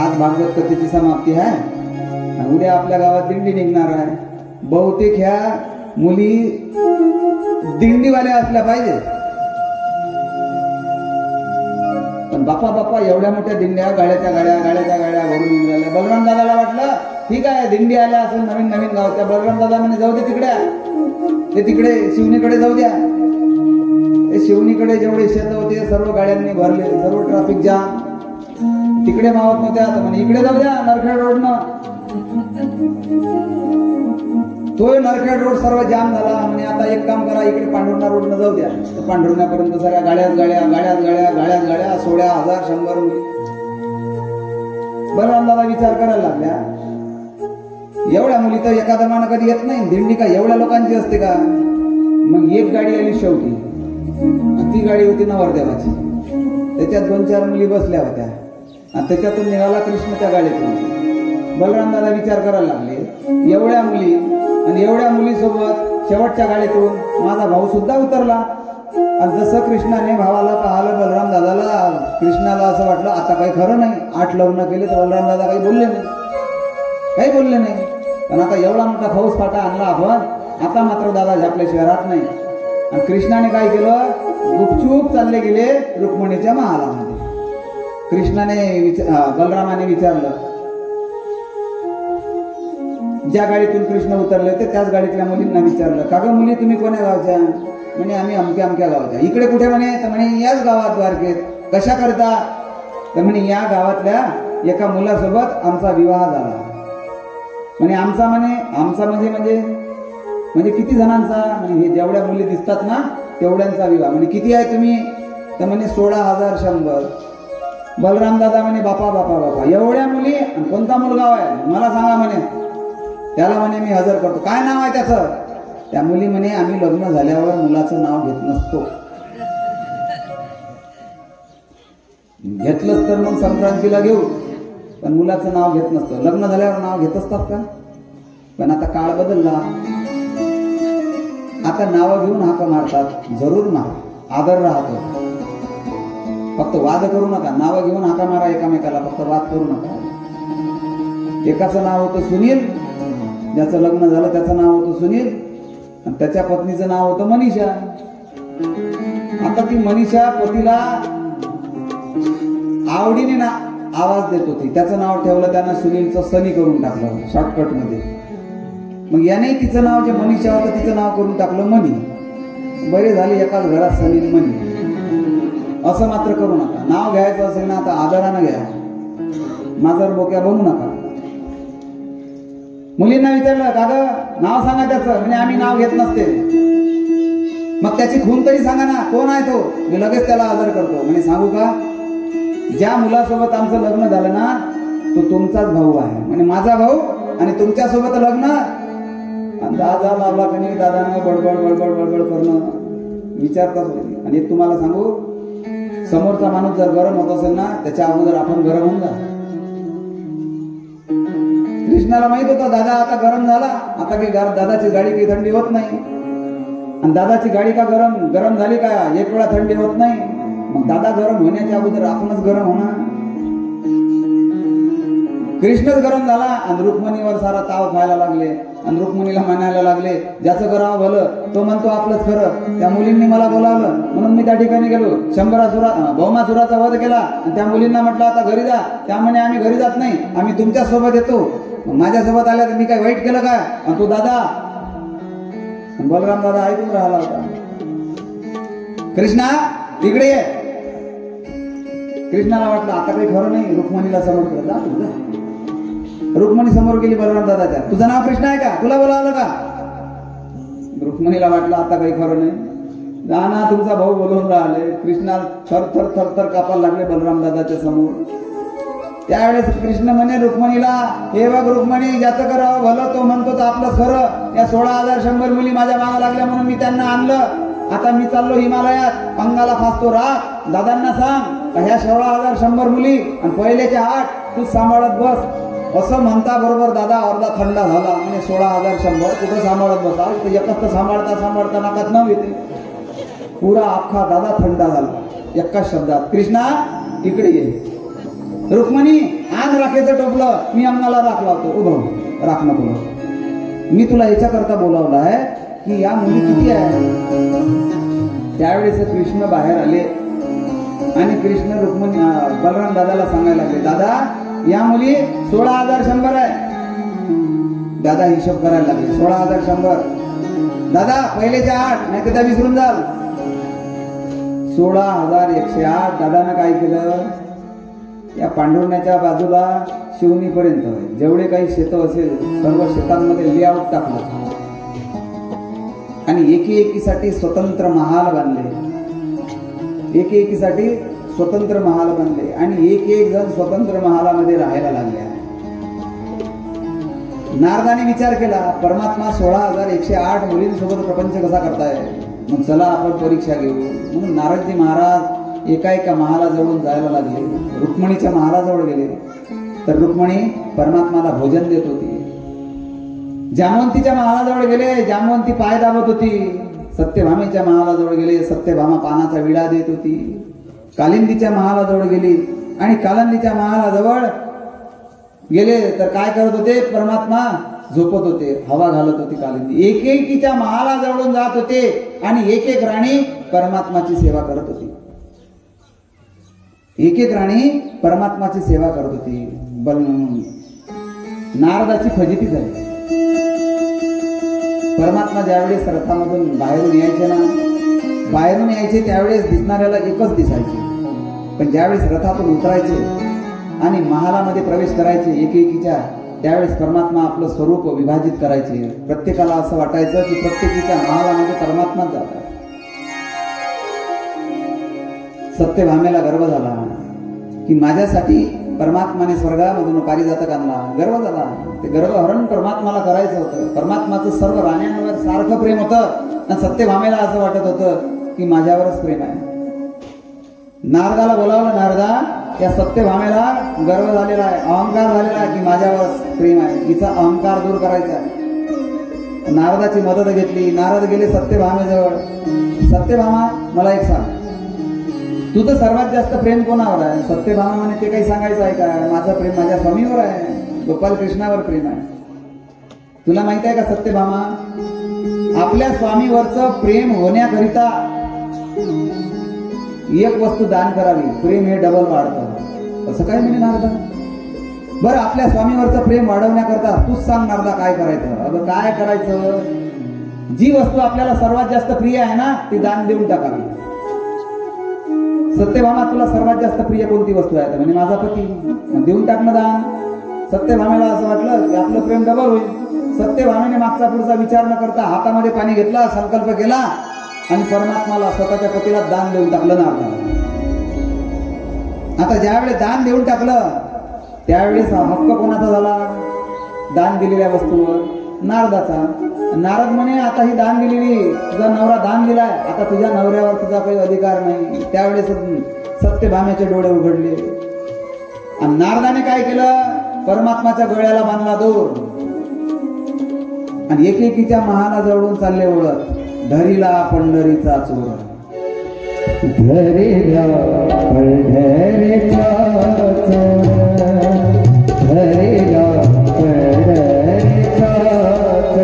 आज भागवत कथेची समाप्ती आहे, उद्या आपल्या गावात दिंडी निघणार आहे, बहुतेक ह्या मुली दिंडीवाल्या असल्या पाहिजे। पण बापा बापा एवढ्या मोठ्या दिंड्या गाड्याच्या गाड्या गाड्याच्या गाड्या भरून येऊन राहिल्या। बलराम दादाला वाटलं ठीक आहे दिंडी आल्या असेल नवीन नवीन गावच्या, बलराम दादा म्हणे जाऊ दे तिकड्या, ते तिकडे शिवणीकडे जाऊ द्या। शिवणीकडे जेवढे शेत होते सर्व गाड्यांनी भरले, सर्व ट्रॅफिक जाम, तिकडे मावत नव्हत्या तर म्हणे इकडे जाऊ द्या नरखेड रोड न, तो नरखेड रोड सर्व जाम झाला। म्हणजे आता एक काम करा इकडे पांडुर्णा रोड न जाऊ द्या, तर पांडुर्ण्यापर्यंत साऱ्या गाड्याच गाड्या गाड्याच गाड्या गाड्याच गाड्या सोळा हजार शंभर मुली। बलराम दादा विचार करायला लागल्या एवढ्या मुली तर एका दमानं कधी येत नाही, दिंडी का एवढ्या लोकांची असते का। मग एक गाडी आली शेवटी, ती गाडी होती नवरदेवाची, त्याच्यात दोन चार मुली बसल्या होत्या आणि त्याच्यातून निघाला कृष्ण त्या गाडीतून। बलराम दादा विचार करायला लागले एवढ्या मुली आणि एवढ्या मुलीसोबत शेवटच्या गाडीतून माझा भाऊ सुद्धा उतरला। आणि जसं कृष्णाने भावाला पाहिलं बलराम दादाला, कृष्णाला असं वाटलं आता काही खरं नाही, आठ लग्न केले तर बलराम दादा काही बोलले नाही, काही बोलले नाही, पण आता एवढा मोठा फौज फाटा आणला आपण, आता मात्र दादा झापल्या शहरात नाही। आणि कृष्णाने काय केलं गुपचूप चालले गेले रुक्मिणीच्या महालामध्ये। कृष्णाने बलरामाने विचारलं, ज्या गाडीतून कृष्ण उतरले होते त्याच गाडीतल्या मुलींना विचारलं का गं मुली तुम्ही कोण्या गावच्या, म्हणे आम्ही अमक्या अमक्या गावच्या, इकडे कुठे म्हणे, तर म्हणे याच गावात द्वारकेत, कशा करता, तर म्हणे या गावातल्या एका मुलासोबत आमचा विवाह झाला। म्हणे आमचा म्हणे आमचा म्हणजे म्हणजे म्हणजे किती जणांचा, म्हणजे हे जेवढ्या मुली दिसतात ना तेवढ्यांचा विवाह, म्हणजे किती आहे तुम्ही, तर म्हणे सोळा हजार शंभर। बलराम दादा म्हणे बापा बापा बापा एवढ्या मुली आणि कोणता मुलगा आहे मला सांगा म्हणे, त्याला म्हणे मी हजर करतो। काय नाव आहे त्याचं, त्या मुली म्हणे आम्ही लग्न झाल्यावर मुलाचं नाव घेत नसतो, घेतलंच तर मग संक्रांतीला घेऊ पण मुलाचं नाव घेत नसतं, लग्न झाल्यावर नाव घेत असतात का, पण आता काळ बदलला, आता नावं घेऊन हाका मारतात, जरूर मारा, आदर राहतो, फक्त वाद करू नका, नावं घेऊन हाका मारा एकामेकाला, फक्त वाद करू नका। एकाचं नाव होतं सुनील, ज्याचं लग्न झालं त्याचं नाव होतं सुनील आणि त्याच्या पत्नीचं नाव होतं मनीषा। आता ती मनीषा पतीला आवडीने ना आवाज देत होती, त्याचं नाव ठेवलं त्यानं सुनीलचं सनी करून टाकलं शॉर्टकट मध्ये, मग याने तिचं नाव जे मनीषा होतं तिचं नाव करून टाकलं मनी। बरे झाले एकाच घरात सनी मनी, असं मात्र करू नका, नाव घ्यायचं असेल ना आता आदरानं घ्या, माझर बोक्या बनू नका। मुलींना विचारलं दादा नाव सांगा त्याचं, म्हणजे आम्ही नाव घेत नसते, मग त्याची खून तरी सांगा ना, कोण आहे तो, मी लगेच त्याला आदर करतो। म्हणजे सांगू का, ज्या मुलासोबत आमचं लग्न झालं ना तो तुमचाच भाऊ आहे, म्हणजे माझा भाऊ आणि तुमच्यासोबत लग्न। दादा बाबा कणी दादानं बडबड बडबड बडबड करणं विचारताच होती। आणि तुम्हाला सांगू, समोरचा माणूस जर गरम होत असेल ना त्याच्या अगोदर आपण गरम होऊन जा। कृष्णाला माहित होता दादा आता गरम झाला, आता काही दादाची गाडी काही थंडी होत नाही, आणि दादाची गाडी का गरम गरम झाली का एक वेळा थंडी होत नाही, मग दादा गरम होण्याच्या अगोदर आपणच गरम होणार। कृष्णच गरम झाला आणि रुक्मिणीवर सारा ताव खायला लागले। आणि रुक्मिणीला म्हणायला लागले, ज्याचं करावं भलं तो म्हणतो आपलंच खरं. त्या मुलींनी मला बोलावलं म्हणून मी त्या ठिकाणी गेलो. शंबरासुरा भौमासुराचा वध केला आणि त्या मुलींना म्हटलं आता घरी जा. त्या म्हणे आम्ही घरी जात नाही, आम्ही तुमच्या सोबत येतो. माझ्यासोबत आल्या तर मी काय वाईट केलं का? आणि तो दादा बलराम दादा ऐकून राहिला होता. कृष्णा इकडे ये. कृष्णाला वाटलं आता काही खरं नाही. रुक्मिणीला समोर करत रुक्मिणी समोर गेली बलराम दादाच्या. तुझं नाव कृष्ण आहे का? तुला बोलावलं का? रुक्मिणीला वाटलं आता काही खरं नाही. नाना तुमचा भाऊ बोलून राहिले. कृष्णा थर थर थर थर कापायला लागले बलराम दादाच्या समोर. त्यावेळेस कृष्ण म्हणे रुक्मिणीला, हे बघ रुक्मिणी, ज्याचं करावं भलं तो म्हणतो तर आपलं खरं. या सोळा हजार शंभर मुली माझ्या मागे लागल्या म्हणून मी त्यांना आणलं. आता मी चाललो हिमालयात, अंगाला फासतो राग. दादांना सांग ह्या सोळा हजार शंभर मुली आणि पहिलेच्या आठ तू सांभाळत बस. असं म्हणता बरोबर दादा अर्धा थंडा झाला. म्हणजे सोळा हजार शंभर कुठं सांभाळत बसा, एकच तर सांभाळता सांभाळता नाकात न येते. पुरा अख्खा दादा थंडा झाला एकाच शब्दात. कृष्णा इकडे ये. रुक्मिणी आग राखेचं टोपलं मी अंगाला राख लावतो. उभं राख नको, मी तुला याच्याकरता बोलावलं आहे की या मुली किती आहे. त्यावेळेस कृष्ण बाहेर आले आणि कृष्ण रुक्मिणी बलराम दादाला सांगायला लागले, दादा या मुली सोळा हजार शंभर आहे. दादा हिशोब करायला लागले, सोळा हजार शंभर दादा पहिलेच्या आठ, नाही तर विसरून जाल. सोळा हजार एकशे आठ. दादानं काय केलं, या पांडुरण्याच्या बाजूला शिवणीपर्यंत जेवढे काही शेत असेल सर्व शेतांमध्ये लेआउट टाकलं आणि एकी एकीसाठी स्वतंत्र महाल बांधले. एकी एकीसाठी स्वतंत्र महाल बनले आणि एक एक जण स्वतंत्र महालामध्ये राहायला लागले. नारदाने विचार केला, परमात्मा सोळा हजार एकशे आठ मुलींसोबत प्रपंच कसा करताय, मग चला आपण परीक्षा घेऊ. म्हणून नारदजी महाराज एका एका महालाजवळून जायला लागले. रुक्मिणीच्या महालाजवळ गेले तर रुक्मिणी परमात्माला भोजन देत होती. जाम्बवंतीच्या महालाजवळ गेले, जाम्बवंती पाय दाबत होती. सत्यभामेच्या महालाजवळ गेले, सत्यभामा पानाचा विडा देत होती. कालिंदीच्या महालाजवळ गेली आणि कालिंदीच्या महालाजवळ गेले तर काय करत होते, परमात्मा झोपत होते, हवा घालत होती. कालिंदी एक एकीच्या महालाजवळून जात होते आणि एक एक राणी परमात्माची सेवा करत होती. एक एक राणी परमात्माची सेवा करत होती. बल नारदाची फजिती झाली. परमात्मा ज्यावेळेस रथामधून बाहेरून यायचे ना, बाहेरून यायचे त्यावेळेस दिसणाऱ्याला एकच दिसायचे, पण ज्यावेळेस रथातून उतरायचे आणि महालामध्ये प्रवेश करायचे एकेकीच्या, त्यावेळेस परमात्मा आपलं स्वरूप विभाजित करायचे. प्रत्येकाला असं वाटायचं की प्रत्येकीच्या महालामध्ये परमात्माच जात आहे. सत्यभामेला गर्व झाला की माझ्यासाठी परमात्माने स्वर्गामधून पारिजातक आणला. गर्व झाला. ते गर्वहरण परमात्माला करायचं होतं. परमात्माचं सर्व राण्यांवर सारखं प्रेम होतं. सत्यभामेला असं वाटत होतं की माझ्यावरच प्रेम आहे. नारदाला बोलावलं, नारदा या सत्यभामेला गर्व झालेला आहे, अहंकार झालेला आहे की माझ्यावरच प्रेम आहे, हिचा अहंकार दूर करायचा आहे. नारदाची मदत घेतली. नारद गेले सत्यभामेजवळ. सत्यभामा मला एक सांग, तुझं सर्वात जास्त प्रेम कोणावर आहे? सत्यभामा म्हणे ते काही सांगायचं आहे का, माझं प्रेम माझ्या स्वामीवर आहे, गोपाल कृष्णावर प्रेम आहे. तुला माहित आहे का सत्यभामा, आपल्या स्वामीवरच प्रेम होण्याकरिता एक वस्तू दान करावी, प्रेम हे डबल वाढतं. असं काय म्हणे नारदा? बरं आपल्या स्वामीवरचं प्रेम वाढवण्याकरता तूच सांग नारदा काय करायचं. अगं काय करायचं, जी वस्तू आपल्याला सर्वात जास्त प्रिय आहे ना ती दान देऊन टाकावी. सत्यभामा तुला सर्वात जास्त प्रिय कोणती वस्तू आहे? म्हणजे माझा पती, देऊन टाकणं दान. सत्यभामेला असं वाटलं की आपलं प्रेम डबल होईल. सत्यभामेने मागचा पुढचा विचार न करता हातामध्ये पाणी घेतला, संकल्प केला आणि परमात्माला स्वतःच्या पतीला दान देऊन टाकलं नारदाला. आता ज्यावेळेस दान देऊन टाकलं त्यावेळेस हक्क कोणाचा झाला दान दिलेल्या वस्तूवर? नारदाचा. नारद म्हणे आता ही दान दिलेली, तुझा नवरा दान दिलाय, आता तुझ्या नवऱ्यावर तुझा काही अधिकार नाही. त्यावेळेस सत्यभामेचे डोळे उघडले आणि नारदाने काय केलं, परमात्माच्या गळ्याला बांधला दोर आणि एकेकीच्या महाला जवळून चालले ओळख. धरीला पंढरीचा चोर, धरीला पंढरीचा चोर, धरीला पंढरीचा चोर,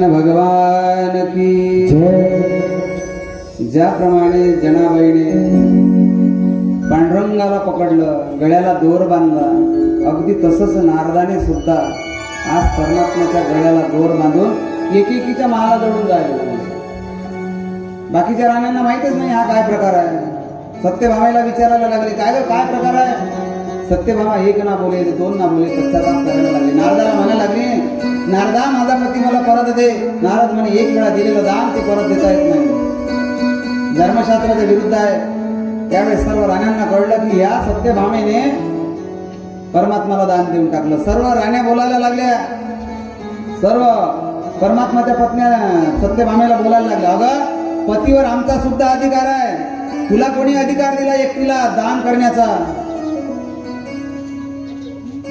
भगवान की ज्याप्रमाणे जनाबाईने पांडुरंगाला पकडलं, गळ्याला दोर बांधला, अगदी तसंच नारदाने सुद्धा आज परमात्म्याच्या गळ्याला दोर बांधून एकेकीच्या माला जोडून जायला. बाकीच्या राण्यांना माहितच नाही हा काय प्रकार आहे. सत्यभामाला विचारायला लागले, काय काय प्रकार आहे. सत्यभामा एक ना बोले, दोन ना बोले, पश्चाताप करायला लागले. नारदाला म्हणायला लागले, नारदा माझा पती मला परत दे. नारद म्हणे, एक वेळा दिलेलं दान ते परत देता येत नाही, धर्मशास्त्राच्या विरुद्ध आहे. त्यावेळेस सर्व राण्यांना कळलं की या सत्यभामेने परमात्माला दान देऊन टाकलं. सर्व राण्या बोलायला लागल्या, सर्व परमात्माच्या पत्न्या सत्यभामेला बोलायला लागल्या, अगं पतीवर आमचा सुद्धा अधिकार आहे, तुला कोणी अधिकार दिला एकटीला दान करण्याचा.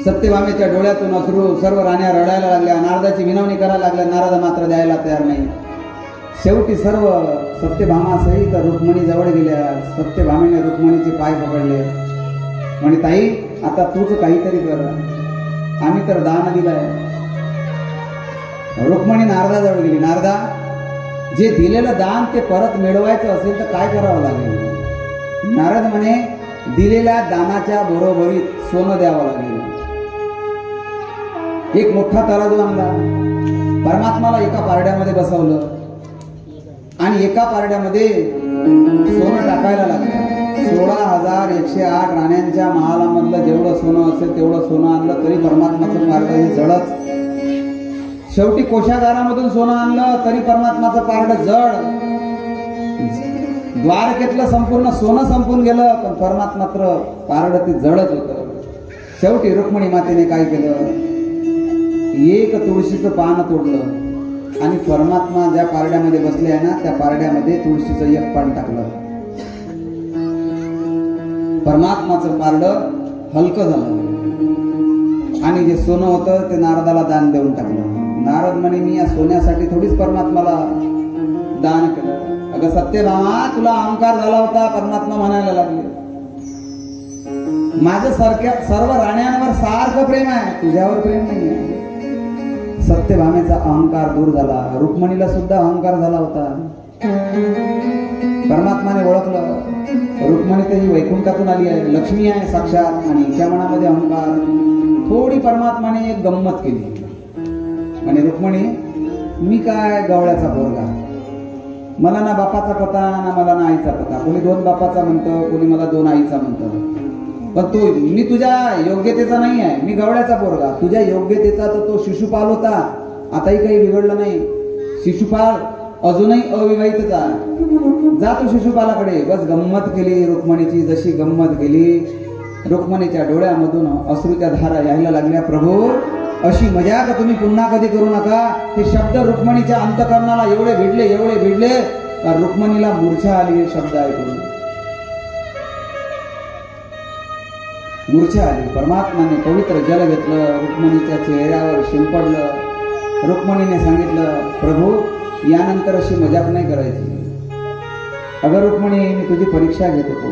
सत्यभामेच्या डोळ्यातून अश्रू, सर्व राण्या रडायला लागल्या, नारदाची विनवणी करायला लागल्या. नारद मात्र द्यायला तयार नाही. शेवटी सर्व सत्यभामासहित रुक्मिणी जवळ गेल्या. सत्यभामेने रुक्मिणीचे पाय पकडले, म्हणे ताई आता तूच काहीतरी कर, आम्ही तर दान दिलाय. रुक्मिणी नारदाजवळ गेली, नारदा जे दिलेलं दान ते परत मिळवायचं असेल तर काय करावं लागेल. नारद म्हणे, दिलेल्या दानाच्या बरोबरीत सोनं द्यावं लागेल. एक मोठा तराजू आणला, परमात्माला एका पारड्यामध्ये बसवलं आणि एका पारड्यामध्ये सोनं टाकायला लागलं. सोळा हजार एकशे आठ राण्यांच्या महालामधलं जेवढं सोनं असेल तेवढं सोनं आणलं, तरी परमात्माचं पारडं जडच. शेवटी कोषागारामधून सोनं आणलं तरी परमात्माचं पारडं जड. द्वारकेतलं संपूर्ण सोनं संपून गेलं, पण परमात्मात्र पारडं ते जडच होतं. शेवटी रुक्मिणी मातेने काय केलं, एक तुळशीचं पान तोडलं आणि परमात्मा ज्या पारड्यामध्ये बसले आहे ना त्या पारड्यामध्ये तुळशीचं एक पान टाकलं. परमात्माचं पारडं हलकं झालं आणि जे सोनं होतं ते नारदाला दान देऊन टाकलं. नारद म्हणे, मी या सोन्यासाठी थोडीच परमात्माला दान केलं. अगं सत्यभामा तुला अहंकार झाला होता, परमात्मा म्हणायला लागले, माझं सारख्या सर्व राण्यांवर सारखं प्रेम आहे, तुझ्यावर प्रेम नाही आहे. सत्यभामेचा अहंकार दूर झाला. रुक्मिणीला सुद्धा अहंकार झाला होता, परमात्माने ओळखलं. रुक्मिणी तर ही वैकुंठातून आली आहे, लक्ष्मी आहे साक्षात, आणि हिच्या मनामध्ये अहंकार. थोडी परमात्माने एक गंमत केली, म्हणे रुक्मिणी मी काय गावळ्याचा पोरगा, मला ना बापाचा पता ना मला ना आईचा पता. कोणी दोन बापाचा म्हणतं, कोणी मला दोन आईचा म्हणतं, पण तो मी तुझ्या योग्यतेचा नाही आहे, मी गवळ्याचा पोरगा. तुझ्या योग्यतेचा तर तो शिशुपाल होता, आताही काही बिघडलं नाही. शिशुपाल अजूनही अविवाहितच आहे, जा तू शिशुपालाकडे. बस गंमत केली रुक्मिणीची. जशी गंमत केली, रुक्मिणीच्या डोळ्यामधून अश्रूच्या धारा यायला लागल्या. प्रभू अशी मजाक तुम्ही पुन्हा कधी करू नका. हे शब्द रुक्मिणीच्या अंतकरणाला एवढे भिडले, एवढे भिडले, रुक्मिणीला मूर्छा आली. हे शब्द ऐकून मूर्छा आली. परमात्माने पवित्र जल घेतलं, रुक्मिणीच्या चेहऱ्यावर शिंपडलं. रुक्मिणीने सांगितलं, प्रभू यानंतर अशी मजाक नाही करायची. अगं रुक्मिणी मी तुझी परीक्षा घेत होतो.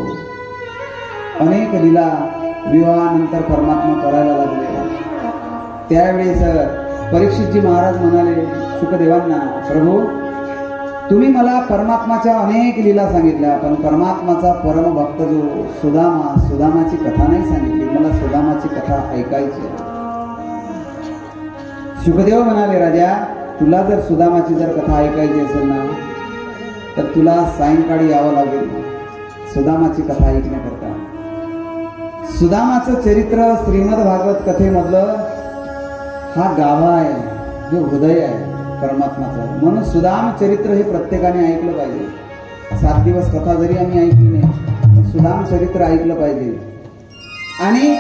अनेक लीला विवाहानंतर परमात्मा करायला लागले. त्यावेळेस परीक्षितजी महाराज म्हणाले शुकदेवांना, प्रभू तुम्ही मला परमात्माच्या अनेक लीला सांगितल्या, पण परमात्माचा परमभक्त जो सुदामा, सुदामाची कथा नाही सांगितली, मला सुदामाची कथा ऐकायची. शुकदेव म्हणाले, राजा तुला जर सुदामाची जर कथा ऐकायची असेल ना तर तुला सायंकाळी यावं लागेल सुदामाची कथा ऐकण्याकरता. सुदामाचं चरित्र श्रीमद भागवत कथेमधलं हा गाभा आहे, जो हृदय आहे परमात्माचं. म्हणून सुदाम चरित्र हे प्रत्येकाने ऐकलं पाहिजे. सात दिवस कथा जरी आम्ही ऐकली नाही, सुदाम चरित्र ऐकलं पाहिजे. आणि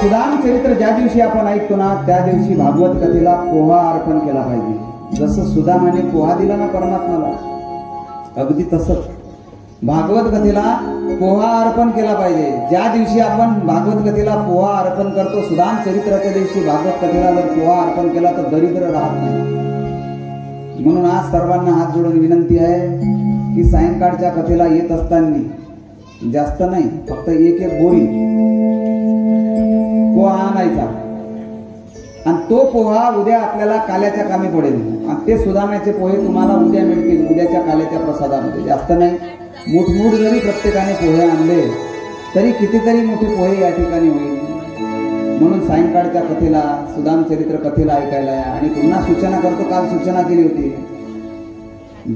सुदाम चरित्र ज्या दिवशी आपण ऐकतो ना त्या दिवशी भागवत कथेला पोहा अर्पण केला पाहिजे. जसं सुदामाने पोहा दिला ना परमात्माला, अगदी तसंच भागवत कथेला पोहा अर्पण केला पाहिजे. ज्या दिवशी आपण भागवत कथेला पोहा अर्पण करतो, सुदाम चरित्राच्या दिवशी भागवत कथेला जर पोहा अर्पण केला तर दरिद्र राहत नाही. म्हणून आज सर्वांना हात जोडून विनंती आहे की सायंकाळच्या कथेला येत असताना जास्त नाही, फक्त एक एक बोरी पोहा आणायचा आणि तो पोहा उद्या आपल्याला काल्याच्या कामी पडेल. आणि ते सुदाम्याचे पोहे तुम्हाला उद्या मिळतील, उद्याच्या काल्याच्या प्रसादामध्ये. जास्त नाही, मुठमुठ जरी प्रत्येकाने पोहे आणले तरी कितीतरी मोठे पोहे या ठिकाणी होईल. म्हणून सायंकाळच्या कथेला, सुदाम चरित्र कथेला ऐकायला. आणि पुन्हा सूचना करतो, काल सूचना केली होती.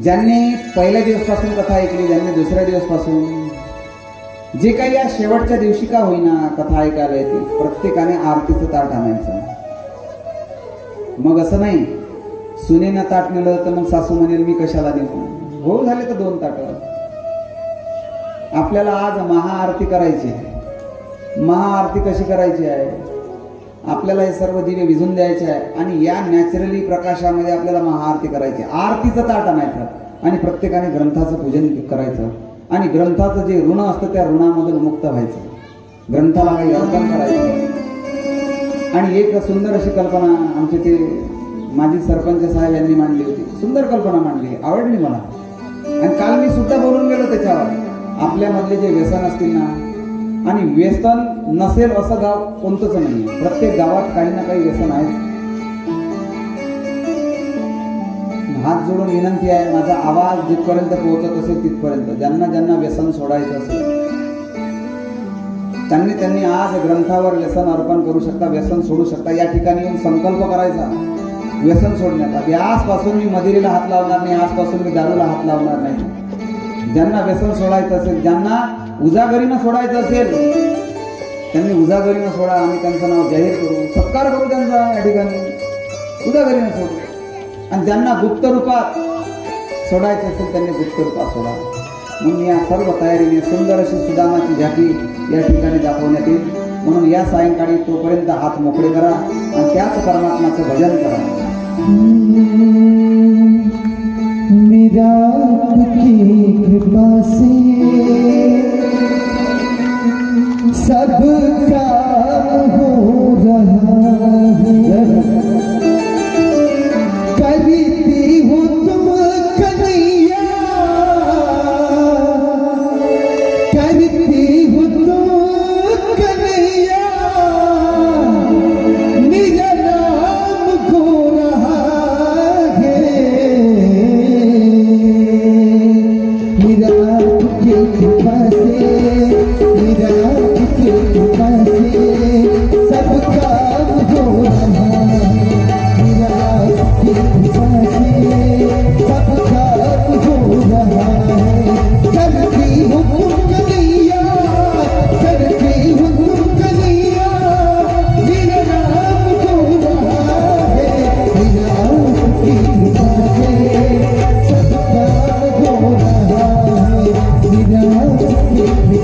ज्यांनी पहिल्या दिवसपासून कथा ऐकली, ज्यांनी दुसऱ्या दिवसपासून, जे काही या शेवटच्या दिवशी का होईना कथा ऐकायला येते, प्रत्येकाने आरतीचं ताट आणायचं. मग असं नाही सुनेनं ताट नेलं तर मग सासू म्हणेल मी कशाला नेऊ, हो झाले तर दोन ताट. आपल्याला आज महाआरती करायची आहे. महाआरती कशी करायची आहे, आपल्याला हे सर्व दिवे विझून द्यायचे आहे आणि या नॅचरली प्रकाशामध्ये आपल्याला महाआरती करायची. आरतीचं ताट आणायचं आणि प्रत्येकाने ग्रंथाचं पूजन करायचं. आणि ग्रंथाचं जे ऋण असतं त्या ऋणामधून मुक्त व्हायचं, ग्रंथाला काही अर्पण करायचं. आणि एक सुंदर अशी कल्पना आमचे ते माजी सरपंच साहेब यांनी मांडली होती. सुंदर कल्पना मांडली, आवडली मला. आणि काल मी सुद्धा बोलून गेलो त्याच्यावर. आपल्यामधले जे व्यसन असतील ना, आणि व्यसन नसेल असं गाव कोणतंच नाही. प्रत्येक गावात काही ना काही व्यसन आहे. हात जोडून विनंती आहे, माझा आवाज जिथपर्यंत पोहोचत असेल तिथपर्यंत, ज्यांना ज्यांना व्यसन सोडायचं असेल त्यांनी त्यांनी आज ग्रंथावर व्यसन अर्पण करू शकता, व्यसन सोडू शकता. या ठिकाणी येऊन संकल्प करायचा व्यसन सोडण्याचा, की आजपासून मी मदिरेला हात लावणार नाही, आजपासून मी दारूला हात लावणार नाही. ज्यांना व्यसन सोडायचं असेल, ज्यांना उजागरीनं सोडायचं असेल त्यांनी उजागरीनं सोडा. आम्ही त्यांचं नाव जाहीर करू, सत्कार करू त्यांचा या ठिकाणी. उजागरीनं सोडू. आणि ज्यांना गुप्त रूपात सोडायचं असेल त्यांनी गुप्त रूपात सोडा. म्हणून या सर्व तयारीने सुंदर अशी सुदामाची झाकी या ठिकाणी दाखवण्यात येईल. म्हणून या सायंकाळी तोपर्यंत हात मोकळे करा आणि त्याच परमात्माचं भजन करा. सब काम हो रहा है, करती हो तुम कन्हैया, करती हो तुम कन्हैया, मेरा नाम खो रहा है, मेरा नाम के कृपा से, मेरा नाम सब काम हो रहा है, मेरा की कृपा से सब काम हो रहा है, करती हो तुम कन्हैया, करती हो तुम कन्हैया, मेरा नाम हो रहा है, मेरा की कृपा से सब काम हो रहा है, मेरा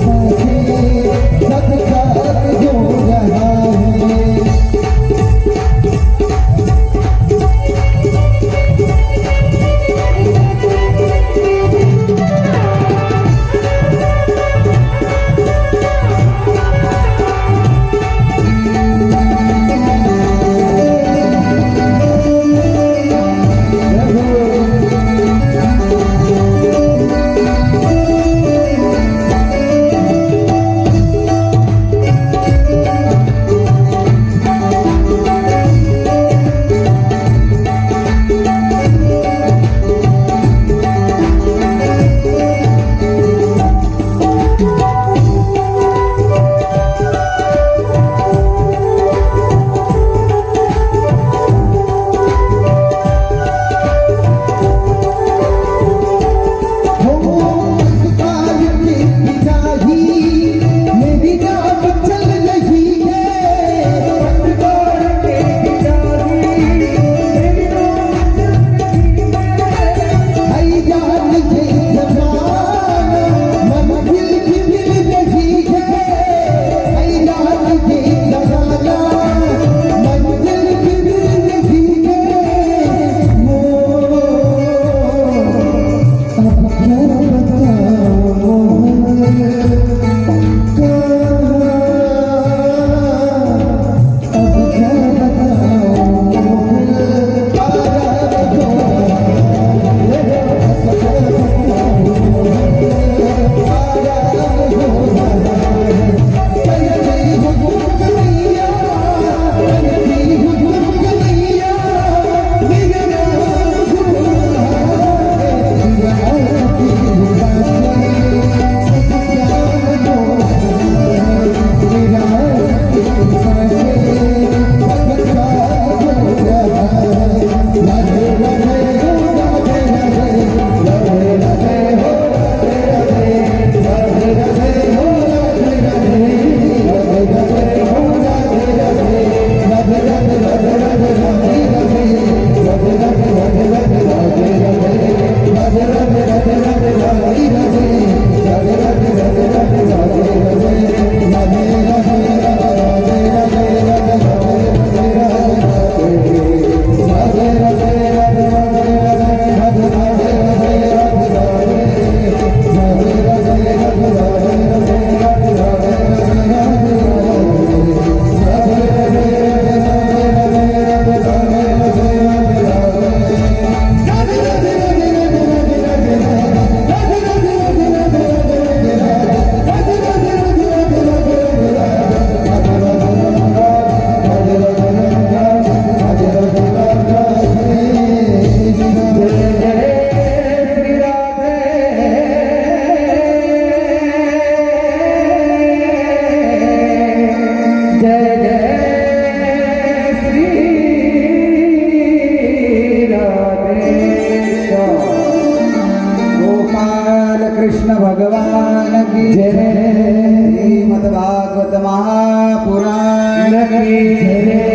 कृष्ण भगवान की जय। श्रीमद्भागवत महापुराण की जय।